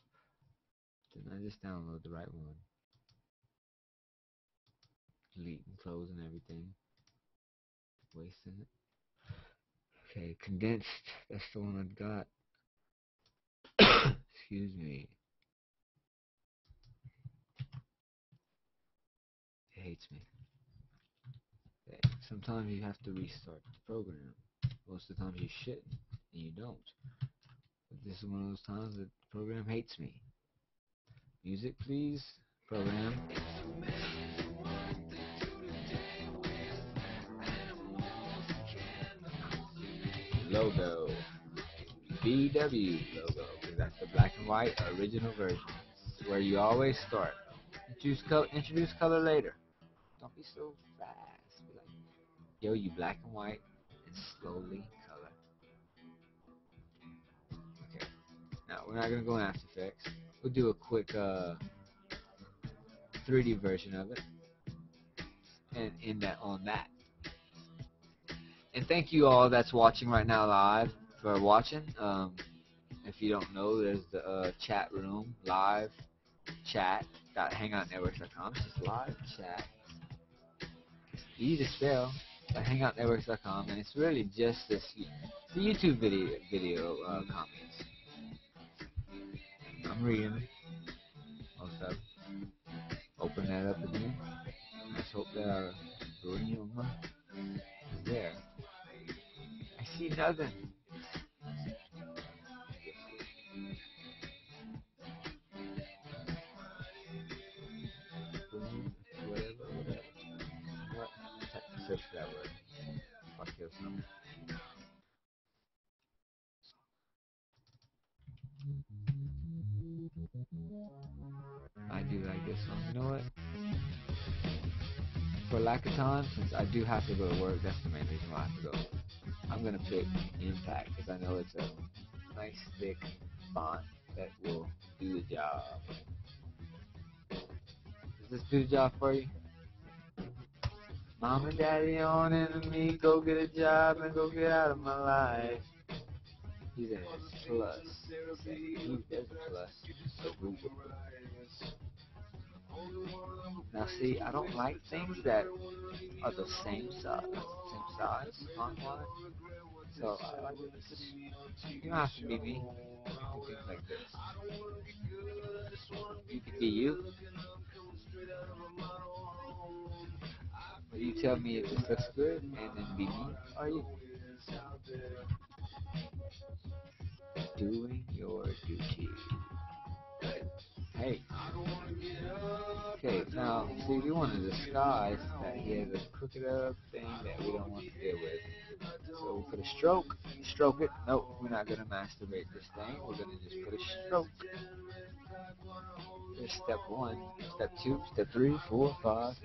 Didn't I just download the right one? Delete and close and everything. Wasting it. Okay, condensed. That's the one I've got. Excuse me. It hates me. Okay. Sometimes you have to restart the program. Most of the time you shouldn't, and you don't. But this is one of those times that the program hates me. Music, please. Program. Logo. V W logo. That's the black and white original version. It's where you always start. Introduce color, introduce color later. Don't be so fast. Be like, yo, you black and white and slowly color. Okay. Now we're not gonna go in After Effects. We'll do a quick uh, three D version of it and end that on that. And thank you all that's watching right now live for watching. Um, If you don't know, there's the uh, chat room, live chat dot hangout networks dot com. It's just live chat. It's easy to spell, but hangout networks dot com, and it's really just this the YouTube video video uh, comments. I'm reading most of them. Open that up again. Let's hope that our room is there. I see nothing. Search for that word. Fuck you, something. I do like this song. You know what? For lack of time, since I do have to go to work, that's the main reason why I have to go. I'm gonna pick Impact because I know it's a nice thick font that will do the job. just do the job for you. Mom and daddy on it and me, go get a job and go get out of my life. He's a plus. He's a plus. Now see, I don't like things that are the same size, same size, font-wise. So I like this. You don't have to be me. You can think like this. You can be you. But you tell me if this looks good, and then be me or you. Doing your duty. Hey. Okay, now, see, we want to disguise that he has a crooked up thing that we don't want to deal with. So, for the stroke, stroke it. Nope, we're not going to masturbate this thing. We're going to just put a stroke. There's step one, step two, step three, four, five.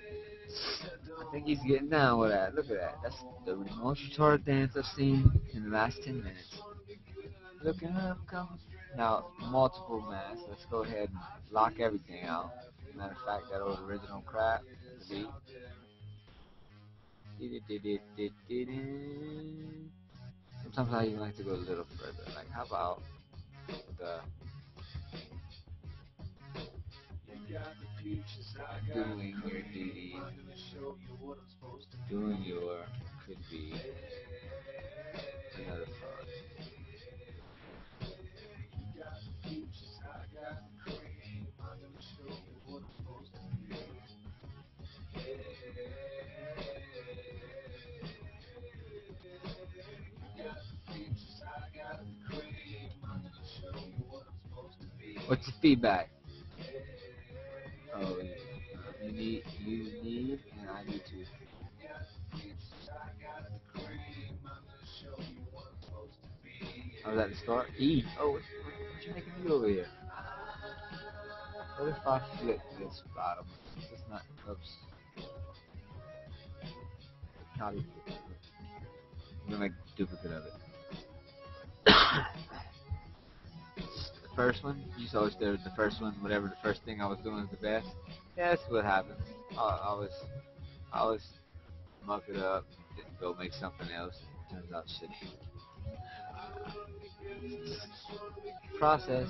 I think he's getting down with that. Look at that. That's the most retarded dance I've seen in the last ten minutes. Looking up, comes. Now, multiple masks. Let's go ahead and lock everything out. Matter of fact, that old original crap. See? Sometimes I even like to go a little further. Like, how about the doing your duty, doing your could be another part. What's the feedback? Oh, yeah. You need, you need, and I need to. Oh, that start E. Oh, what, what you making me over here? What if I flip this bottom? It's not. Oops. Copy. I'm gonna make a duplicate of it. First one, you saw the first one, whatever the first thing I was doing is the best. Yeah, that's what happens. I, I was, I was muck it up, and go make something else. Turns out shitty. Process.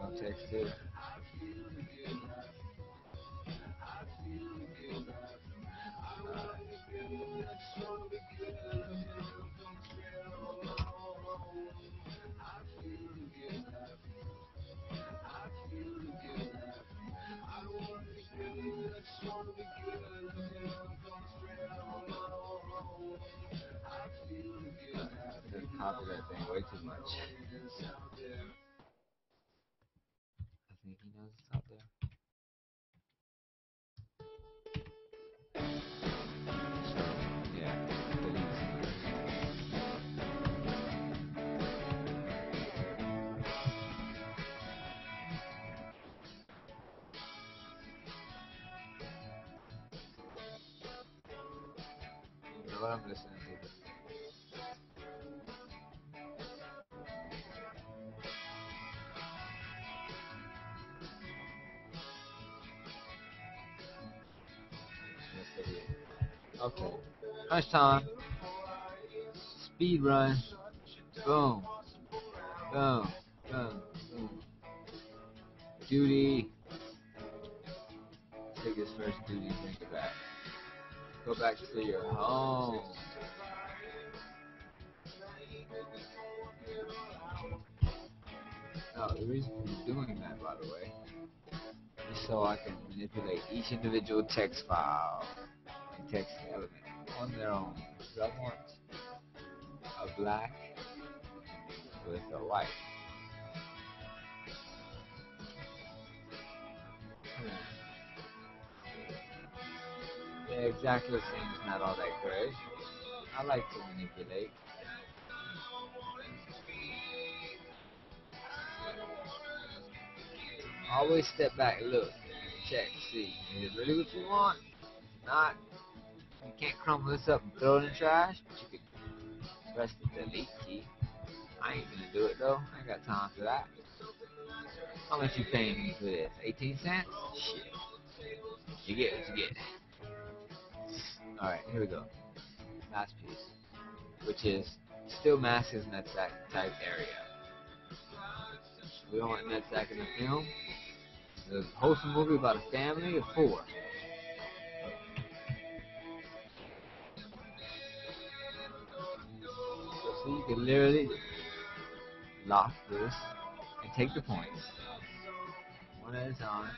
No text here. That thing way too much. I think he knows it's out there. Yeah, you know what I'm listening to. Okay, crunch time, speed run, boom, boom, boom, boom, duty, take his first duty, bring it back, go back to your home, now the reason we're doing that, by the way, is so I can manipulate each individual text file. Text element on their own. So I want a black with a white. Hmm. The exactly the same is not all that great. I like to manipulate. Always step back, look, check, see. Is it really what you want? Not. You can't crumble this up and throw it in the trash, but you can press the delete key. I ain't gonna do it though, I ain't got time for that. Unless you're paying me for this. eighteen cents? Shit. You get what you get. Alright, here we go. Last piece. Which is still masses nutsack type area. We don't want nutsack in the film. There's a wholesome movie about a family of four. So you can literally lock this and take the points one at a time.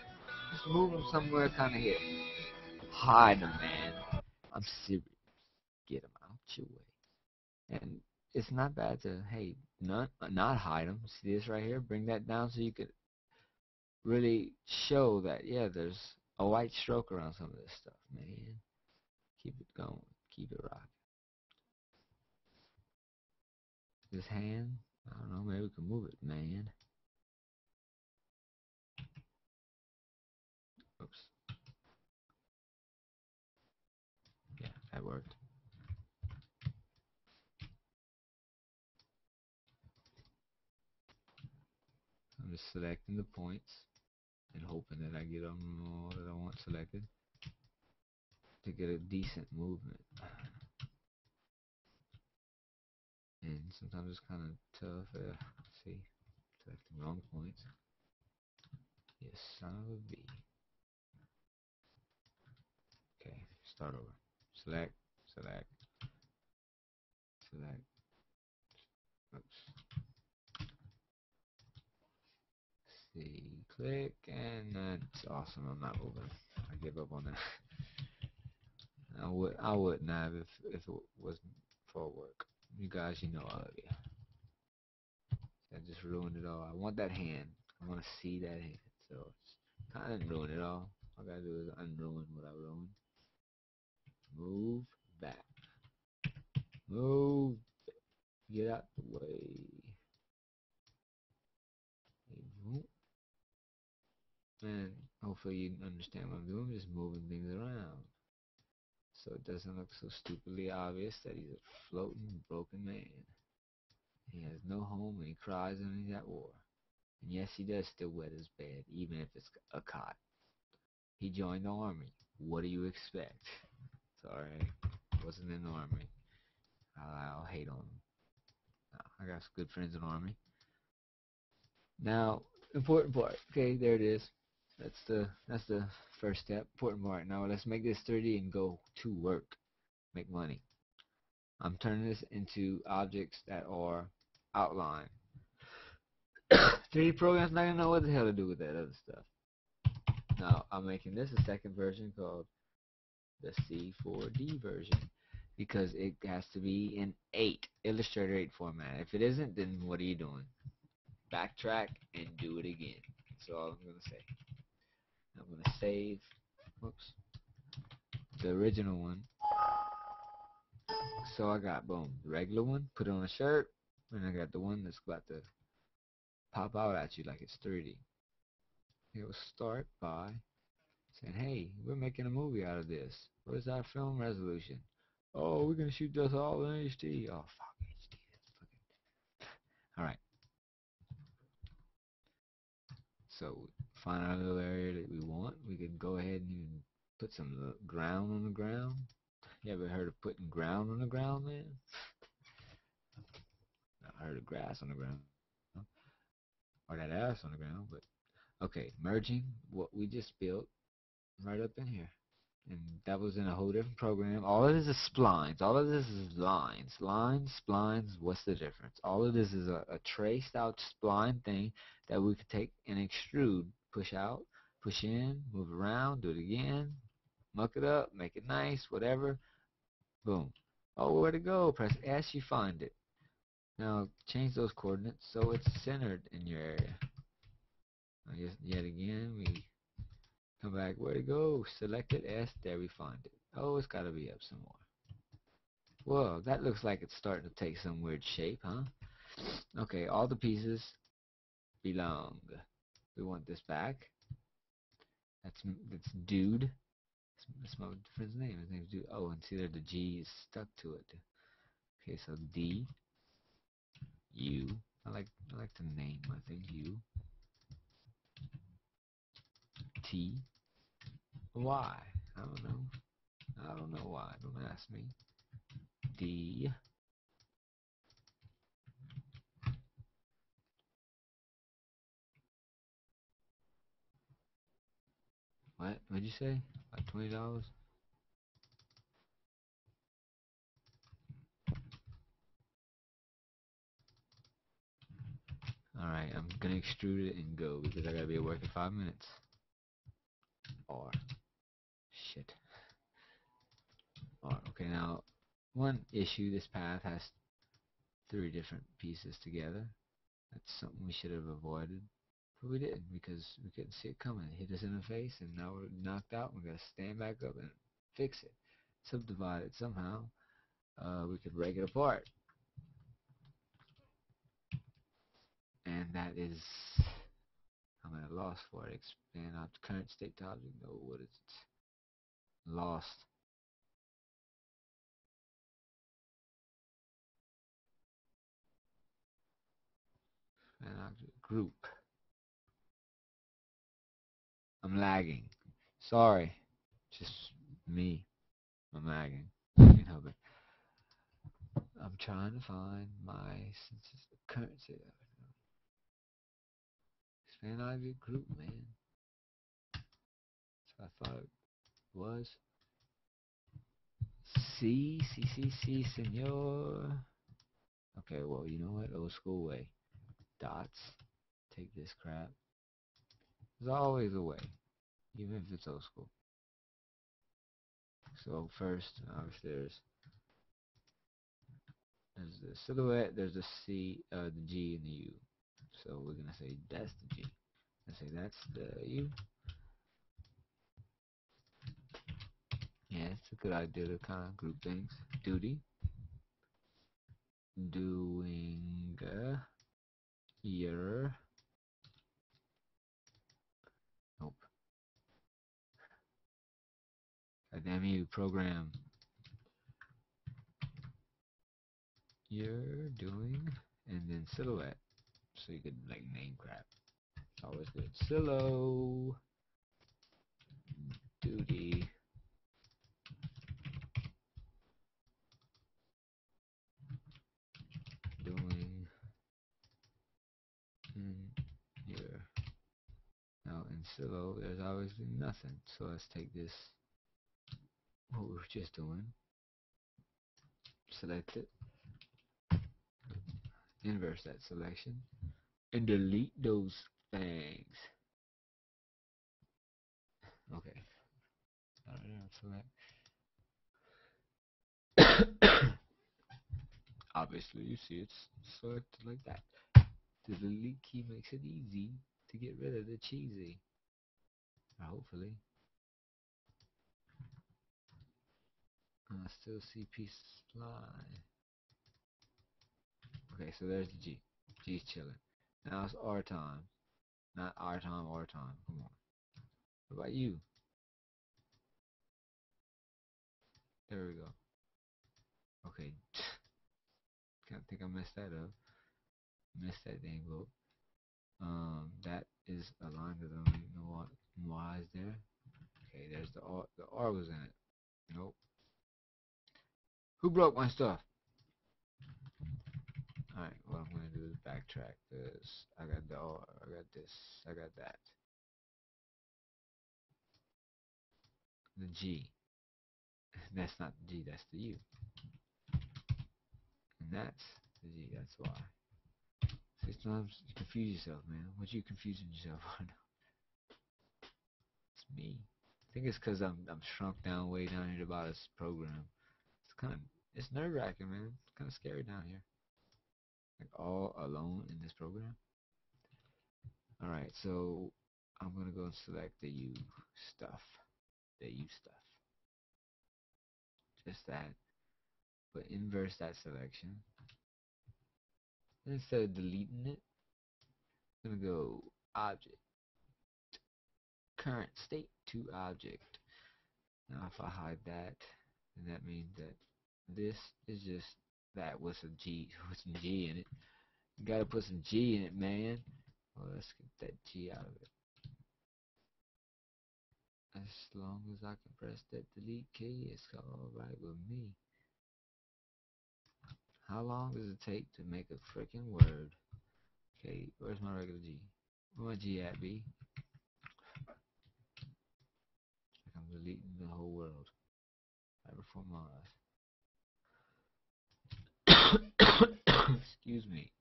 Just move them somewhere kind of here. Hide them, man. I'm serious. Get them out your way. And it's not bad to, hey, not, not hide them. See this right here? Bring that down so you could really show that, yeah, there's a white stroke around some of this stuff, man. Keep it going. Keep it rocking. This hand, I don't know, maybe we can move it, man. Oops. Yeah, that worked. I'm just selecting the points and hoping that I get them all that I want selected to get a decent movement. And sometimes it's kind of tough. Uh, see, selecting wrong points. Yes, son of a B. Okay, start over. Select, select, select. Oops. See, click, and that's awesome. I'm not moving. I give up on that. I would, I wouldn't have if if it wasn't for work. You guys, you know I love you. I just ruined it all. I want that hand. I want to see that hand. So it's kind of ruin it all. All I gotta do is unruin what I ruined. Move back. Move. Get out the way. And hopefully you understand what I'm doing. I'm just moving things around. So it doesn't look so stupidly obvious that he's a floating, broken man. He has no home and he cries and he's at war. And yes, he does still wet his bed, even if it's a cot. He joined the army. What do you expect? Sorry, wasn't in the army. I'll, I'll hate on him. No, I got some good friends in the army. Now, important part. Okay, there it is. That's the that's the first step, important part. Now let's make this three D and go to work, make money. I'm turning this into objects that are outlined. three D programs not gonna know what the hell to do with that other stuff. Now I'm making this a second version called the C four D version because it has to be in eight Illustrator eight format. If it isn't, then what are you doing? Backtrack and do it again. That's all I'm gonna say. I'm going to save, whoops, the original one. So I got, boom, the regular one, put it on a shirt, and I got the one that's about to pop out at you like it's three D. It will start by saying, hey, we're making a movie out of this. Where's our film resolution? Oh, we're going to shoot this all in H D. Oh, fuck, H D. That's fucking... All right. So find our little area that we want. We could go ahead and even put some ground on the ground. You ever heard of putting ground on the ground, man? I heard of grass on the ground. Or that ass on the ground, but okay, merging what we just built right up in here. And that was in a whole different program. All of this is splines. All of this is lines. Lines, splines, what's the difference? All of this is a, a traced out spline thing that we could take and extrude. Push out, push in, move around, do it again, muck it up, make it nice, whatever. Boom. Oh, where to go? Press S, you find it. Now change those coordinates so it's centered in your area. I guess yet again, we... come back, where to go? Select it, S, there we find it. Oh, it's gotta be up some more. Whoa, that looks like it's starting to take some weird shape, huh? Okay, all the pieces belong. We want this back. That's that's dude. That's my friend's name. His name's dude. Oh, and see there, the G is stuck to it. Okay, so D, U, I like I like the name. I think U T Y. I don't know. I don't know why. Don't ask me. D What? What'd you say? Like twenty dollars? Alright, I'm gonna extrude it and go because I gotta be at work in five minutes. R. Shit. R. Okay, now one issue, this path has three different pieces together. That's something we should have avoided. But we didn't because we couldn't see it coming. It hit us in the face and now we're knocked out. We've got to stand back up and fix it. Subdivide it somehow. Uh, we could break it apart. And that is, I'm at a loss for it. Expand our current state to object. No, what is it? Lost. Expand object group. I'm lagging. Sorry, just me. I'm lagging. You know, but I'm trying to find my since it's the current state of it. Expand object group, man. So I thought it was C, C, C, C, senor. Okay, well, you know what? Old school way. Dots. Take this crap. There's always a way, even if it's old school. So first, obviously, there's there's the silhouette, there's the C, uh, the G, and the U. So we're gonna say that's the G. I say that's the U. Yeah, it's a good idea to kind of group things. Duty, doing, uh, your. Nope. God damn you, program. You're doing, and then silhouette. So you could like name crap. It's always good. Silo duty. Doing in here. Now in silo there's obviously nothing. So let's take this what we were just doing. Select it. Inverse that selection and delete those things. Okay. All right, select. Obviously, you see it's selected like that. The delete key makes it easy to get rid of the cheesy. Or hopefully. I still see piece line. Okay, so there's the G. G's chilling. Now it's our time. Not our time, our time. Come on. What about you? There we go. Okay. Can't think I messed that up. Missed that dang vote. Um, that is a line that I don't even know what why is there. Okay, there's the R. The R was in it. Nope. Who broke my stuff? Alright, what I'm going to do is backtrack this. I got the R, I got this, I got that. The G. That's not the G, that's the U. And that's the G, that's Y. Sometimes you confuse yourself, man. What are you confusing yourself on? It's me. I think it's because I'm, I'm shrunk down way down here about this program. It's kind of, it's nerve-wracking, man. It's kind of scary down here. Like all alone in this program. Alright, so I'm gonna go and select the U stuff. The U stuff. Just that. But inverse that selection. And instead of deleting it, I'm gonna go object. Current state to object. Now if I hide that, then that means that this is just that with a G, with some G in it, You gotta put some G in it, man. Well, let's get that G out of it. As long as I can press that delete key, it's alright with me. How long does it take to make a freaking word? Okay, where's my regular G? Where's my G at, B? Like I'm deleting the whole world. Right before my eyes. Excuse me.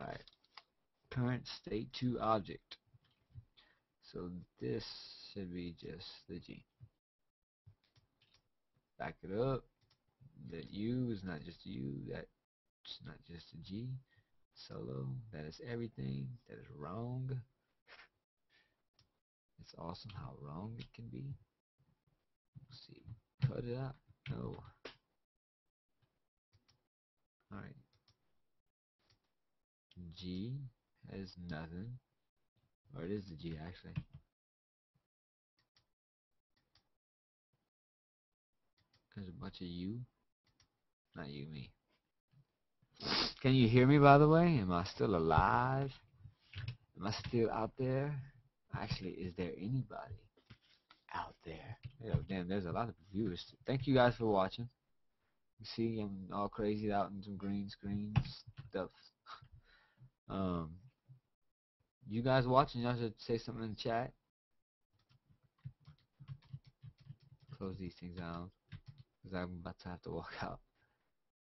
Alright. Current state two object. So this should be just the G. Back it up. That U is not just U. That's not just a G. Solo. That is everything. That is wrong. It's awesome how wrong it can be. Let's see. Cut it out. No. Alright. G has nothing. Or it is the G actually. There's a bunch of U. Not you, me. Can you hear me, by the way? Am I still alive? Am I still out there? Actually, is there anybody out there? Oh, damn, there's a lot of viewers. Thank you guys for watching. You see, I'm all crazy out in some green screen stuff. Um... You guys watching, y'all should say something in the chat. Close these things out, because I'm about to have to walk out.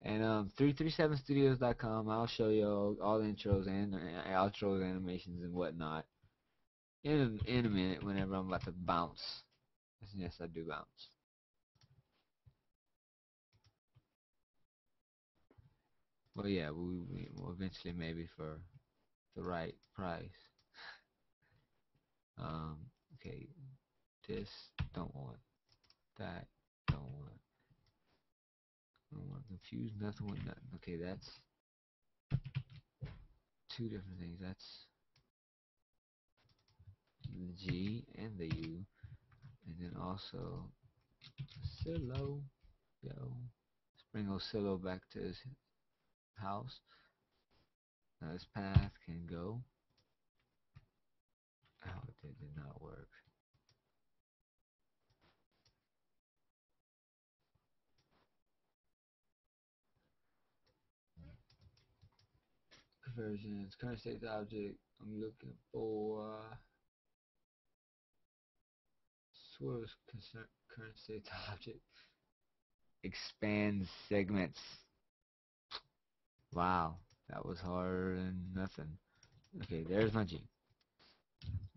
And um, three thirty-seven studios dot com, I'll show y'all all the intros and uh, outros, animations, and whatnot in a, in a minute whenever I'm about to bounce. Yes, I do bounce. Well, yeah, we, we well, eventually maybe for the right price. Um, okay, this don't want, that don't want, don't want to confuse nothing with nothing. Okay, that's two different things. That's the G and the U, and then also Silo. Yo, let's bring old Silo back to his house. Now this path can go. Oh, that did not work. Conversions, current state object. I'm looking for source current state object. Expand segments. Wow. That was harder than nothing. Okay, there's my G.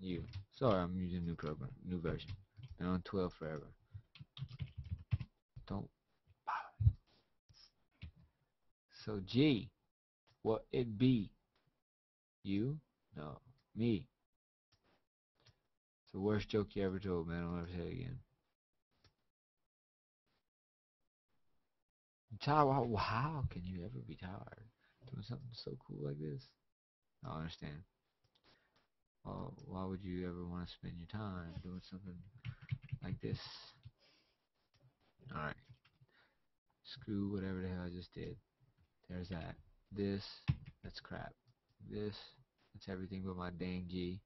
U. Sorry, I'm using new program, new version. Been on twelve forever. Don't bother. So G, what it be? You? No, me. It's the worst joke you ever told, man. I'll never say it again. I'm tired. How can you ever be tired? Doing something so cool like this? I don't understand. Well, why would you ever want to spend your time doing something like this? Alright. Screw whatever the hell I just did. There's that. This, that's crap. This, that's everything but my dang G.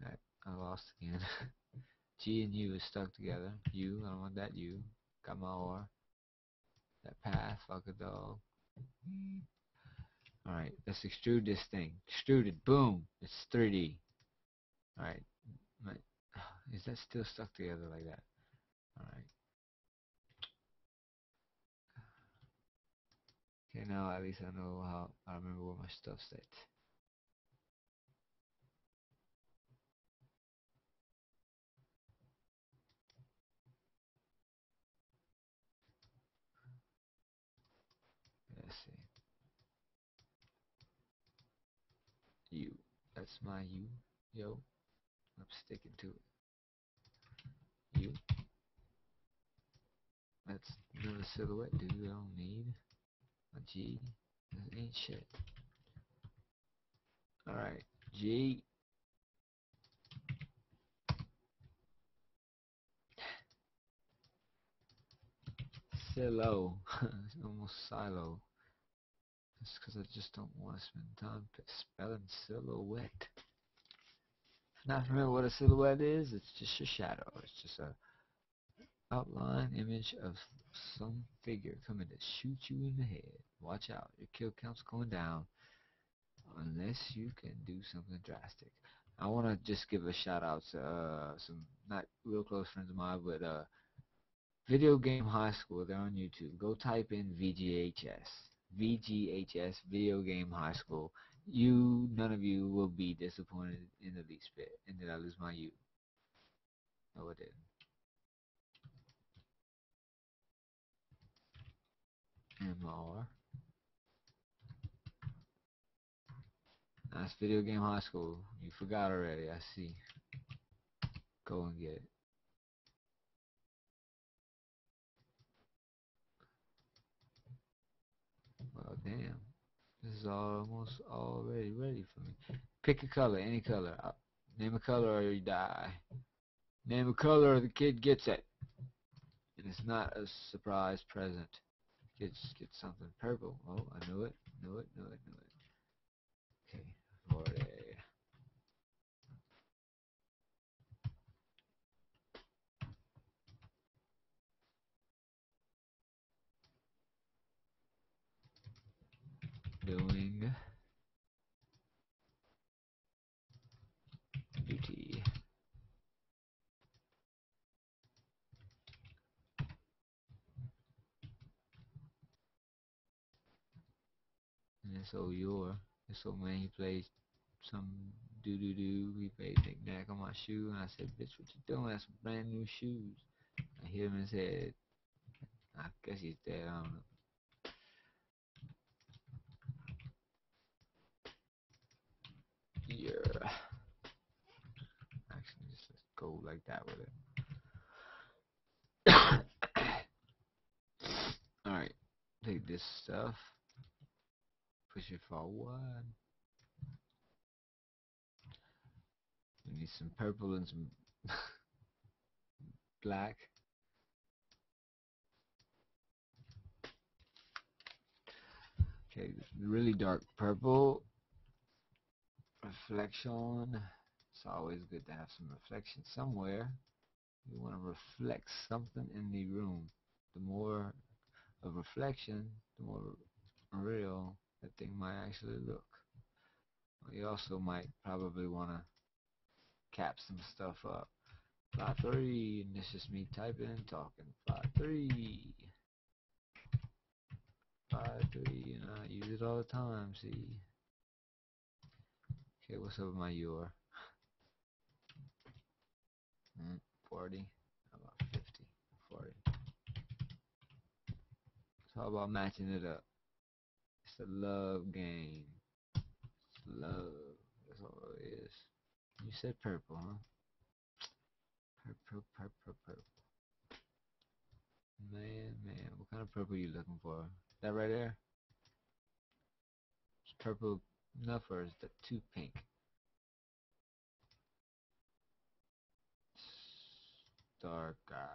That I lost again. G and U is stuck together. U, I don't want that U. Got my R. That path, fuck a dog. Alright, let's extrude this thing. Extruded, boom, it's three D. Alright, is that still stuck together like that? Alright. Okay, now at least I know how, I remember where my stuff's at. U. That's my U. Yo. I'm sticking to it. U. That's another silhouette, dude. I don't need a G. That ain't shit. Alright. G. Silo. It's almost silo. That's because I just don't want to spend time spelling silhouette. Not really what a silhouette is, it's just a shadow. It's just a outline image of some figure coming to shoot you in the head. Watch out, your kill count's going down unless you can do something drastic. I want to just give a shout out to uh, some not real close friends of mine, but uh, Video Game High School. They're on YouTube. Go type in V G H S. V G H S, Video Game High School. You, none of you will be disappointed in the least bit. And did I lose my U? No, I didn't. M R. That's Video Game High School. You forgot already, I see. Go and get it. Well, damn. This is almost already ready for me. Pick a color, any color. I'll name a color or you die. Name a color or the kid gets it. And it's not a surprise present. Kids get something purple. Oh, I knew it, knew it, knew it, knew it. Okay, forty. Doing duty. And so your, this old man, he plays some doo doo doo. He played knick-knack on my shoe, and I said, "Bitch, what you doing? That's brand new shoes." I hit him in his head. I guess he's dead. I don't know. Yeah. Actually, just let's go like that with it. All right, take this stuff. Push it forward. We need some purple and some black. Okay, really dark purple. Reflection. It's always good to have some reflection somewhere. You want to reflect something in the room. The more of reflection, the more real that thing might actually look. You also might probably want to cap some stuff up. Plot three, and this is me typing and talking. Plot three. Plot three, and I use it all the time, see. Okay, what's up with my U R? Mm, forty, how about fifty, forty. So how about matching it up? It's a love game. It's love. That's all it is. You said purple, huh? Purple, purple, purple. Man, man, what kind of purple are you looking for? That right there? It's purple enough, or is that too pink? It's darker.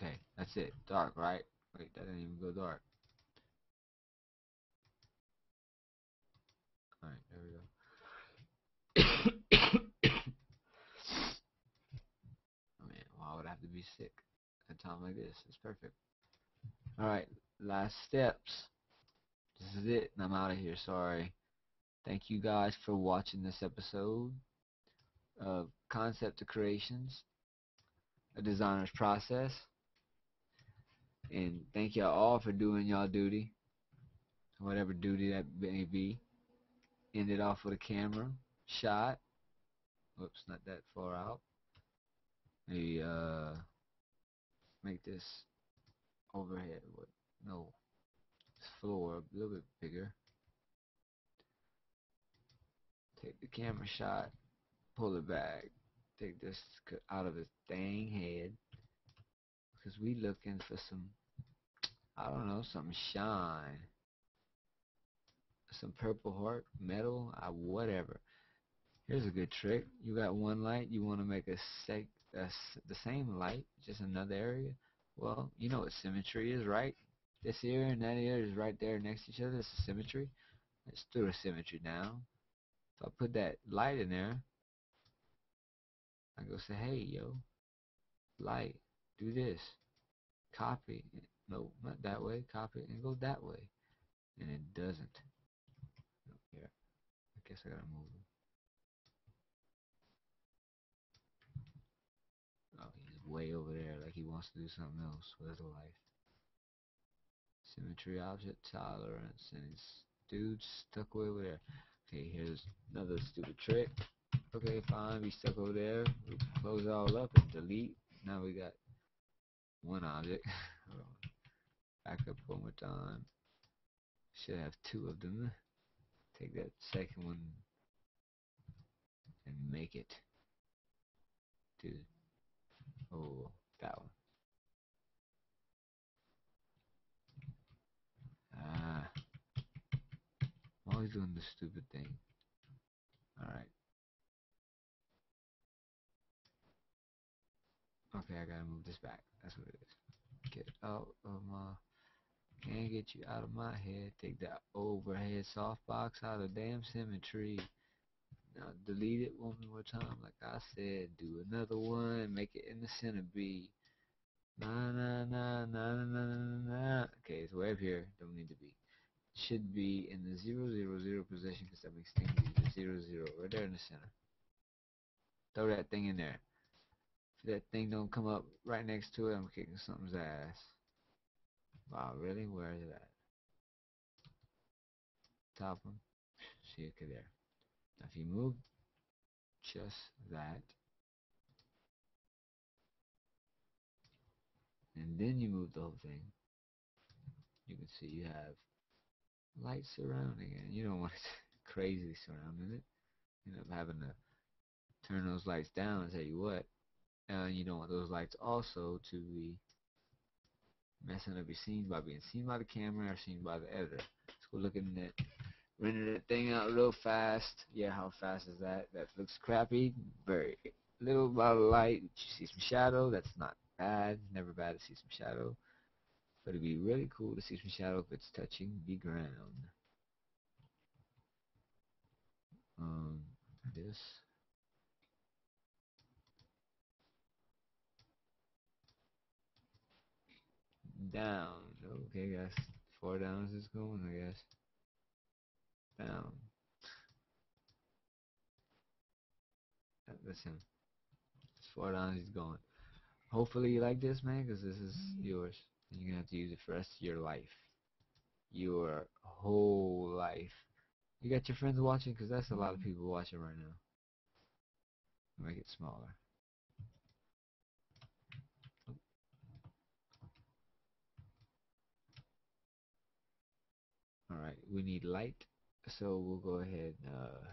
Okay, that's it. Dark, right? Wait, that didn't even go dark. Alright, there we go. Oh, man, why would I have to be sick at a time like this? It's perfect. Alright, last steps. This is it, and I'm out of here. Sorry. Thank you guys for watching this episode of Concept to Creations, a designer's process. And thank y'all all for doing y'all duty, whatever duty that may be. Ended off with a camera shot. Whoops, not that far out. Maybe uh, make this overhead. What? No, this floor a little bit bigger. Take the camera shot, pull it back. Take this out of his dang head, because we looking for some, I don't know, some shine, some purple heart, metal, uh, whatever. Here's a good trick. You got one light, you want to make a sec that's the same light, just another area. Well, you know what symmetry is, right? This here and that here is right there next to each other. It's a symmetry. Let's do a symmetry now. So I put that light in there. I go say, hey, yo, light, do this. Copy. No, not that way. Copy and go that way. And it doesn't. Here. I guess I gotta move them. Oh, he's way over there, like he wants to do something else with his life. Symmetry, object tolerance, and this dude's stuck way over there. Okay, here's another stupid trick. Okay, fine, we stuck over there. We close it all up and delete. Now we got one object. Hold on. Back up one more time. Should have two of them. Take that second one and make it to, oh, that one. Ah, I'm always doing this stupid thing. Alright. Okay, I gotta move this back. That's what it is. Get out of my... Can't get you out of my head. Take that overhead softbox out of damn symmetry. Now delete it one more time. Like I said, do another one. Make it in the center B. Nah, nah, nah, nah, nah, nah, nah. Okay, it's way up here. Don't need to be. Should be in the zero, zero, zero position because that makes things easy. Zero, zero, right there in the center. Throw that thing in there. If that thing don't come up right next to it, I'm kicking something's ass. Wow, really? Where is it at? Top one. See, okay, there. Now, if you move just that, and then you move the whole thing, you can see you have light surrounding it. You don't want it crazily surrounding it. You end up having to turn those lights down. I'll tell you what. And you don't want those lights also to be messing up your scenes by being seen by the camera or seen by the editor. Let's go look at it. Render that thing out real fast. Yeah, how fast is that? That looks crappy. Very little by light. You see some shadow. That's not bad. Never bad to see some shadow. But it'd be really cool to see some shadow if it's touching the ground. Um, this. Down. Okay, guys. Four downs is going, I guess. Down. That's him. Four downs is going. Hopefully you like this, man, because this is yours. You're going to have to use it for the rest of your life. Your whole life. You got your friends watching, because that's a lot of people watching right now. Make it smaller. Alright, we need light, so we'll go ahead and uh,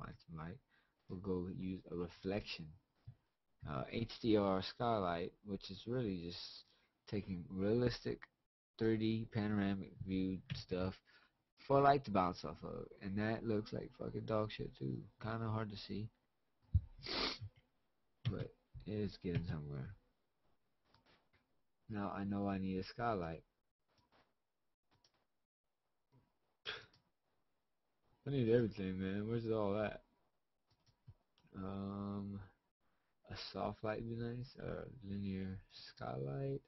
find some light. We'll go use a reflection. Uh, H D R skylight, which is really just taking realistic three D panoramic view stuff for light to bounce off of. And that looks like fucking dog shit too. Kind of hard to see. But it is getting somewhere. Now I know I need a skylight. I need everything, man. Where's it all at? Um, a soft light would be nice, or a linear skylight,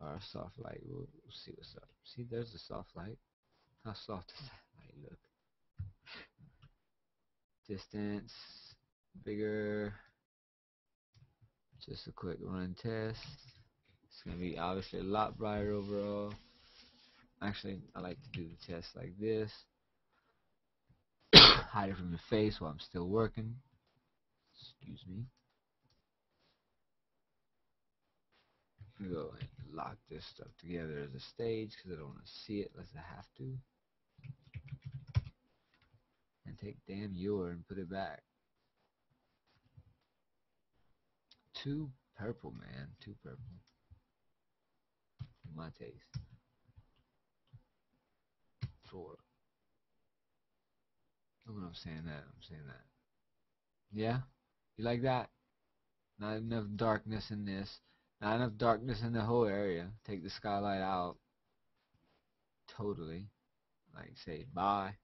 or a soft light. We'll, we'll see what's up. See, there's the soft light. How soft does that light look? Distance, bigger. Just a quick run test. It's gonna be obviously a lot brighter overall. Actually, I like to do the test like this. Hide it from your face while I'm still working. Excuse me. I'm gonna go and lock this stuff together as a stage because I don't want to see it unless I have to. And take damn your and put it back. Too purple, man. Too purple. In my taste. Four. When I'm saying that, I'm saying that. Yeah? You like that? Not enough darkness in this. Not enough darkness in the whole area. Take the skylight out. Totally. Like, say bye.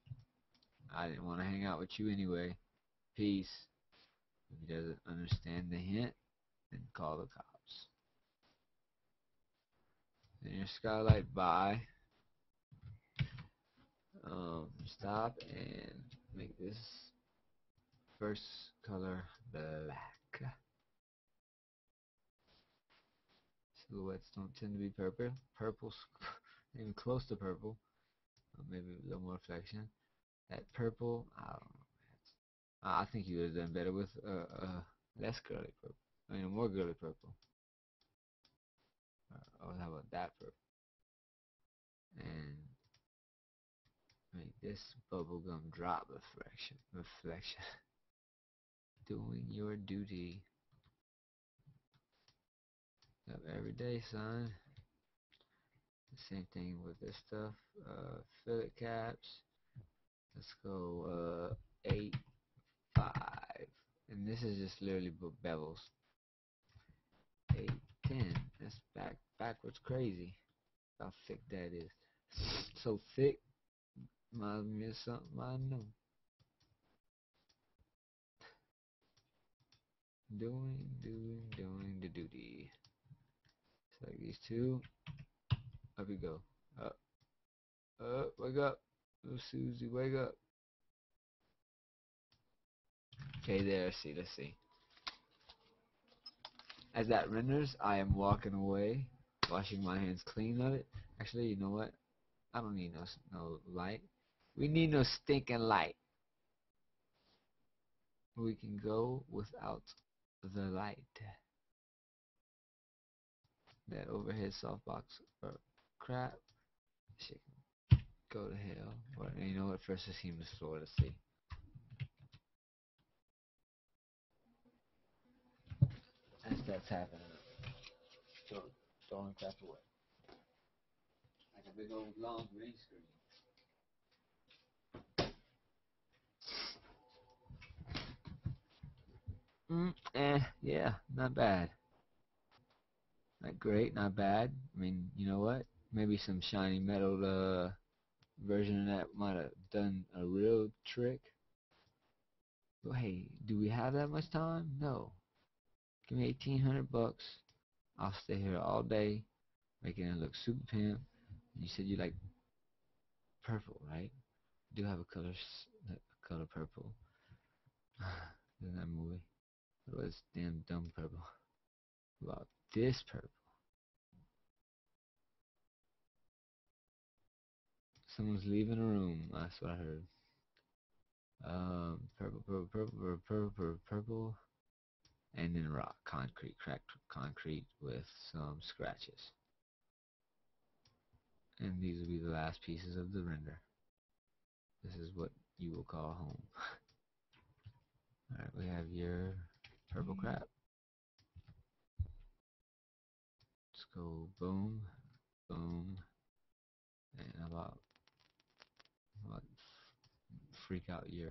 I didn't want to hang out with you anyway. Peace. If he doesn't understand the hint, then call the cops. Then your skylight, bye. Um, stop and make this first color black. Silhouettes don't tend to be purple. Purple's even close to purple. Or maybe a little more reflection. That purple, I don't know. I think you would have done better with uh, uh, less curly purple. I mean, more girly purple. Or how about that purple? And make this bubblegum drop reflection. Reflection. Doing your duty. Up every day, son. The same thing with this stuff. Uh, fillet caps. Let's go uh, eight. Five, and this is just literally bevels. Eight, ten. That's back backwards crazy. How thick that is. So thick. Reminds me of something I know. Doing, doing, doing the duty. So like these two. Up we go. Up, up. Wake up, little Susie. Wake up. Okay, there, let's see, let's see. As that renders, I am walking away, washing my hands clean of it. Actually, you know what? I don't need no, no light. We need no stinking light. We can go without the light. That overhead softbox or crap. Shit, go to hell. But you know what? First, let's see the floor, let's see. As that's happening, so throwing crap away. Like a big old long green screen. Mm, eh, yeah, not bad. Not great, not bad. I mean, you know what? Maybe some shiny metal uh, version of that might have done a real trick. But hey, do we have that much time? No. Give me eighteen hundred bucks. I'll stay here all day, making it look super pimp. You said you like purple, right? I do have a color, a color purple. Isn't that movie? It was damn dumb purple. What about this purple? Someone's leaving a room. That's what I heard. Um, purple, purple, purple, purple, purple, purple. purple. And then rock concrete, cracked concrete with some scratches. And these will be the last pieces of the render. This is what you will call home. Alright, we have your purple crap. Let's go boom, boom, and about, about freak out your,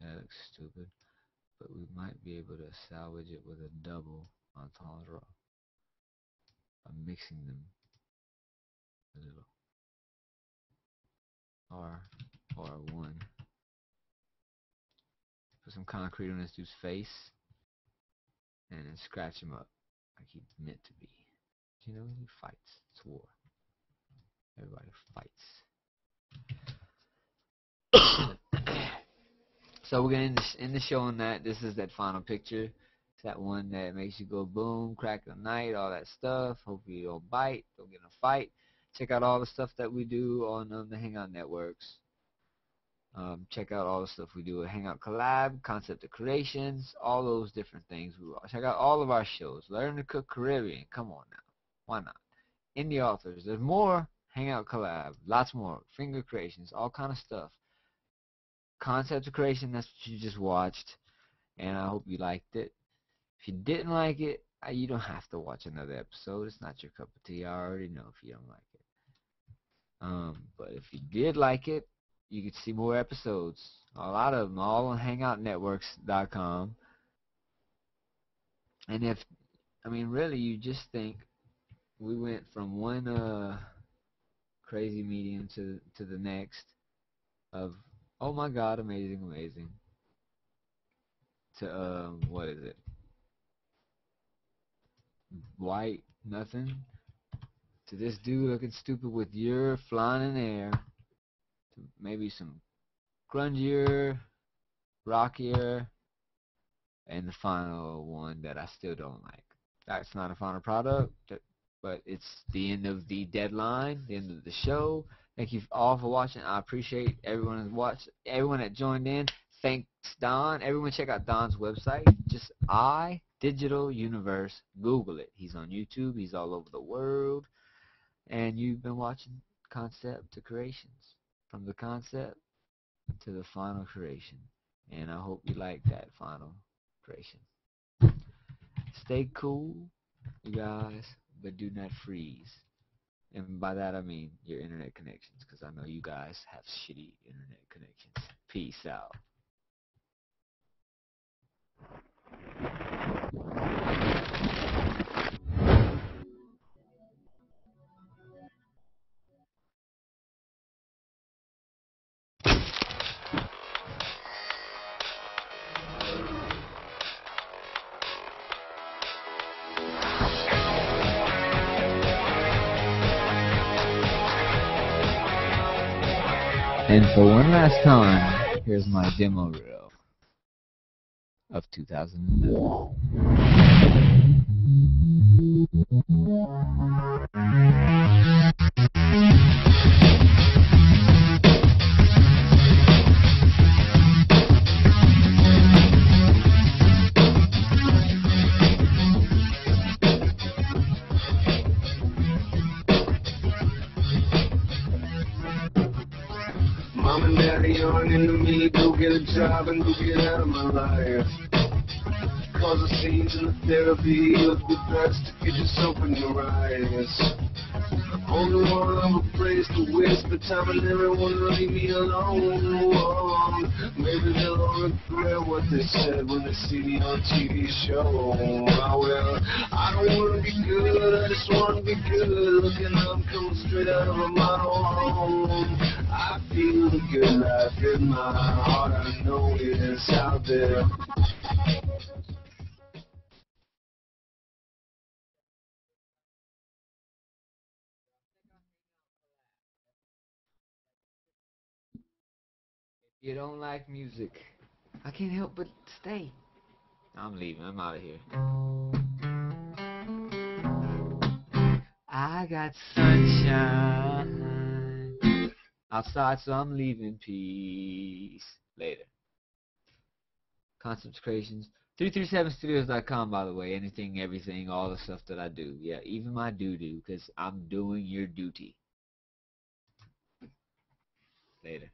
that looks stupid. But we might be able to salvage it with a double on top of the rock by mixing them a little. Or, or one. Put some concrete on this dude's face and then scratch him up like he meant to be. You know, he fights. It's war. Everybody fights. So we're going to end the show on that. This is that final picture. It's that one that makes you go boom, crack a night, all that stuff. Hopefully you don't bite, don't get in a fight. Check out all the stuff that we do on, on the Hangout Networks. Um, check out all the stuff we do at Hangout Collab, Concept of Creations, all those different things. We Check out all of our shows. Learn to Cook Caribbean. Come on now. Why not? Indie authors. There's more Hangout Collab. Lots more. Finger creations. All kind of stuff. Concept of Creation, that's what you just watched, and I hope you liked it. If you didn't like it, you don't have to watch another episode. It's not your cup of tea. I already know if you don't like it. Um, but if you did like it, you could see more episodes, a lot of them, all on hangout networks dot com. And if, I mean, really, you just think we went from one uh, crazy medium to to the next of, oh my God, amazing, amazing, to um, what is it? White nothing, to this dude looking stupid with your flying in the air, to maybe some grungier, rockier, and the final one that I still don't like. That's not a final product, but it's the end of the deadline, the end of the show. Thank you all for watching. I appreciate everyone who's watched, everyone that joined in. Thanks, Don. Everyone check out Don's website. Just I. Digital Universe. Google it. He's on YouTube. He's all over the world. And you've been watching Concept to Creations. From the concept to the final creation. And I hope you like that final creation. Stay cool, you guys, but do not freeze. And by that I mean your internet connections, because I know you guys have shitty internet connections. Peace out. And for one last time, here's my demo reel of two thousand nine. Young and to me, go get a job and go get out of my life. Cause the scenes in the therapy of the best to get yourself in the rise. Only one I'm afraid to waste the time and everyone to leave me alone. Oh, maybe they'll all regret what they said when they see me on T V show. Oh, well, I don't want to be good, I just want to be good. Looking up, coming straight out of a model. I feel the good life in my heart, I know it is out there. If you don't like music, I can't help but stay. I'm leaving, I'm out of here. I got sunshine outside, so I'm leaving. Peace. Later. Concept Creations. three thirty-seven studios dot com, by the way. Anything, everything, all the stuff that I do. Yeah, even my doo-doo, because I'm doing your duty. Later.